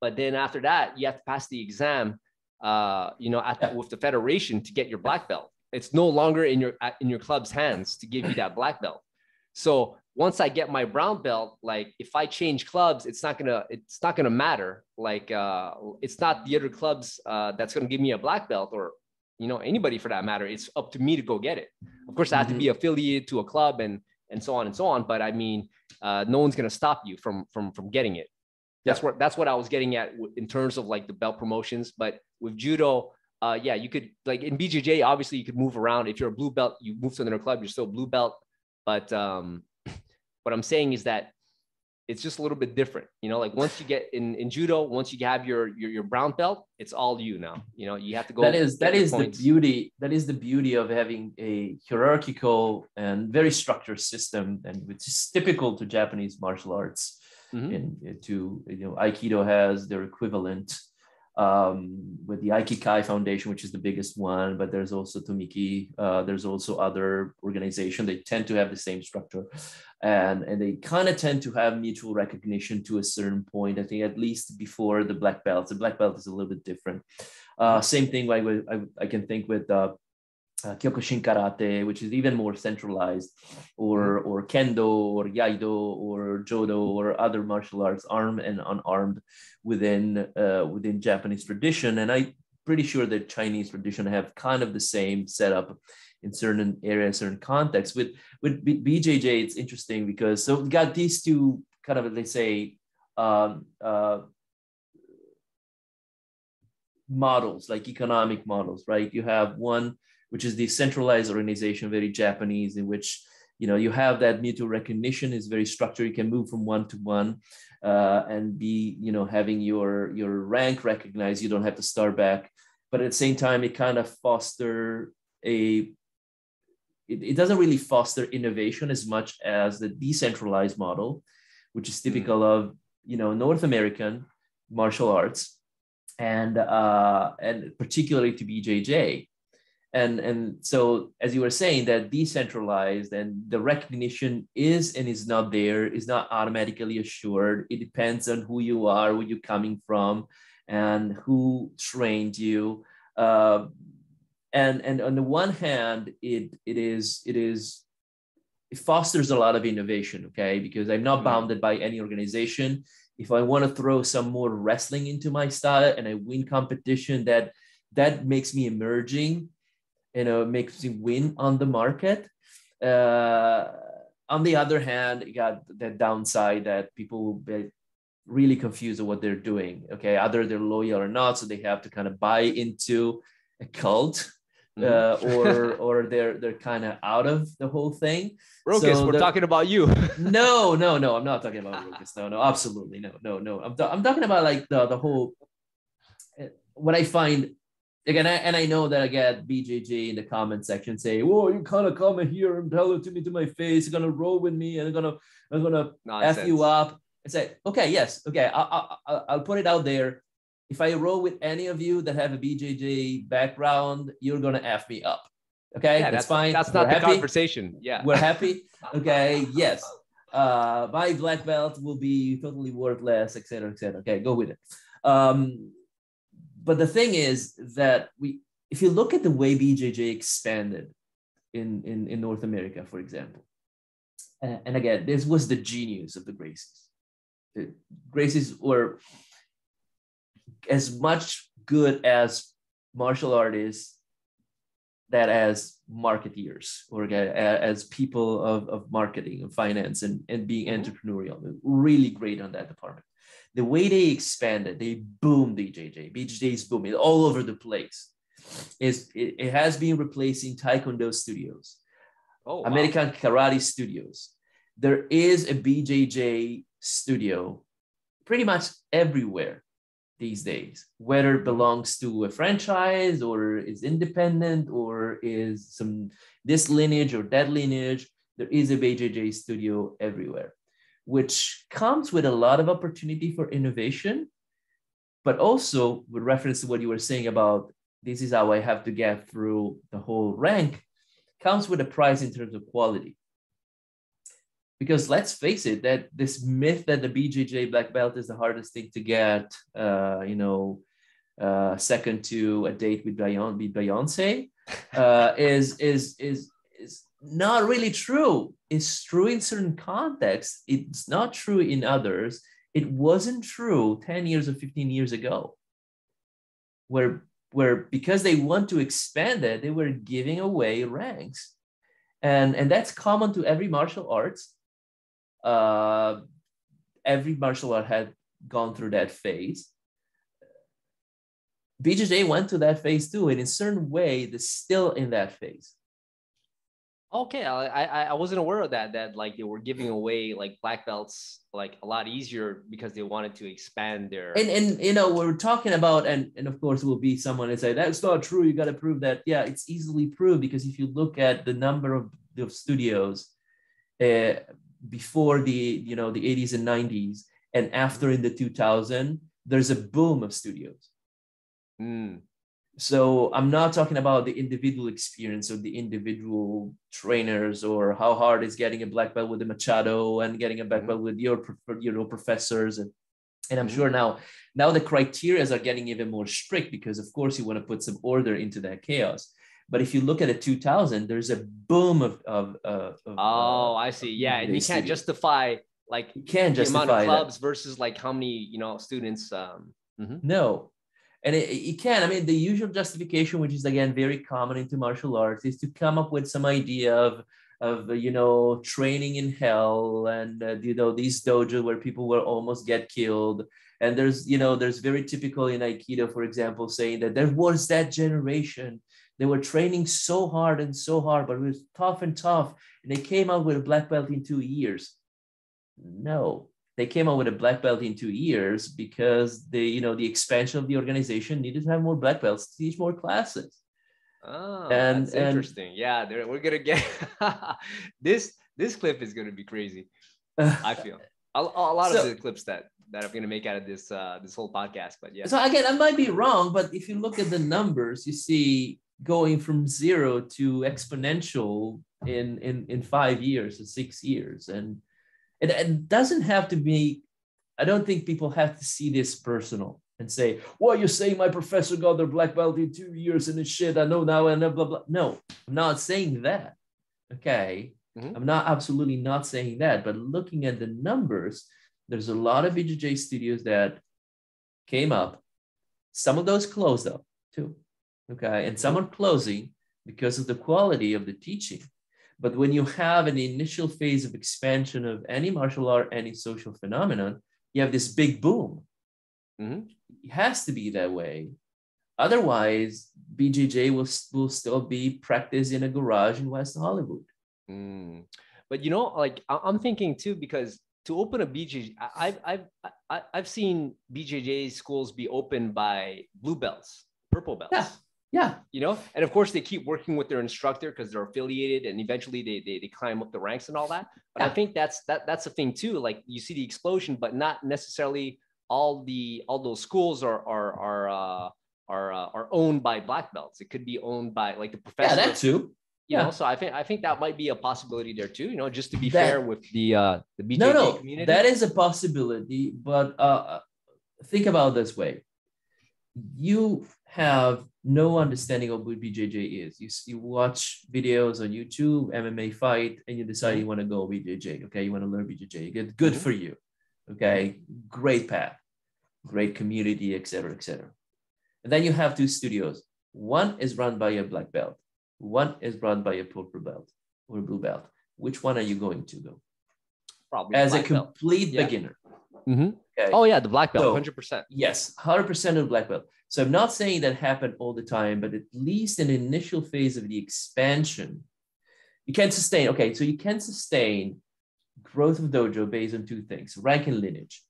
but then after that, you have to pass the exam, uh, you know, at the, with the federation to get your black belt. It's no longer in your, in your club's hands to give you that black belt. So once I get my brown belt, like if I change clubs, it's not gonna, it's not gonna matter. Like uh, it's not the other clubs uh, that's gonna give me a black belt, or, you know, anybody for that matter. It's up to me to go get it. Of course, I have mm-hmm. to be affiliated to a club and, and so on and so on. But I mean, uh, no one's gonna stop you from, from, from getting it. That's yeah. what, that's what I was getting at in terms of like the belt promotions. But with judo, uh, yeah, you could, like in B J J, obviously you could move around. If you're a blue belt, you move to another club, you're still blue belt. But um, what I'm saying is that it's just a little bit different, you know, like once you get in, in judo, once you have your, your, your brown belt, it's all you now, you know, you have to go. That is, that is the beauty. That is the beauty of having a hierarchical and very structured system, and which is typical to Japanese martial arts. Mm-hmm. And to, you know, Aikido has their equivalent um, with the Aikikai Foundation, which is the biggest one, but there's also Tomiki. Uh, there's also other organizations. They tend to have the same structure, and, and they kind of tend to have mutual recognition to a certain point. I think at least before the black belts, the black belt is a little bit different. Uh, same thing like with, I, I can think with uh, Uh, Kyokushin Karate, which is even more centralized, or or Kendo or Yaido or Jodo or other martial arts, armed and unarmed, within uh, within Japanese tradition. And I'm pretty sure that Chinese tradition have kind of the same setup in certain areas, certain contexts. With with B J J, it's interesting because so we got these two kind of, let's say, um, uh, models, like economic models, right? You have one, which is the centralized organization, very Japanese, in which, you know, you have that mutual recognition, is very structured. You can move from one to one uh, and be, you know, having your, your rank recognized. You don't have to start back. But at the same time, it kind of foster a, it, it doesn't really foster innovation as much as the decentralized model, which is typical mm-hmm. of, you know, North American martial arts, and, uh, and particularly to B J J. And, and so, as you were saying, that decentralized and the recognition is and is not there, is not automatically assured. It depends on who you are, where you're coming from, and who trained you. Uh, and, and on the one hand, it, it, is, it, is, it fosters a lot of innovation, okay? Because I'm not mm-hmm. bounded by any organization. If I want to throw some more wrestling into my style and I win competition, that, that makes me emerging. You know, it makes you win on the market. Uh, on the other hand, you got the downside that people will be really confused of what they're doing. Okay, either they're loyal or not, so they have to kind of buy into a cult, uh, mm. or or they're they're kind of out of the whole thing. Rokas, so we're talking about you. no, no, no, I'm not talking about Rokas. No, no, absolutely no, no, no. I'm I'm talking about like the the whole what I find. Again, I, and I know that I get B J J in the comment section saying, "Whoa, you kind of come in here and tell it to me to my face. You're gonna roll with me, and I'm gonna, I'm gonna Nonsense. F you up." I say, "Okay, yes, okay, I'll, I'll, I'll put it out there. If I roll with any of you that have a B J J background, you're gonna F me up. Okay, yeah, that's, that's fine. That's not We're the happy. conversation. Yeah, we're happy. Okay, yes. Uh, my black belt will be totally worthless, et cetera, et cetera. Okay, go with it." Um, But the thing is that we, if you look at the way B J J expanded in, in, in North America, for example, and, and again, this was the genius of the Gracies. The Gracies were as much good as martial artists that as marketeers, or as people of, of marketing and finance and, and being entrepreneurial. They're really great on that department. The way they expanded, they boomed B J J. B J J is booming all over the place. It's, it, it has been replacing Taekwondo studios, oh, wow. American Karate studios. There is a B J J studio pretty much everywhere these days, whether it belongs to a franchise or is independent or is some this lineage or that lineage. There is a B J J studio everywhere. which comes with a lot of opportunity for innovation, but also with reference to what you were saying about this is how I have to get through the whole rank, comes with a price in terms of quality. Because let's face it, that this myth that the B J J black belt is the hardest thing to get, uh, you know, uh, second to a date with Beyonce, uh, is, is, is, is not really true. It's true in certain contexts. It's not true in others. It wasn't true ten years or fifteen years ago, where, where because they want to expand it, they were giving away ranks. And, and that's common to every martial arts. Uh, every martial art had gone through that phase. B J J went to that phase too, and in a certain way, they're still in that phase. Okay, I, I I wasn't aware of that, that like they were giving away like black belts like a lot easier because they wanted to expand their... And, and you know, we're talking about, and, and of course will be someone that say, that's not true, you got to prove that. Yeah, it's easily proved because if you look at the number of, of studios uh, before the, you know, the eighties and nineties and after in the two thousand, there's a boom of studios. Mm. So I'm not talking about the individual experience or the individual trainers or how hard is getting a black belt with a Machado and getting a black belt with your, you know, professors. And, and I'm sure now, now the criterias are getting even more strict because of course you want to put some order into that chaos. But if you look at the two thousand, there's a boom of, of, uh, of oh, uh, I see. Yeah. And you can't justify like you can't justify the amount of clubs that versus like how many, you know, students. Um, mm-hmm. No. And it, it can, I mean, the usual justification, which is, again, very common into martial arts, is to come up with some idea of, of you know, training in hell and, uh, you know, these dojos where people will almost get killed. And there's, you know, there's very typical in Aikido, for example, saying that there was that generation. They were training so hard and so hard, but it was tough and tough. And they came out with a black belt in two years. No. They came out with a black belt in two years because the, you know, the expansion of the organization needed to have more black belts to teach more classes. Oh, and, that's and, interesting. Yeah, we're gonna get this. This clip is gonna be crazy. I feel a, a lot so, of the clips that that I'm gonna make out of this uh, this whole podcast. But yeah. So again, I might be wrong, but if you look at the numbers, you see going from zero to exponential in in in five years or six years, and. It, it doesn't have to be, I don't think people have to see this personal and say, well, you're saying my professor got their black belt in two years and this shit, I know now and blah, blah, blah. No, I'm not saying that, okay? Mm-hmm. I'm not absolutely not saying that, but looking at the numbers, there's a lot of B J J studios that came up. Some of those closed up too, okay? And some are closing because of the quality of the teaching. But when you have an initial phase of expansion of any martial art, any social phenomenon, you have this big boom. Mm-hmm. It has to be that way. Otherwise, B J J will, will still be practiced in a garage in West Hollywood. Mm. But, you know, like I'm thinking, too, because to open a B J J, I've, I've, I've seen B J J schools be opened by blue belts, purple belts. Yeah. Yeah, you know, and of course they keep working with their instructor because they're affiliated, and eventually they, they they climb up the ranks and all that. But yeah. I think that's that that's a thing too. Like you see the explosion, but not necessarily all the all those schools are are are uh, are uh, are owned by black belts. It could be owned by like the professor. Yeah, that too. You yeah. know, so I think I think that might be a possibility there too. You know, just to be that, fair with the uh, the B J J no, no, community. That is a possibility, but uh, think about it this way: you have no understanding of what B J J is. You, you watch videos on YouTube, M M A fight, and you decide you want to go B J J, okay? You want to learn B J J. Good, good for you, okay? Great path, great community, et cetera, et cetera. And then you have two studios. One is run by a black belt. One is run by a purple belt or a blue belt. Which one are you going to go? Probably as a complete belt. Beginner. Yeah. Mm-hmm. Okay. Oh yeah, the black belt, so, one hundred percent. Yes, one hundred percent of the black belt. So I'm not saying that happened all the time, but at least in the initial phase of the expansion, you can sustain, okay, so you can sustain growth of dojo based on two things, rank and lineage.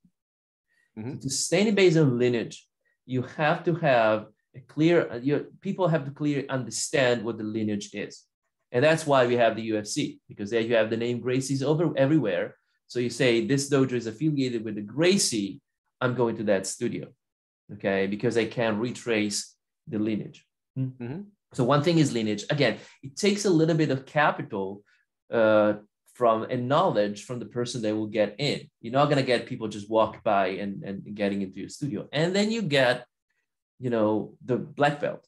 Mm-hmm. To sustain it based on lineage, you have to have a clear, you, people have to clearly understand what the lineage is. And that's why we have the U F C, because there you have the name Gracie's over everywhere. So you say, this dojo is affiliated with the Gracie, I'm going to that studio, okay? Because I can retrace the lineage. Mm-hmm. So one thing is lineage. Again, it takes a little bit of capital uh, from and knowledge from the person they will get in. You're not gonna get people just walk by and, and getting into your studio. And then you get, you know, the black belt,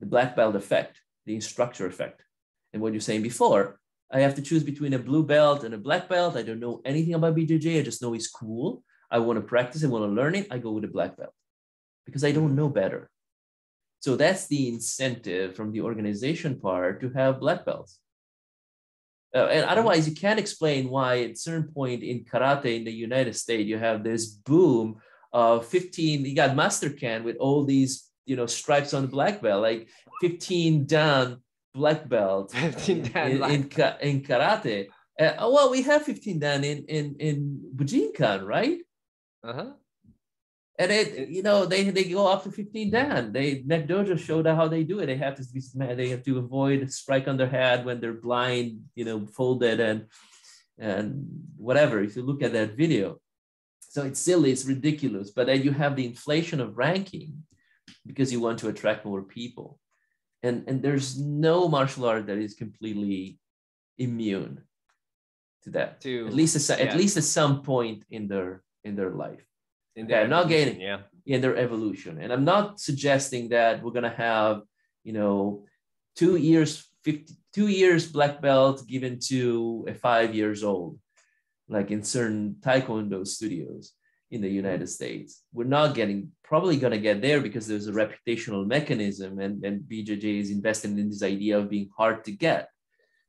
the black belt effect, the instructor effect. And what you're saying before, I have to choose between a blue belt and a black belt. I don't know anything about B J J. I just know it's cool. I wanna practice, I wanna learn it. I go with a black belt because I don't know better. So that's the incentive from the organization part to have black belts. Uh, and otherwise, you can't explain why at a certain point in karate in the United States, you have this boom of fifteen, you got Master Ken with all these, you know, stripes on the black belt, like fifteen down black belt fifteen down in, black. In, in karate. Uh, oh, well, we have fifteen down in, in, in Bujinkan, right? Uh-huh. And it, you know, they, they go up to fifteen dan. They McDojo showed how they do it. They have to be, they have to avoid strike on their head when they're blind, you know, folded and and whatever. If you look at that video, so it's silly, it's ridiculous. But then you have the inflation of ranking because you want to attract more people, and and there's no martial art that is completely immune to that. To, at least a, yeah. at least at some point in their in their life. In their okay, I'm not getting yeah. in their evolution. And I'm not suggesting that we're going to have, you know, two years, fifty, two years black belt given to a five years old, like in certain Taekwondo studios in the United States. We're not getting, probably going to get there because there's a reputational mechanism and, and B J J is invested in this idea of being hard to get.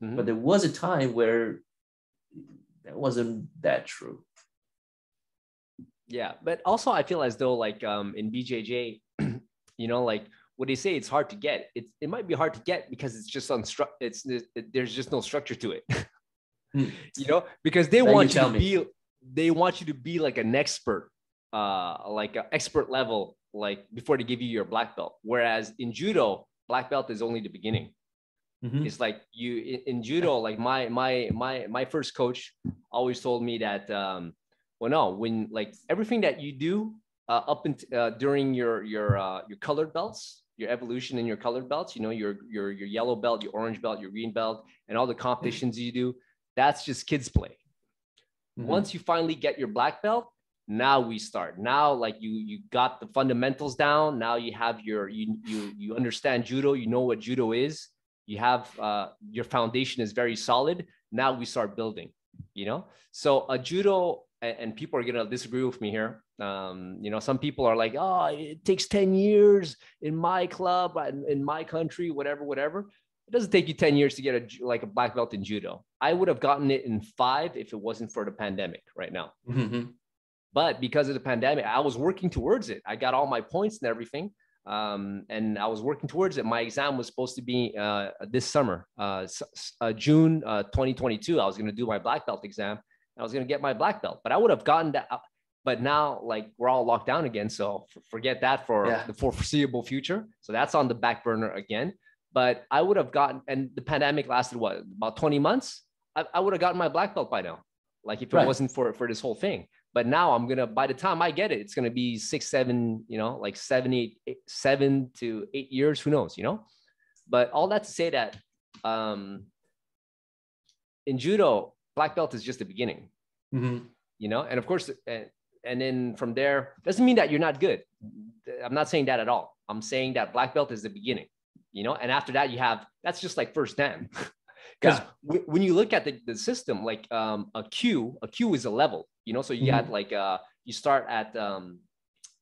Mm-hmm. But there was a time where that wasn't that true. Yeah, but also I feel as though like um, in B J J, you know, like what they say, it's hard to get. It it might be hard to get because it's just on stru- It's it, there's just no structure to it, you know, because they then want you, you to me. be they want you to be like an expert, uh, like an expert level, like before they give you your black belt. Whereas in judo, black belt is only the beginning. Mm-hmm. It's like you in, in judo, like my my my my first coach always told me that. Um, Well, no, when like everything that you do uh, up and uh, during your your uh, your colored belts, your evolution in your colored belts, you know, your your your yellow belt, your orange belt, your green belt, and all the competitions you do, that's just kids play. Mm-hmm. Once you finally get your black belt, now we start. Now, like you you got the fundamentals down. Now you have your you you you understand judo. You know what judo is. You have uh, your foundation is very solid. Now we start building. You know, so a judo. And people are going to disagree with me here. Um, you know, some people are like, oh, it takes ten years in my club, in my country, whatever, whatever. It doesn't take you ten years to get a, like a black belt in judo. I would have gotten it in five if it wasn't for the pandemic right now. Mm-hmm. But because of the pandemic, I was working towards it. I got all my points and everything. Um, and I was working towards it. My exam was supposed to be uh, this summer, uh, uh, June uh, twenty twenty-two. I was going to do my black belt exam. I was going to get my black belt, but I would have gotten that. But now, like, we're all locked down again. So forget that for yeah. the foreseeable future. So that's on the back burner again. But I would have gotten, and the pandemic lasted, what, about twenty months? I, I would have gotten my black belt by now. Like, if right. it wasn't for, for this whole thing. But now I'm going to, by the time I get it, it's going to be six, seven, you know, like seven, eight, eight, seven to eight years. Who knows, you know? But all that to say that um, in judo, black belt is just the beginning, mm-hmm. you know? And of course, and, and then from there, doesn't mean that you're not good. I'm not saying that at all. I'm saying that black belt is the beginning, you know? And after that you have, that's just like first dan. Because yeah. w- when you look at the, the system, like um, a Q, a Q is a level, you know? So you mm-hmm. got like, uh, you start at, um,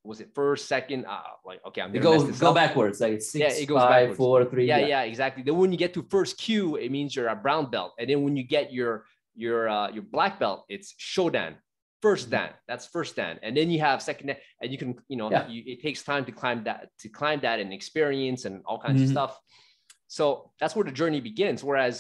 was it first, second? Uh, like, okay, I'm going to mess this go up. backwards. Like it's six, yeah, it goes five, backwards. four, three. Yeah, yeah, yeah, exactly. Then when you get to first Q, it means you're a brown belt. And then when you get your, Your uh, your black belt, it's Shodan, first dan. That's first dan, and then you have second dan, and you can you know yeah. you, it takes time to climb that to climb that and experience and all kinds mm-hmm. of stuff. So that's where the journey begins. Whereas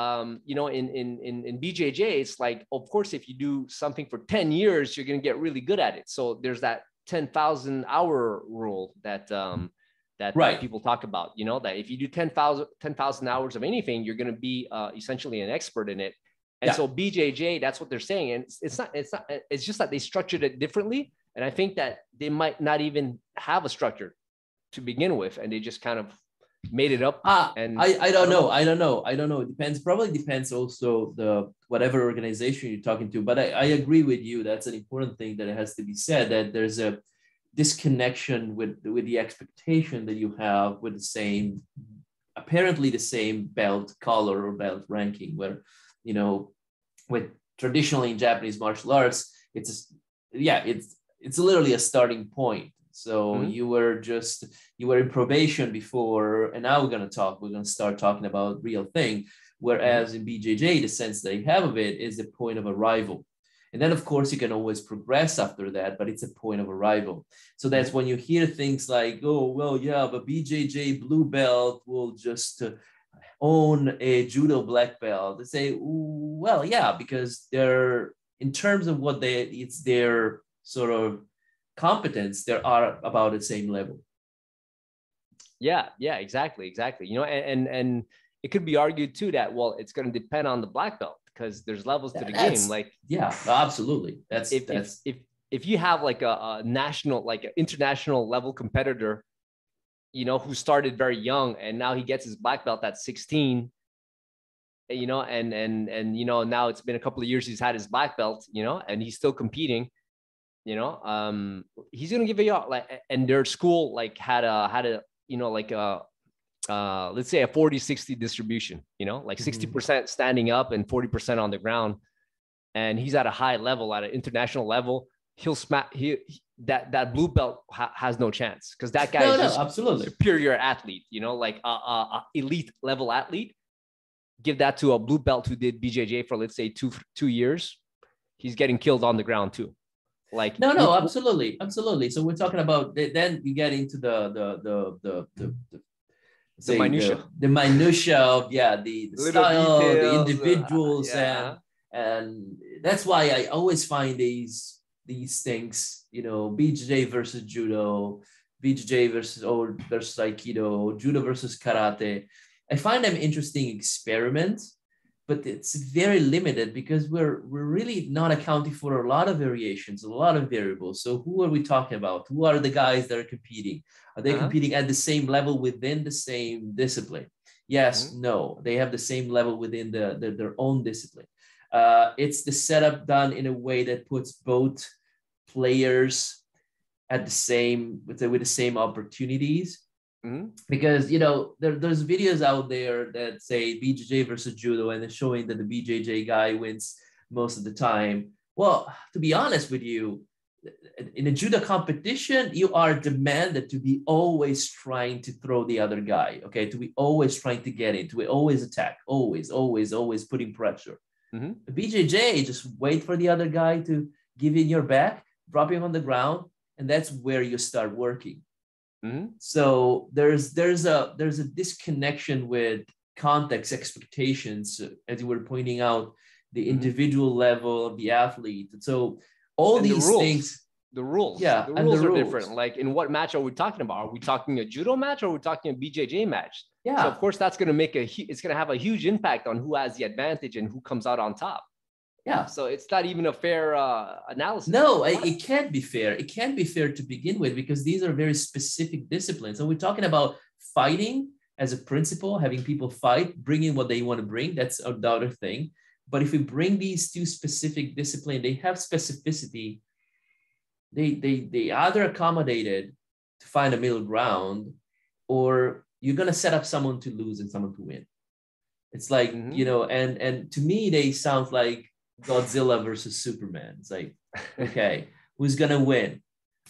um, you know in, in in in B J J, it's like of course if you do something for ten years, you're gonna get really good at it. So there's that ten thousand hour rule that um, that, right. that people talk about. You know that if you do ten thousand hours of anything, you're gonna be uh, essentially an expert in it. And yeah. so B J J, that's what they're saying. And it's, it's not, it's not, it's just that they structured it differently. And I think that they might not even have a structure to begin with. And they just kind of made it up. Ah, and I, I don't know. I don't know. I don't know. It depends. Probably depends also the, whatever organization you're talking to, but I, I agree with you. That's an important thing that has to be said, that there's a disconnection with, with the expectation that you have with the same, apparently the same belt color or belt ranking, where, you know, with traditionally in Japanese martial arts, it's, yeah, it's, it's literally a starting point. So mm-hmm. you were just, you were in probation before, and now we're going to talk, we're going to start talking about real thing. Whereas mm-hmm. in B J J, the sense they have of it is the point of arrival. And then of course you can always progress after that, but it's a point of arrival. So that's when you hear things like, oh, well, yeah, but B J J blue belt will just uh, own a judo black belt. They say, well, yeah, because they're, in terms of what they, it's their sort of competence, they are about the same level. Yeah, yeah, exactly, exactly. You know, and, and, and it could be argued too that, well, it's going to depend on the black belt, because there's levels to the that's, game. Like, yeah, absolutely. That's if, that's if, if, if you have like a, a national, like an international level competitor, you know, who started very young and now he gets his black belt at sixteen, you know, and, and, and, you know, now it's been a couple of years he's had his black belt, you know, and he's still competing, you know, um, he's going to give it all. Like, and their school, like had a, had a, you know, like a, Uh, let's say a forty sixty distribution, you know, like sixty percent mm-hmm. standing up and forty percent on the ground. And he's at a high level, at an international level. He'll smack he, he that that blue belt ha- has no chance, because that guy no, is no, just absolutely. a superior athlete, you know, like a, a, a elite level athlete. Give that to a blue belt who did B J J for, let's say, two two years. He's getting killed on the ground too. Like no, no, he, absolutely, absolutely. So we're talking about then you get into the the the the. the, the The minutia, the, the minutia of yeah, the, the style, details, the individuals, uh, yeah. and and that's why I always find these these things, you know, B J J versus judo, B J J versus or versus aikido, judo versus karate. I find them interesting experiments, but it's very limited because we're we're really not accounting for a lot of variations, a lot of variables. So who are we talking about? Who are the guys that are competing? Are they uh-huh. competing at the same level within the same discipline? Yes, mm-hmm. no, they have the same level within the, the, their own discipline. Uh, it's the setup done in a way that puts both players at the same, with the, with the same opportunities. Mm-hmm. Because, you know, there, there's videos out there that say B J J versus judo, and they're showing that the B J J guy wins most of the time. Well, to be honest with you, in a judo competition, you are demanded to be always trying to throw the other guy, okay? To be always trying to get it, to be always attack, always, always, always putting pressure. Mm-hmm. The B J J, just wait for the other guy to give in your back, drop him on the ground, and that's where you start working. Mm-hmm. So there's there's a there's a disconnection with context, expectations, as you were pointing out, the individual mm-hmm. level of the athlete. So all and these the rules, things, the rules, yeah, the rules the are rules. different. Like, in what match are we talking about? Are we talking a judo match or are we talking a B J J match? Yeah. So of course that's going to make a it's going to have a huge impact on who has the advantage and who comes out on top. Yeah. So it's not even a fair uh, analysis. No, it, it can't be fair. It can't be fair to begin with, because these are very specific disciplines. And we're talking about fighting as a principle, having people fight, bringing what they want to bring. That's another thing. But if we bring these two specific disciplines, they have specificity. They, they, they either accommodate it to find a middle ground, or you're going to set up someone to lose and someone to win. It's like, mm-hmm. you know, and, and to me, they sound like Godzilla versus Superman. It's like, okay, who's gonna win?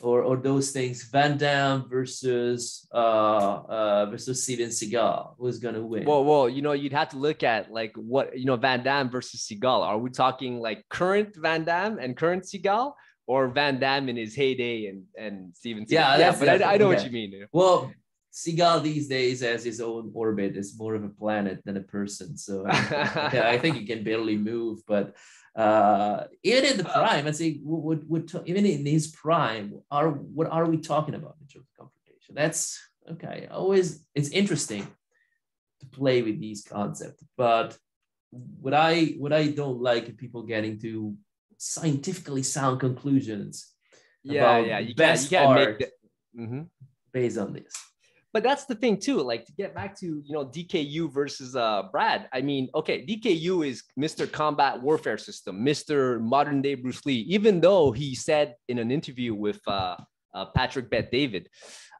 Or or those things, Van Damme versus uh uh versus Steven Seagal, who's gonna win? Whoa, whoa, you know, you'd have to look at like what, you know, Van Damme versus Seagal. Are we talking like current Van Damme and current Seagal, or Van Damme in his heyday and and Steven Seagal? Yeah, yeah, but I, I know yeah. what you mean. Well, Seagal these days has his own orbit, is more of a planet than a person. So yeah, I think he can barely move, but uh, even in the prime, I think would would even in his prime, are what are we talking about in terms of confrontation? That's okay. Always, it's interesting to play with these concepts, but what I what I don't like is people getting to scientifically sound conclusions. Yeah, about yeah, you best can't, you can't art make the, mm-hmm. based on this. But that's the thing too. Like, to get back to, you know, D K Yoo versus uh, Brad. I mean, okay, D K Yoo is Mister Combat Warfare System, Mister Modern Day Bruce Lee. Even though he said in an interview with uh, uh, Patrick Bet David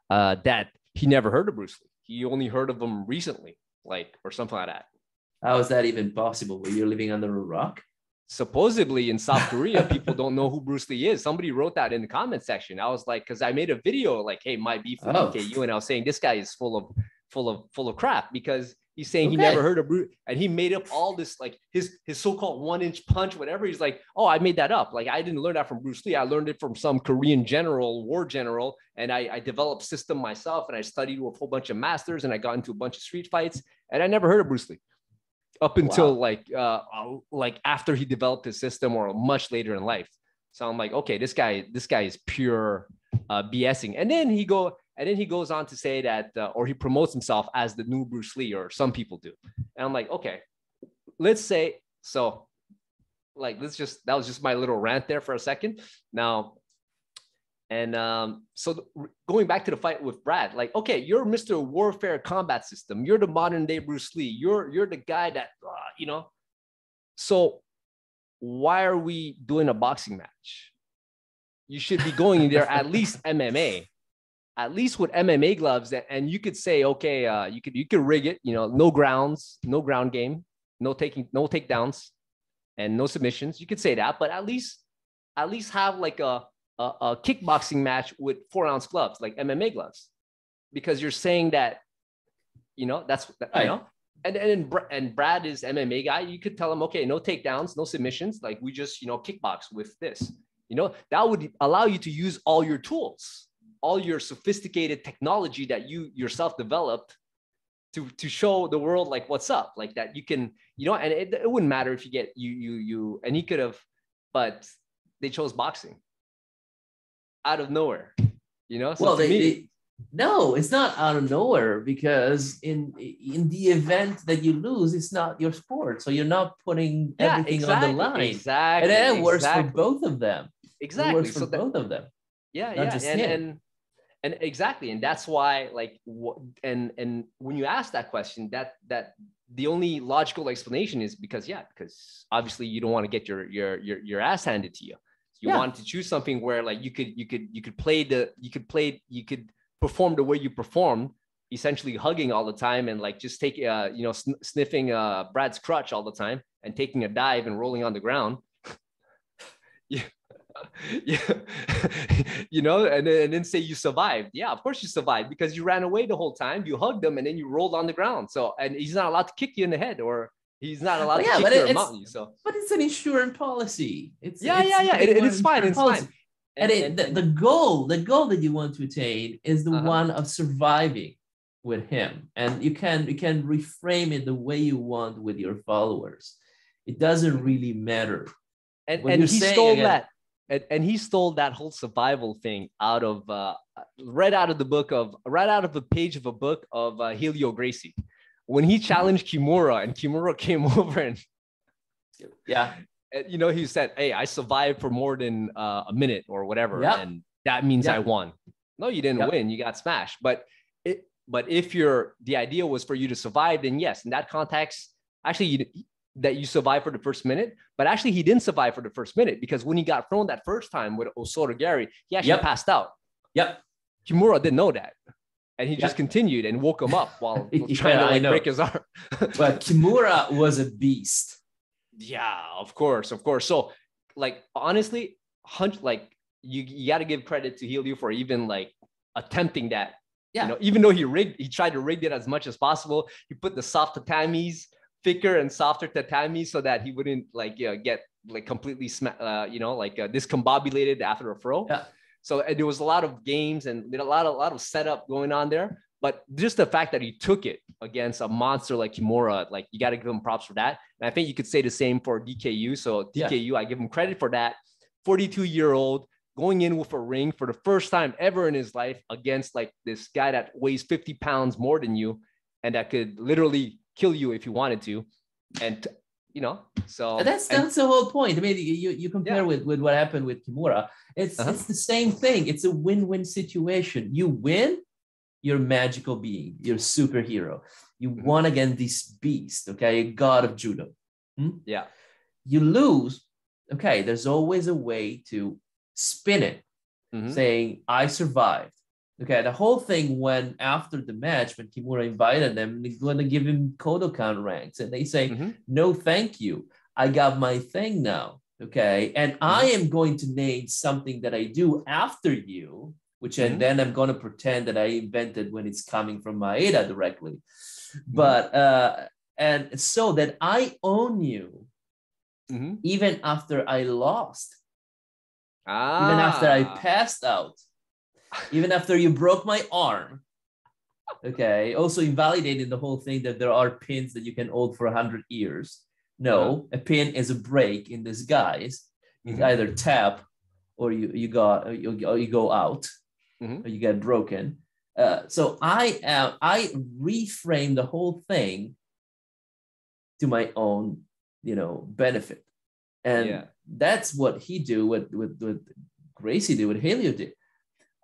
uh, that he never heard of Bruce Lee. He only heard of him recently, like, or something like that. How is that even possible? Were you living under a rock? Supposedly in South Korea, people don't know who Bruce Lee is. Somebody wrote that in the comment section. I was like, because I made a video like, hey, my beef with oh. D K Yoo, and I was saying this guy is full of full of full of crap because he's saying okay. he never heard of Bruce, and he made up all this, like his his so-called one-inch punch, whatever. He's like, oh, I made that up. Like, I didn't learn that from Bruce Lee. I learned it from some Korean general, war general, and I, I developed system myself, and I studied with a whole bunch of masters, and I got into a bunch of street fights, and I never heard of Bruce Lee. Up until wow. like uh, like after he developed his system, or much later in life. So I'm like, okay, this guy, this guy is pure uh, BSing. And then he go, and then he goes on to say that, uh, or he promotes himself as the new Bruce Lee, or some people do. And I'm like, okay, let's say so. Like, let's just that was just my little rant there for a second. Now, and um, so the, going back to the fight with Brad, like, okay, you're Mister Warfare Combat System. You're the modern day Bruce Lee. You're, you're the guy that, uh, you know, so why are we doing a boxing match? You should be going in there at least M M A, at least with M M A gloves. And you could say, okay, uh, you could, you could rig it, you know, no grounds, no ground game, no taking, no takedowns and no submissions. You could say that, but at least, at least have like a, A, a kickboxing match with four ounce gloves, like M M A gloves, because you're saying that, you know, that's, that, right. you know, and, and, and Brad is M M A guy. You could tell him, okay, no takedowns, no submissions. Like, we just, you know, kickbox with this, you know, that would allow you to use all your tools, all your sophisticated technology that you yourself developed to, to show the world, like, what's up, like that you can, you know, and it, it wouldn't matter if you get you, you, you, and he could have, but they chose boxing. Out of nowhere, you know. So well, they, me, they, no, it's not out of nowhere, because in in the event that you lose, it's not your sport, so you're not putting yeah, everything exactly, on the line. Exactly, and it works exactly. for both of them. Exactly, it works for so that, both of them. Yeah, yeah, and, and and exactly, and that's why, like, and and when you ask that question, that that the only logical explanation is because yeah, because obviously you don't want to get your your your your ass handed to you. You yeah. wanted to choose something where, like, you could, you could, you could play the, you could play, you could perform the way you performed, essentially hugging all the time and, like, just take, uh, you know, sn sniffing uh, Brad's crutch all the time and taking a dive and rolling on the ground. yeah, yeah, you know, and then, and then say you survived. Yeah, of course you survived, because you ran away the whole time. You hugged him and then you rolled on the ground. So, and he's not allowed to kick you in the head, or. He's not allowed yeah, to kick your mountain, so. But it's an insurance policy. It's, yeah, it's yeah, yeah, yeah. It is fine. It's policy. fine. And, and, it, and, the, and the goal, the goal that you want to attain is the uh-huh. one of surviving with him. And you can, you can reframe it the way you want with your followers. It doesn't really matter. And, and he stole again, that. And, and he stole that whole survival thing out of, uh, right out of the book of, right out of the page of a book of uh, Helio Gracie. When he challenged Kimura, and Kimura came over and, yeah, you know, he said, hey, I survived for more than uh, a minute or whatever. Yep. And that means yep. I won. No, you didn't yep. win. You got smashed. But it, but if you're, the idea was for you to survive, then yes, in that context, actually, you, that you survived for the first minute. But actually, he didn't survive for the first minute, because when he got thrown that first time with Osorogari, he actually yep. passed out. Yep. Kimura didn't know that. And he yeah. just continued and woke him up while yeah, trying to, like, break his arm. But Kimura was a beast. Yeah, of course, of course. So, like, honestly, hunch, like, you, you got to give credit to Helio for even, like, attempting that. Yeah. You know, even though he rigged, he tried to rig it as much as possible. He put the soft tatamis, thicker and softer tatamis, so that he wouldn't, like, you know, get, like, completely, uh, you know, like, uh, discombobulated after a throw. Yeah. So, and there was a lot of games and a lot of, a lot of setup going on there. But just the fact that he took it against a monster like Kimura, like, you got to give him props for that. And I think you could say the same for D K Yoo. So D K Yoo, yeah. I give him credit for that. forty-two-year-old going in with a ring for the first time ever in his life against, like, this guy that weighs fifty pounds more than you and that could literally kill you if you wanted to. And you know. So and that's that's and, the whole point. I mean, you you compare yeah. with with what happened with Kimura. It's uh-huh. it's the same thing. It's a win-win situation. You win, you're a magical being, you're a superhero. You mm-hmm. won against this beast, okay, a god of judo. Hmm? Yeah. You lose, okay, there's always a way to spin it, mm-hmm. saying, I survived. Okay, the whole thing when after the match, when Kimura invited them, they're going to give him Kodokan ranks. And they say, mm-hmm. no, thank you. I got my thing now, okay? And mm-hmm. I am going to name something that I do after you, which mm-hmm. and then I'm going to pretend that I invented when it's coming from Maeda directly. Mm-hmm. But, uh, and so that I own you mm-hmm. even after I lost, ah. even after I passed out. Even after you broke my arm, okay, also invalidating the whole thing that there are pins that you can hold for one hundred years. No, yeah. a pin is a break in disguise. You mm-hmm. either tap or you, you, got, or you, or you go out mm-hmm. or you get broken. Uh, so I, uh, I reframe the whole thing to my own, you know, benefit. And yeah. that's what he do, what, what, what Gracie did, what Helio did.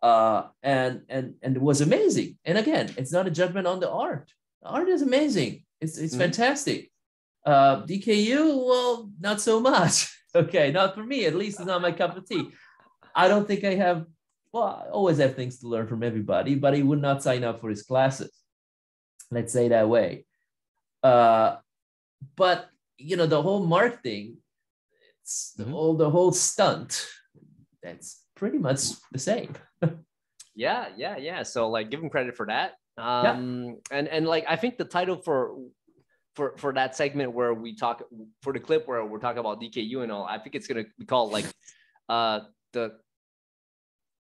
Uh, and and and it was amazing. And again, it's not a judgment on the art. The art is amazing. It's it's mm-hmm. fantastic. Uh, D K U, well, not so much. Okay, not for me. At least it's not my cup of tea. I don't think I have. Well, I always have things to learn from everybody, but he would not sign up for his classes. Let's say that way. Uh, but you know, the whole marketing, it's mm-hmm. the whole the whole stunt. That's pretty much the same. yeah yeah yeah so like give him credit for that. um yeah. and and like I think the title for for for that segment where we talk for the clip where we're talking about D K U and all, I think it's gonna be called like uh the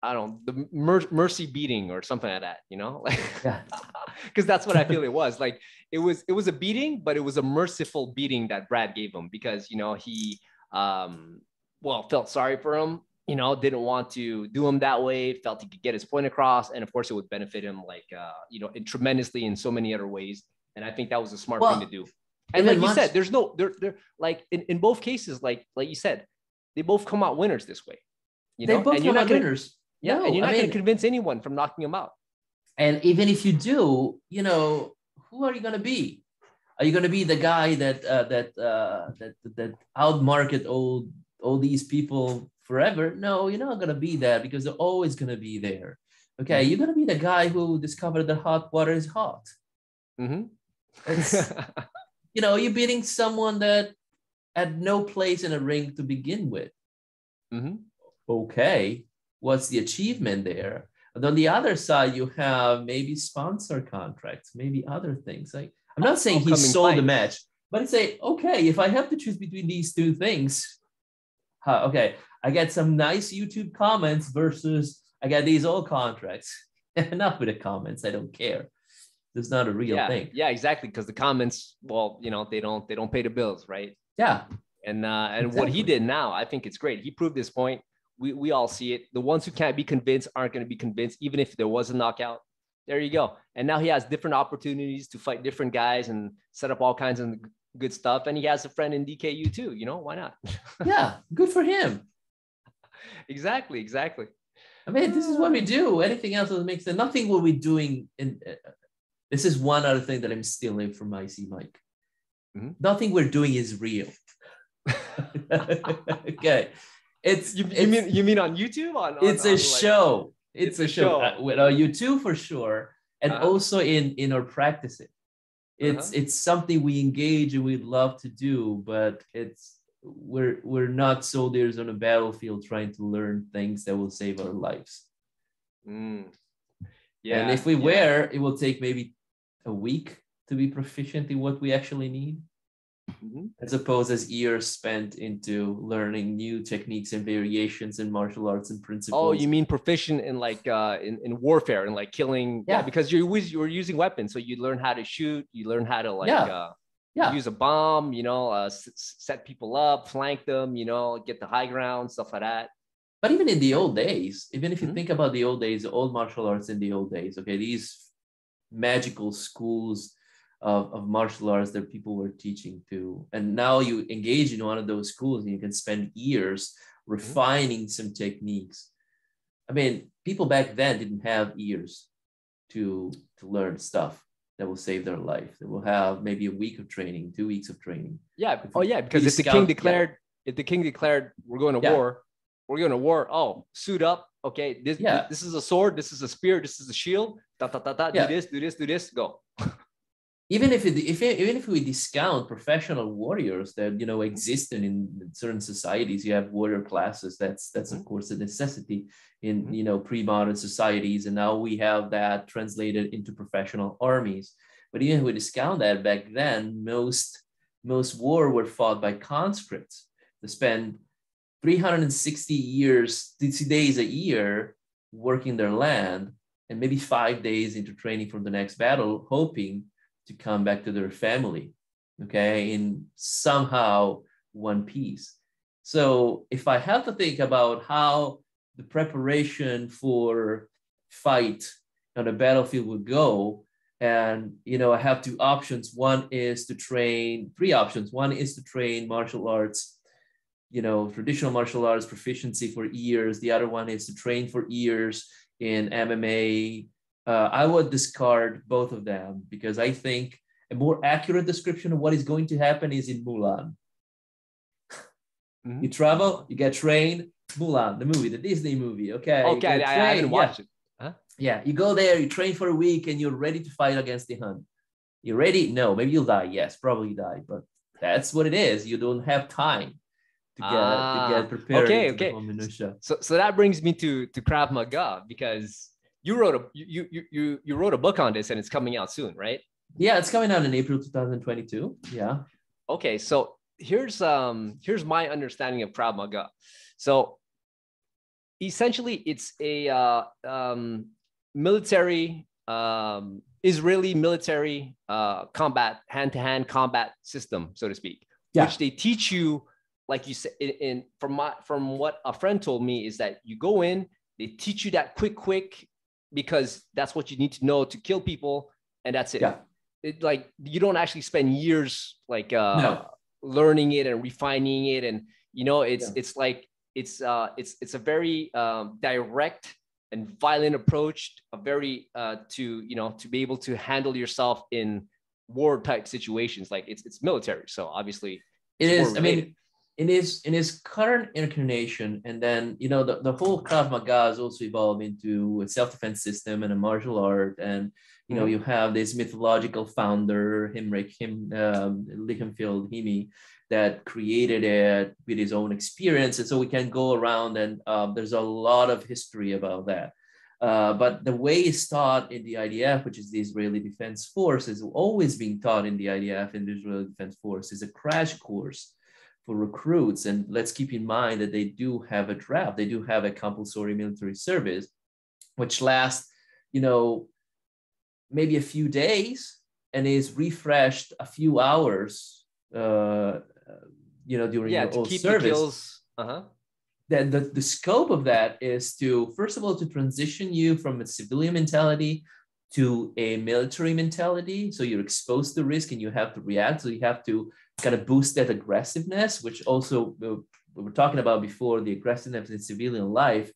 I don't the mer- mercy beating or something like that, you know, like because that's what I feel it was like. It was it was a beating, but it was a merciful beating that Brad gave him, because you know he um well felt sorry for him, you know, didn't want to do him that way, felt he could get his point across. And of course it would benefit him like, uh, you know, in tremendously in so many other ways. And I think that was a smart well, thing to do. And like you much. said, there's no, there, there, like in, in both cases, like, like you said, they both come out winners this way. You they know, both and come you're not out gonna, winners. Yeah. No, and you're not I mean, going to convince anyone from knocking them out. And even if you do, you know, who are you going to be? Are you going to be the guy that, uh, that, uh, that, that outmarket all, all these people forever? No, you're not gonna be that, because they're always gonna be there. Okay, mm-hmm. you're gonna be the guy who discovered that hot water is hot. Mm-hmm. It's, you know, you're beating someone that had no place in a ring to begin with. Mm-hmm. Okay, what's the achievement there? And on the other side, you have maybe sponsor contracts, maybe other things. Like I'm not saying he sold the match, but I say, okay, if I have to choose between these two things, huh, okay. I get some nice YouTube comments versus I got these old contracts. Enough with the comments. I don't care. It's not a real yeah, thing. Yeah, exactly. Because the comments, well, you know, they don't they don't pay the bills, right? Yeah. And uh, and exactly. what he did now, I think it's great. He proved his point. We we all see it. The ones who can't be convinced aren't going to be convinced, even if there was a knockout. There you go. And now he has different opportunities to fight different guys and set up all kinds of good stuff. And he has a friend in D K U too. You know, why not? Yeah, good for him. Exactly, exactly. I mean, this is what we do. Anything else that makes sense? Nothing will we doing in uh, this is one other thing that I'm stealing from Icy Mike. Mm-hmm. Nothing we're doing is real. Okay. It's you, you it's, mean you mean on YouTube? On, on it's a on, like, show. It's, it's a show. show. Uh, with our YouTube for sure, and uh-huh. also in, in our practicing. It's uh-huh. it's something we engage and we love to do, but it's We're we're not soldiers on a battlefield trying to learn things that will save our lives. Mm. Yeah, and if we yeah. were, it will take maybe a week to be proficient in what we actually need, mm-hmm. as opposed as years spent into learning new techniques and variations in martial arts and principles. Oh, you mean proficient in like uh, in in warfare and like killing? Yeah, yeah, because you're you're using weapons, so you learn how to shoot. You learn how to like. Yeah. Uh, Yeah. Use a bomb, you know, uh, s- set people up, flank them, you know, get the high ground, stuff like that. But even in the old days, even if you mm-hmm. think about the old days, the old martial arts in the old days, okay, these magical schools of, of martial arts that people were teaching to. And now you engage in one of those schools and you can spend years refining some techniques. I mean, people back then didn't have years to, to learn stuff that will save their life. They will have maybe a week of training, two weeks of training. Yeah. If oh yeah. Because if the king declared, yeah. if the king declared, we're going to yeah. war, we're going to war. Oh, suit up. Okay. This, yeah. this, this is a sword. This is a spear. This is a shield. Da, da, da, da, yeah. Do this, do this, do this, go. Even if it, if it, even if we discount professional warriors that, you know, exist in certain societies, you have warrior classes. That's that's mm-hmm. of course a necessity in mm-hmm. you know pre-modern societies, and now we have that translated into professional armies. But even if we discount that, back then most most wars were fought by conscripts. They spend three hundred sixty years, sixty days a year working their land, and maybe five days into training for the next battle, hoping to come back to their family, okay, in somehow one piece. So if I have to think about how the preparation for fight on a battlefield would go, and, you know, I have two options. One is to train, three options. One is to train martial arts, you know, traditional martial arts proficiency for years. The other one is to train for years in M M A. Uh, I would discard both of them because I think a more accurate description of what is going to happen is in Mulan. Mm-hmm. You travel, you get trained, Mulan, the movie, the Disney movie. Okay. Okay, I, I haven't watched yeah. it. Huh? Yeah, you go there, you train for a week, and you're ready to fight against the Hun. You're ready? No, maybe you'll die. Yes, probably die, but that's what it is. You don't have time to get, ah, to get prepared. Okay, okay. So, so that brings me to to Krav Maga, because You wrote a you you you you wrote a book on this, and it's coming out soon, right? Yeah, it's coming out in April two thousand twenty-two. Yeah. Okay, so here's um here's my understanding of Krav Maga. So essentially, it's a uh, um, military um, Israeli military uh, combat hand-to-hand combat system, so to speak, yeah. which they teach you, like you said. In, in from my from what a friend told me is that you go in, they teach you that quick quick. Because that's what you need to know to kill people, and that's it. Yeah. It like you don't actually spend years like uh, no. learning it and refining it, and you know it's yeah. it's like it's uh, it's it's a very um, direct and violent approach, a very uh, to you know to be able to handle yourself in war type situations. Like it's it's military, so obviously it is. I mean, in his in his current incarnation, and then you know the, the whole Krav Maga has also evolved into a self-defense system and a martial art, and you know mm-hmm. you have this mythological founder Himrik Him um, Lichtenfeld Himi that created it with his own experience, and so we can go around and um, there's a lot of history about that. Uh, but the way it's taught in the I D F, which is the Israeli Defense Force, is always being taught in the I D F and the Israeli Defense Force is a crash course for recruits. And let's keep in mind that they do have a draft. They do have a compulsory military service, which lasts, you know, maybe a few days and is refreshed a few hours, uh, you know, during yeah, your old service. Uh-huh. Then the, the scope of that is to, first of all, to transition you from a civilian mentality to a military mentality. So you're exposed to risk and you have to react. So you have to kind of boost that aggressiveness, which also we were talking about before, the aggressiveness in civilian life.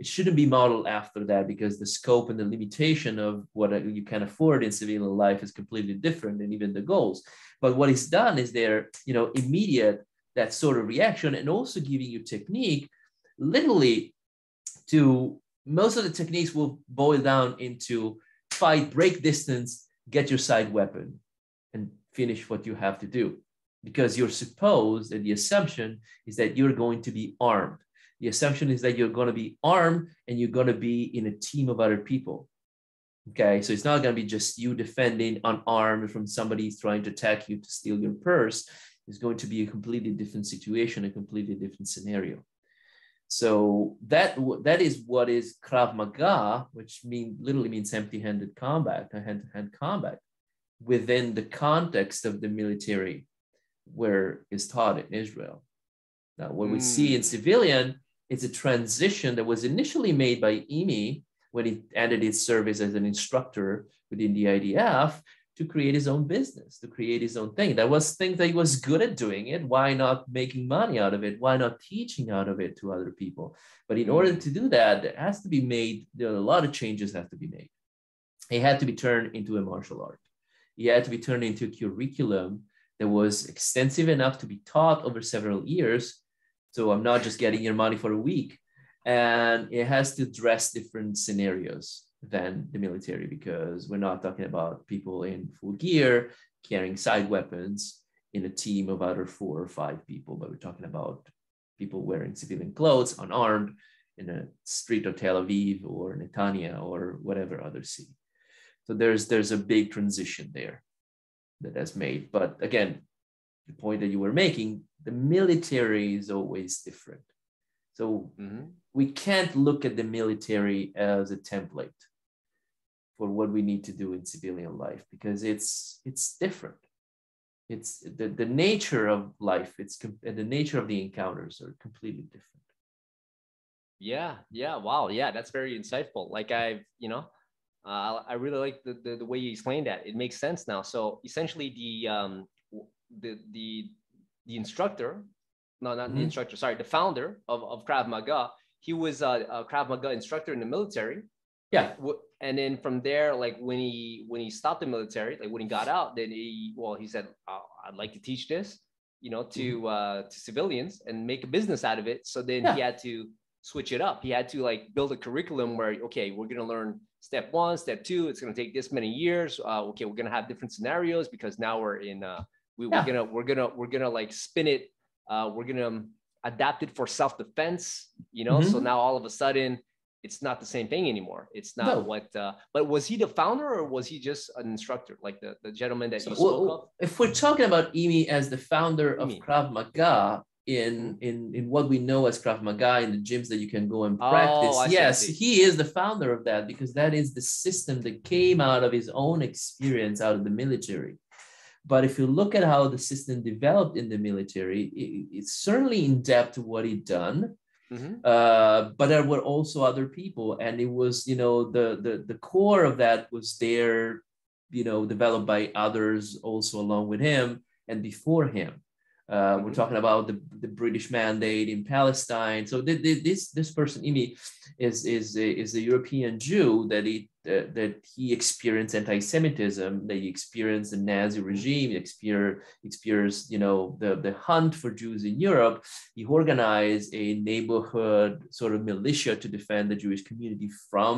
It shouldn't be modeled after that because the scope and the limitation of what you can afford in civilian life is completely different, and even the goals. But what is done is their, you know, immediate, that sort of reaction, and also giving you technique, literally to most of the techniques will boil down into fight, break distance, get your side weapon, and finish what you have to do. Because you're supposed, and the assumption is that you're going to be armed. The assumption is that you're going to be armed and you're going to be in a team of other people. Okay, so it's not going to be just you defending unarmed from somebody trying to attack you to steal your purse. It's going to be a completely different situation, a completely different scenario. So that, that is what is Krav Maga, which mean, literally means empty-handed combat, a hand-to-hand combat within the context of the military, where it's taught in Israel. Now, what mm. we see in civilian is a transition that was initially made by Imi when it ended its service as an instructor within the I D F to create his own business, to create his own thing. That was thing that he was good at doing it. Why not making money out of it? Why not teaching out of it to other people? But in order to do that, there has to be made, there are a lot of changes have to be made. It had to be turned into a martial art. It had to be turned into a curriculum that was extensive enough to be taught over several years. So I'm not just getting your money for a week. And it has to address different scenarios than the military, because we're not talking about people in full gear carrying side weapons in a team of other four or five people, but we're talking about people wearing civilian clothes, unarmed, in a street of Tel Aviv or Netanya or whatever other city. So there's there's a big transition there that has made. But again, the point that you were making, the military is always different. So mm-hmm. we can't look at the military as a template for what we need to do in civilian life, because it's it's different. It's the, the nature of life, it's and the nature of the encounters are completely different. Yeah, yeah, wow, yeah, that's very insightful. Like I've, you know, uh, I really like the, the the way you explained that. It makes sense now. So essentially, the um the the the instructor, no, not mm-hmm. the instructor, sorry, the founder of of Krav Maga. He was a, a Krav Maga instructor in the military. Yeah. And then from there, like when he when he stopped the military, like when he got out, then he, well, he said, oh, I'd like to teach this, you know, to mm-hmm. uh, to civilians and make a business out of it. So then yeah. he had to switch it up. He had to like build a curriculum where, okay, we're going to learn step one, step two. It's going to take this many years. Uh, okay, we're going to have different scenarios because now we're in, uh, we, yeah. we're going to, we're going to, we're going to like spin it. Uh, we're going to um, adapt it for self-defense, you know? Mm-hmm. So now all of a sudden it's not the same thing anymore. It's not no. what, uh, but was he the founder or was he just an instructor? Like the, the gentleman that so, you spoke well, of? If we're talking about Imi as the founder of Imi. Krav Maga in, in, in what we know as Krav Maga in the gyms that you can go and practice. Oh, yes, see. He is the founder of that because that is the system that came out of his own experience out of the military. But if you look at how the system developed in the military, it, it's certainly in depth to what he'd done. Mm-hmm. Uh, but there were also other people. And it was, you know, the, the, the core of that was there, you know, developed by others also along with him and before him. Uh, mm-hmm. We're talking about the, the British mandate in Palestine. So the, the, this, this person, Imi, is, is, is a European Jew that he Uh, that he experienced anti-Semitism, that he experienced the Nazi regime, he experienced, experienced you know, the, the hunt for Jews in Europe. He organized a neighborhood sort of militia to defend the Jewish community from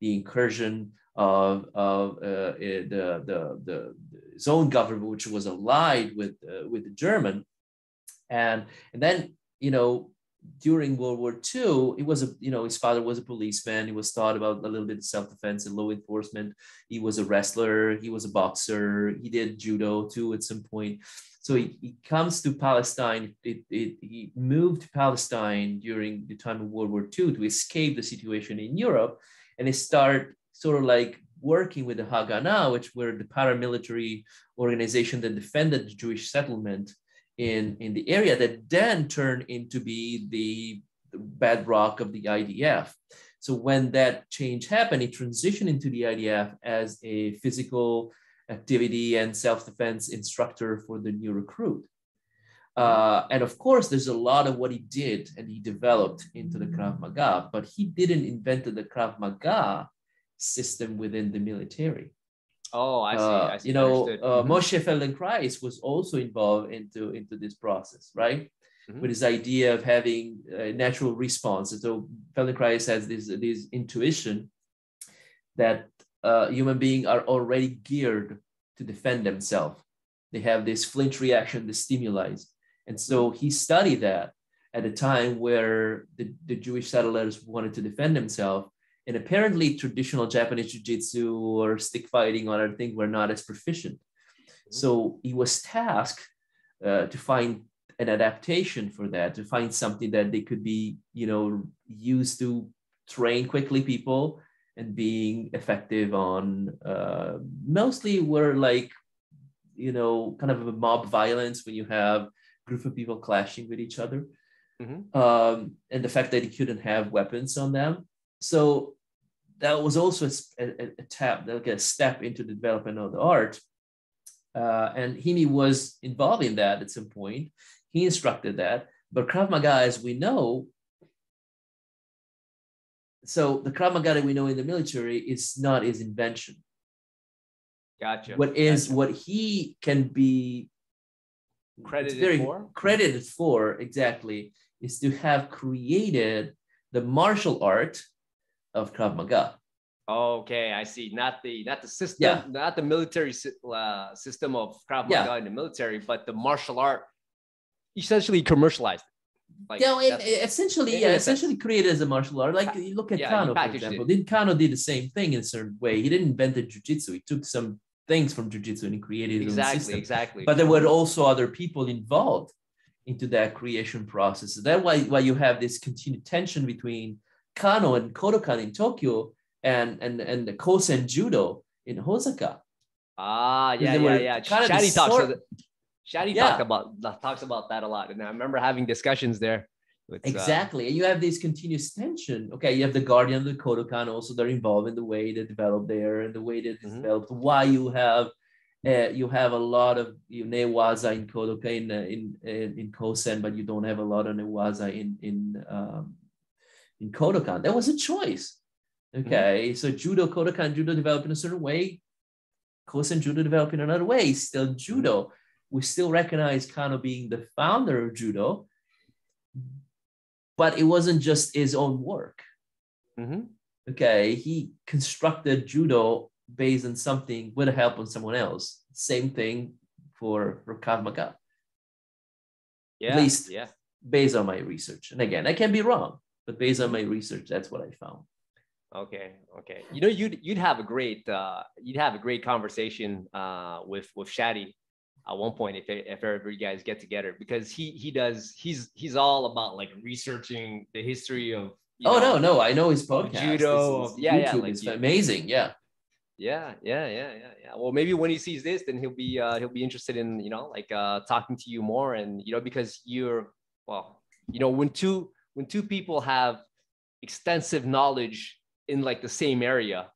the incursion of, of uh, the, the, the, the zone government, which was allied with, uh, with the German. And, and then, you know, during World War Two, it was a you know his father was a policeman. He was taught about a little bit of self-defense and law enforcement. He was a wrestler. He was a boxer. He did judo too at some point. So he, he comes to Palestine. It, it, he moved to Palestine during the time of World War Two to escape the situation in Europe, and he start sort of like working with the Haganah, which were the paramilitary organization that defended the Jewish settlement in, in the area, that then turned into be the bedrock of the I D F. So when that change happened, it transitioned into the I D F as a physical activity and self-defense instructor for the new recruit. Uh, and of course, there's a lot of what he did and he developed into the Krav Maga, but he didn't invent the Krav Maga system within the military. Oh, I see. Uh, I see. You know, uh, mm-hmm. Moshe Feldenkrais was also involved into, into this process, right? Mm-hmm. With his idea of having a natural response. And so Feldenkrais has this, this intuition that uh, human beings are already geared to defend themselves. They have this flinch reaction, the stimuli. And so he studied that at a time where the, the Jewish settlers wanted to defend themselves. And apparently traditional Japanese jiu-jitsu or stick fighting or other things were not as proficient. Mm-hmm. So he was tasked uh, to find an adaptation for that, to find something that they could be, you know, used to train quickly people and being effective on uh, mostly were like, you know, kind of a mob violence when you have a group of people clashing with each other. Mm-hmm. Um, and the fact that he couldn't have weapons on them. So that was also a, a, a, tap, like a step into the development of the art Uh, and Imi was involved in that at some point. He instructed that. But Krav Maga, as we know, so the Krav Maga that we know in the military is not his invention. Gotcha. What is gotcha. What he can be credited very for? Credited for, exactly, is to have created the martial art of Krav Maga. Okay, I see. Not the not the system, yeah. not the military uh, system of Krav Maga yeah. in the military, but the martial art essentially commercialized. Like, yeah, it, essentially, yeah, essentially created as a martial art. Like you look at yeah, Kano, for example. Did Kano did the same thing in a certain way? He didn't invent the jujitsu. He took some things from jujitsu and he created his exactly, own system. Exactly. But there were also other people involved into that creation process. So that's why why you have this continued tension between Kano and Kodokan in Tokyo and and and the Kosen Judo in Osaka. Ah, yeah, yeah, yeah. Shadi talks sort- Shadi yeah. talk about, talks about that a lot. And I remember having discussions there. With, exactly. Uh, and you have this continuous tension. Okay, you have the Guardian, the Kodokan also, they're involved in the way they developed there and the way they mm-hmm. developed. Why you have uh, you have a lot of you know, newaza in Kodokan, in, in, in, in Kosen, but you don't have a lot of newaza in, in, um, in Kodokan. That was a choice. Okay, mm-hmm. so Judo, Kodokan, Judo developed in a certain way. Kosen Judo developed in another way. Still Judo. Mm-hmm. We still recognize Kano being the founder of Judo, but it wasn't just his own work. Mm-hmm. Okay, he constructed Judo based on something with the help of someone else. Same thing for, for Krav Maga. Yeah, at least yeah. based on my research. And again, I can be wrong, but based on my research, that's what I found. Okay. Okay. You know, you'd you'd have a great uh, you'd have a great conversation uh, with with Shadi. At one point, if if ever you guys get together, because he he does he's he's all about like researching the history of oh know, no no I know his podcast Judo his, his yeah YouTube yeah like, it's amazing yeah yeah yeah yeah yeah yeah well maybe when he sees this then he'll be uh, he'll be interested in you know like uh, talking to you more and you know because you're well you know when two when two people have extensive knowledge in like the same area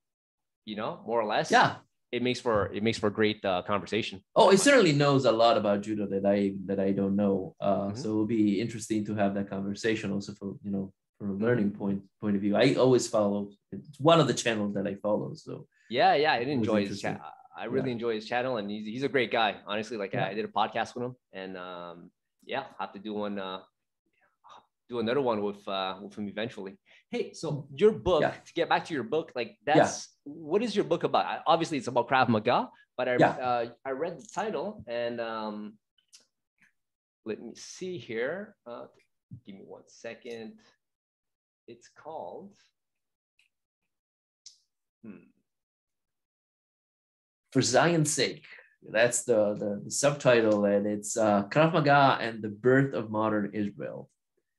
you know more or less yeah. It makes for it makes for great uh, conversation. Oh, he certainly knows a lot about Judo that I that I don't know. Uh, mm-hmm. So it'll be interesting to have that conversation also for you know from a learning point point of view. I always follow it's one of the channels that I follow. So yeah, yeah, I enjoy his channel. I really yeah. enjoy his channel, and he's he's a great guy. Honestly, like yeah. I did a podcast with him, and um, yeah, have to do one uh, do another one with uh, with him eventually. Hey, so your book, yeah. to get back to your book, like that's, yeah. what is your book about? Obviously, it's about Krav Maga, but I yeah. uh, I read the title and um, let me see here. Uh, give me one second. It's called, hmm. For Zion's Sake. That's the, the, the subtitle and it's uh, Krav Maga and the Birth of Modern Israel.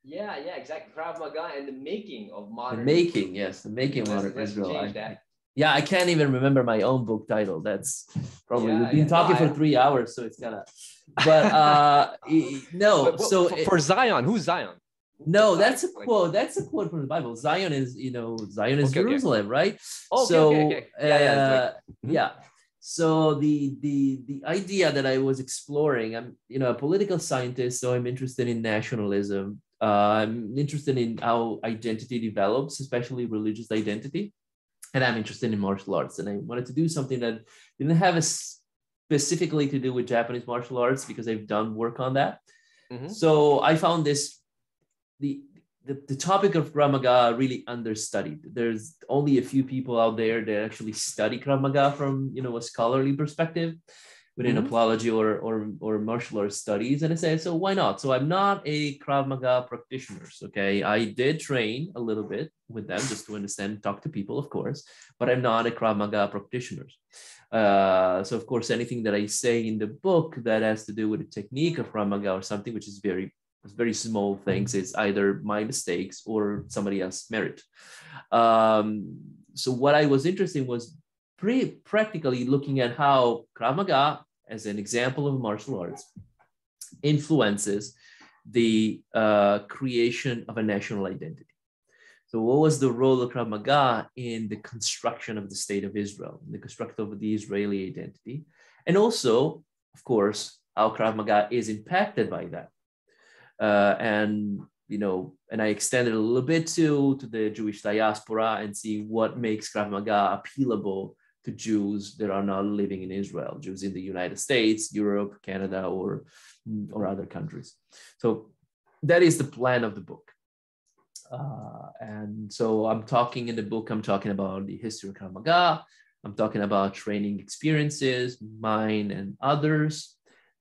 Yeah, yeah, exactly. Krav Maga and the making of modern. The making, yes, the making of modern Israel. I, yeah, I can't even remember my own book title. That's probably yeah, we've been yeah, talking no, for I, three hours, so it's gonna. But uh, no, but, but, so for, it, for Zion, who's Zion? No, that's a quote. That's a quote from the Bible. Zion is, you know, Zion is okay, Jerusalem, okay. right? Oh, okay, so okay, okay. yeah, yeah, uh, right. yeah. So the the the idea that I was exploring, I'm you know a political scientist, so I'm interested in nationalism. Uh, I'm interested in how identity develops, especially religious identity, and I'm interested in martial arts. And I wanted to do something that didn't have a specifically to do with Japanese martial arts because I've done work on that. Mm-hmm. So I found this the, the the topic of Krav Maga really understudied. There's only a few people out there that actually study Krav Maga from you know a scholarly perspective within mm-hmm. apology or, or or martial arts studies. And I said, so why not? So I'm not a Krav Maga practitioner, okay? I did train a little bit with them just to understand, talk to people, of course, but I'm not a Krav Maga practitioner. Uh, so of course, anything that I say in the book that has to do with the technique of Krav Maga or something, which is very, very small things, is either my mistakes or somebody else's merit. Um, so what I was interested in was pretty practically looking at how Krav Maga, as an example of martial arts, influences the uh, creation of a national identity. So what was the role of Krav Maga in the construction of the state of Israel, the construction of the Israeli identity, and also of course, how Krav Maga is impacted by that. Uh, and, you know, and I extended a little bit to, to the Jewish diaspora and see what makes Krav Maga appealable to Jews that are not living in Israel, Jews in the United States, Europe, Canada, or, or other countries. So that is the plan of the book. Uh, and so I'm talking in the book, I'm talking about the history of Krav Maga, I'm talking about training experiences, mine and others,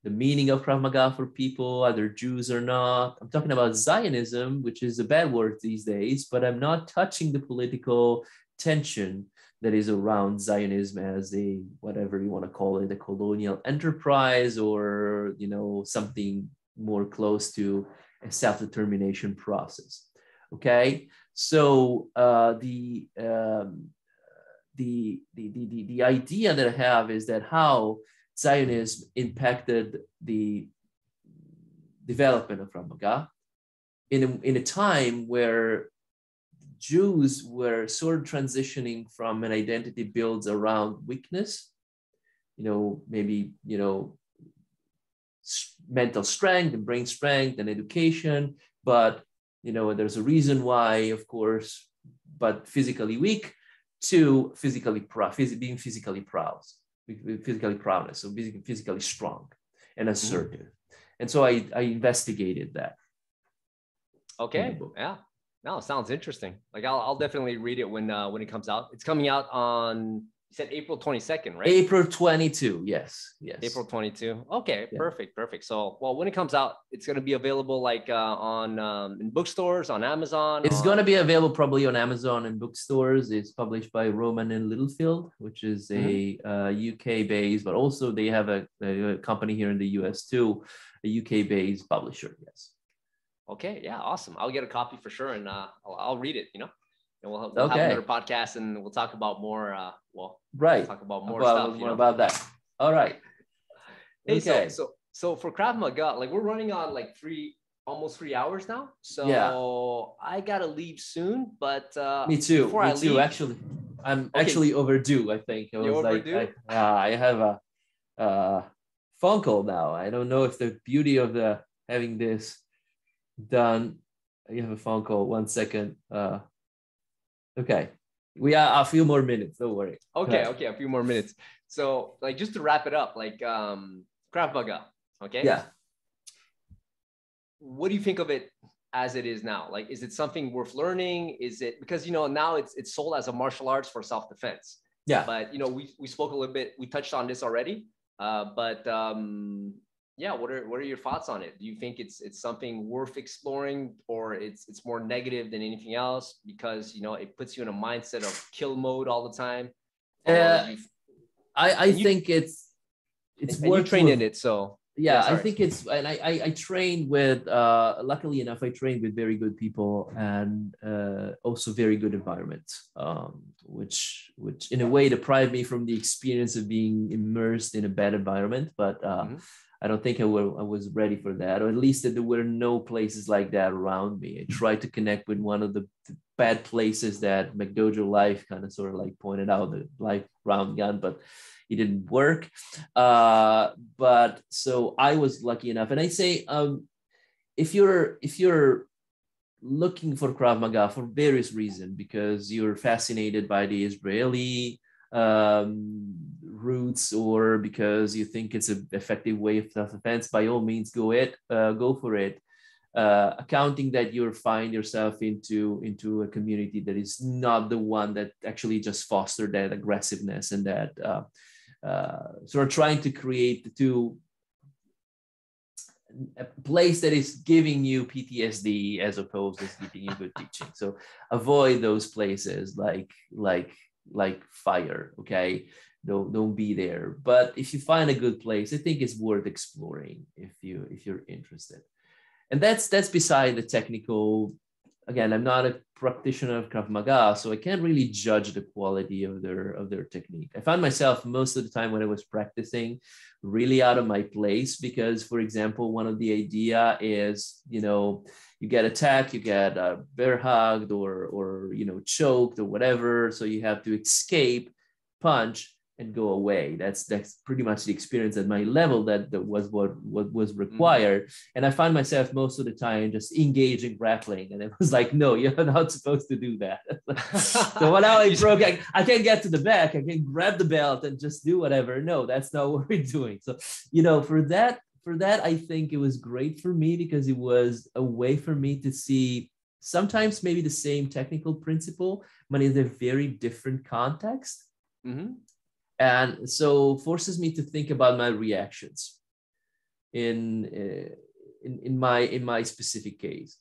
the meaning of Krav Maga for people, either Jews or not. I'm talking about Zionism, which is a bad word these days, but I'm not touching the political tension that is around Zionism as a, whatever you want to call it, a colonial enterprise, or, you know, something more close to a self-determination process. Okay, so uh, the, um, the, the, the, the idea that I have is that how Zionism impacted the development of Krav Maga in a, in a time where Jews were sort of transitioning from an identity built around weakness, you know, maybe, you know, mental strength and brain strength and education, but, you know, there's a reason why, of course, but physically weak, to physically proud, being physically proud, physically proudness, so physically strong and assertive. Mm-hmm. And so I, I investigated that. Okay, yeah. No, sounds interesting. Like I'll, I'll definitely read it when uh, when it comes out. It's coming out on, you said April twenty-second, right? April twenty-second, yes, yes. April twenty-second. Okay, yeah. perfect, perfect. So, well, when it comes out, it's going to be available like uh, on um, in bookstores, on Amazon. It's on... going to be available probably on Amazon and bookstores. It's published by Roman and Littlefield, which is a mm-hmm. uh, U K-based, but also they have a, a company here in the U S too, a U K-based publisher. Yes. Okay. Yeah. Awesome. I'll get a copy for sure. And uh, I'll, I'll read it, you know, and we'll, we'll okay. have another podcast and we'll talk about more. Uh, well, right. We'll talk about more about, stuff. What about that? All right. Hey, okay. So, so, so for Krav Maga, like we're running on like three, almost three hours now. So yeah. I got to leave soon, but uh, me too. Before me I too, leave, actually, I'm okay. actually overdue. I think I was You're like, overdue? I, uh, I have a uh, phone call now. I don't know if the beauty of the having this done. You have a phone call. One second. Uh, okay, we are a few more minutes. Don't worry. Okay, okay, a few more minutes. So, like, just to wrap it up, like, um, Krav Maga. Okay. Yeah. What do you think of it as it is now? Like, is it something worth learning? Is it because you know now it's it's sold as a martial arts for self-defense? Yeah. But you know we we spoke a little bit. We touched on this already. Uh, but um. Yeah, what are what are your thoughts on it? Do you think it's it's something worth exploring, or it's it's more negative than anything else because you know it puts you in a mindset of kill mode all the time? Uh, I I you, think it's it's and, worth and you trained with, in it, so yeah, yeah I think it's and I, I I trained with uh luckily enough I trained with very good people and uh, also very good environment, um, which which in a way deprived me from the experience of being immersed in a bad environment, but. Uh, mm-hmm. I don't think I, will, I was ready for that, or at least that there were no places like that around me. I tried to connect with one of the bad places that McDojo Life kind of sort of like pointed out, the life round gun, but it didn't work. Uh, but so I was lucky enough. And I say, um, if you're if you're looking for Krav Maga for various reasons, because you're fascinated by the Israeli um roots, or because you think it's an effective way of self-defense, by all means go it uh, go for it, uh accounting that you find yourself into into a community that is not the one that actually just fostered that aggressiveness and that uh, uh sort of trying to create the two a place that is giving you P T S D as opposed to giving you good teaching. So avoid those places like like like fire. Okay, don't don't be there. But if you find a good place, I think it's worth exploring if you if you're interested. And that's that's beside the technical. Again, I'm not a practitioner of Krav Maga, so I can't really judge the quality of their of their technique. I found myself most of the time when I was practicing really out of my place because, for example, one of the idea is, you know, you get attacked, you get uh, bear hugged or, or, you know, choked or whatever. So you have to escape, punch, and go away. That's that's pretty much the experience at my level that, that was what, what was required. And I found myself most of the time just engaging grappling. And it was like, no, you're not supposed to do that. So when I broke, I, I can't get to the back. I can grab the belt and just do whatever. No, that's not what we're doing. So, you know, for that, for that, I think it was great for me because it was a way for me to see sometimes maybe the same technical principle, but in a very different context. Mm-hmm. And so forces me to think about my reactions in, uh, in, in, my, in my specific case.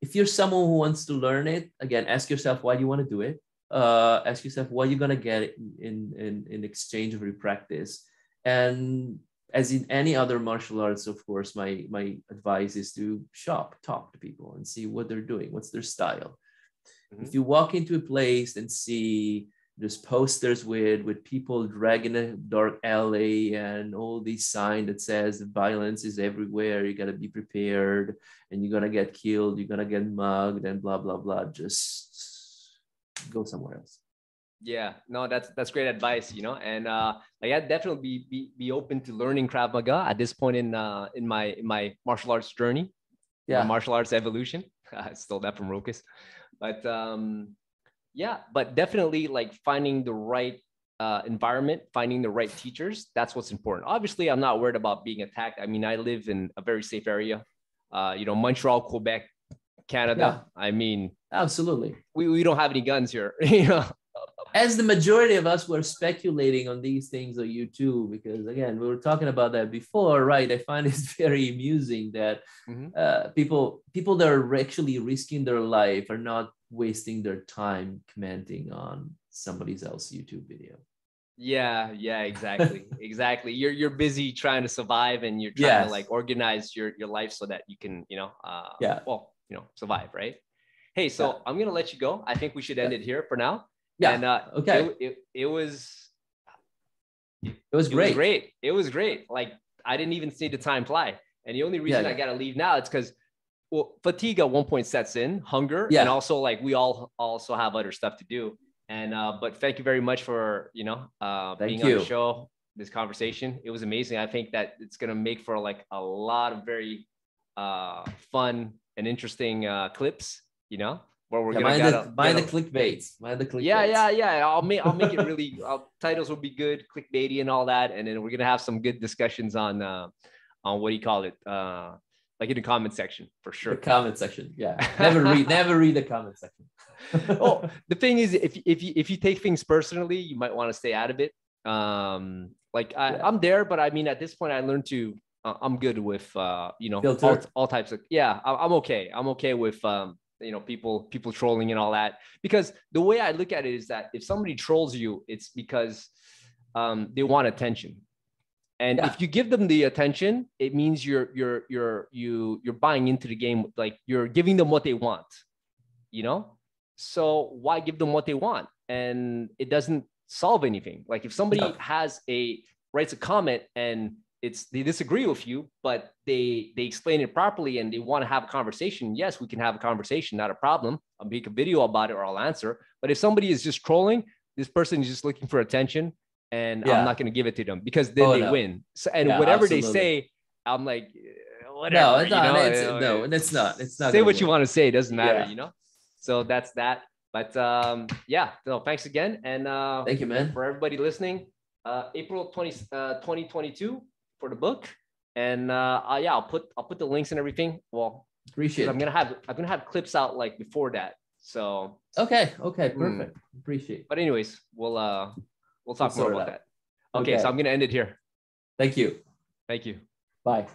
If you're someone who wants to learn it, again, ask yourself why you want to do it. Uh, ask yourself what you're going to get in, in, in exchange of your practice. And as in any other martial arts, of course, my, my advice is to shop, talk to people and see what they're doing, what's their style. Mm-hmm. If you walk into a place and see there's posters with, with people dragging a dark alley and all these signs that says violence is everywhere. You got to be prepared and you're going to get killed. You're going to get mugged and blah, blah, blah. Just go somewhere else. Yeah, no, that's that's great advice, you know, and uh, like I'd definitely be, be, be open to learning Krav Maga at this point in uh, in my in my martial arts journey. Yeah, my martial arts evolution. I stole that from Rokas. But um yeah, but definitely like finding the right uh, environment, finding the right teachers. That's what's important. Obviously, I'm not worried about being attacked. I mean, I live in a very safe area, uh, you know, Montreal, Quebec, Canada. Yeah. I mean, absolutely. We, we don't have any guns here. You know, as the majority of us were speculating on these things on YouTube, because again, we were talking about that before, right? I find it's very amusing that mm-hmm. uh, people people that are actually risking their life are not wasting their time commenting on somebody else's YouTube video. Yeah, yeah, exactly. Exactly. You're you're busy trying to survive and you're trying yes. to like organize your, your life so that you can, you know, uh, yeah. well, you know, survive, right? Hey, so yeah. I'm going to let you go. I think we should end yeah. it here for now. Yeah. And uh, okay. It, it, it was, it, it was great. It was great. It was great. Like I didn't even see the time fly. And the only reason yeah, yeah. I got to leave now is because well, fatigue at one point sets in, hunger, yeah. and also like we all also have other stuff to do. And uh, but thank you very much for you know uh, being you. on the show, this conversation. It was amazing. I think that it's gonna make for like a lot of very uh, fun and interesting uh, clips. You know, where we're yeah, gonna mind gotta, the, mind gotta, the clickbaits, mind the clickbaits. Yeah, yeah, yeah. I'll make I'll make it really. I'll, titles will be good, clickbaity, and all that. And then we're gonna have some good discussions on uh, on what do you call it. Uh, Like in the comment section, for sure. The comment section, yeah. Never read, never read the comment section. Oh, the thing is, if if you if you take things personally, you might want to stay out of it. Um, like I, yeah. I'm there, but I mean, at this point, I learned to. Uh, I'm good with, uh, you know, all, all types of. Yeah, I, I'm okay. I'm okay with, um, you know, people people trolling and all that. Because the way I look at it is that if somebody trolls you, it's because um, they want attention. And yeah. if you give them the attention, it means you're you're you're you you're buying into the game, like you're giving them what they want, you know. So why give them what they want? And it doesn't solve anything. Like if somebody yeah. has a writes a comment and it's they disagree with you, but they they explain it properly and they want to have a conversation. Yes, we can have a conversation, not a problem. I'll make a video about it or I'll answer. But if somebody is just trolling, this person is just looking for attention. And yeah. I'm not going to give it to them because then oh, they no. win. So and yeah, whatever absolutely. they say, I'm like, whatever. No, it's not. You know? It's, you know, no, it's, it's not. It's not. Say what win. you want to say. It doesn't matter, yeah. you know. So that's that. But um, yeah, no, thanks again, and uh, thank you, man, for everybody listening. Uh, April twentieth, twenty twenty-two for the book, and uh, uh, yeah, I'll put I'll put the links and everything. Well, appreciate. I'm gonna have I'm gonna have clips out like before that. So okay, okay, perfect. Mm. Appreciate. But anyways, we'll. Uh, We'll talk we'll more about that. Okay, okay, so I'm going to end it here. Thank you. Thank you. Bye.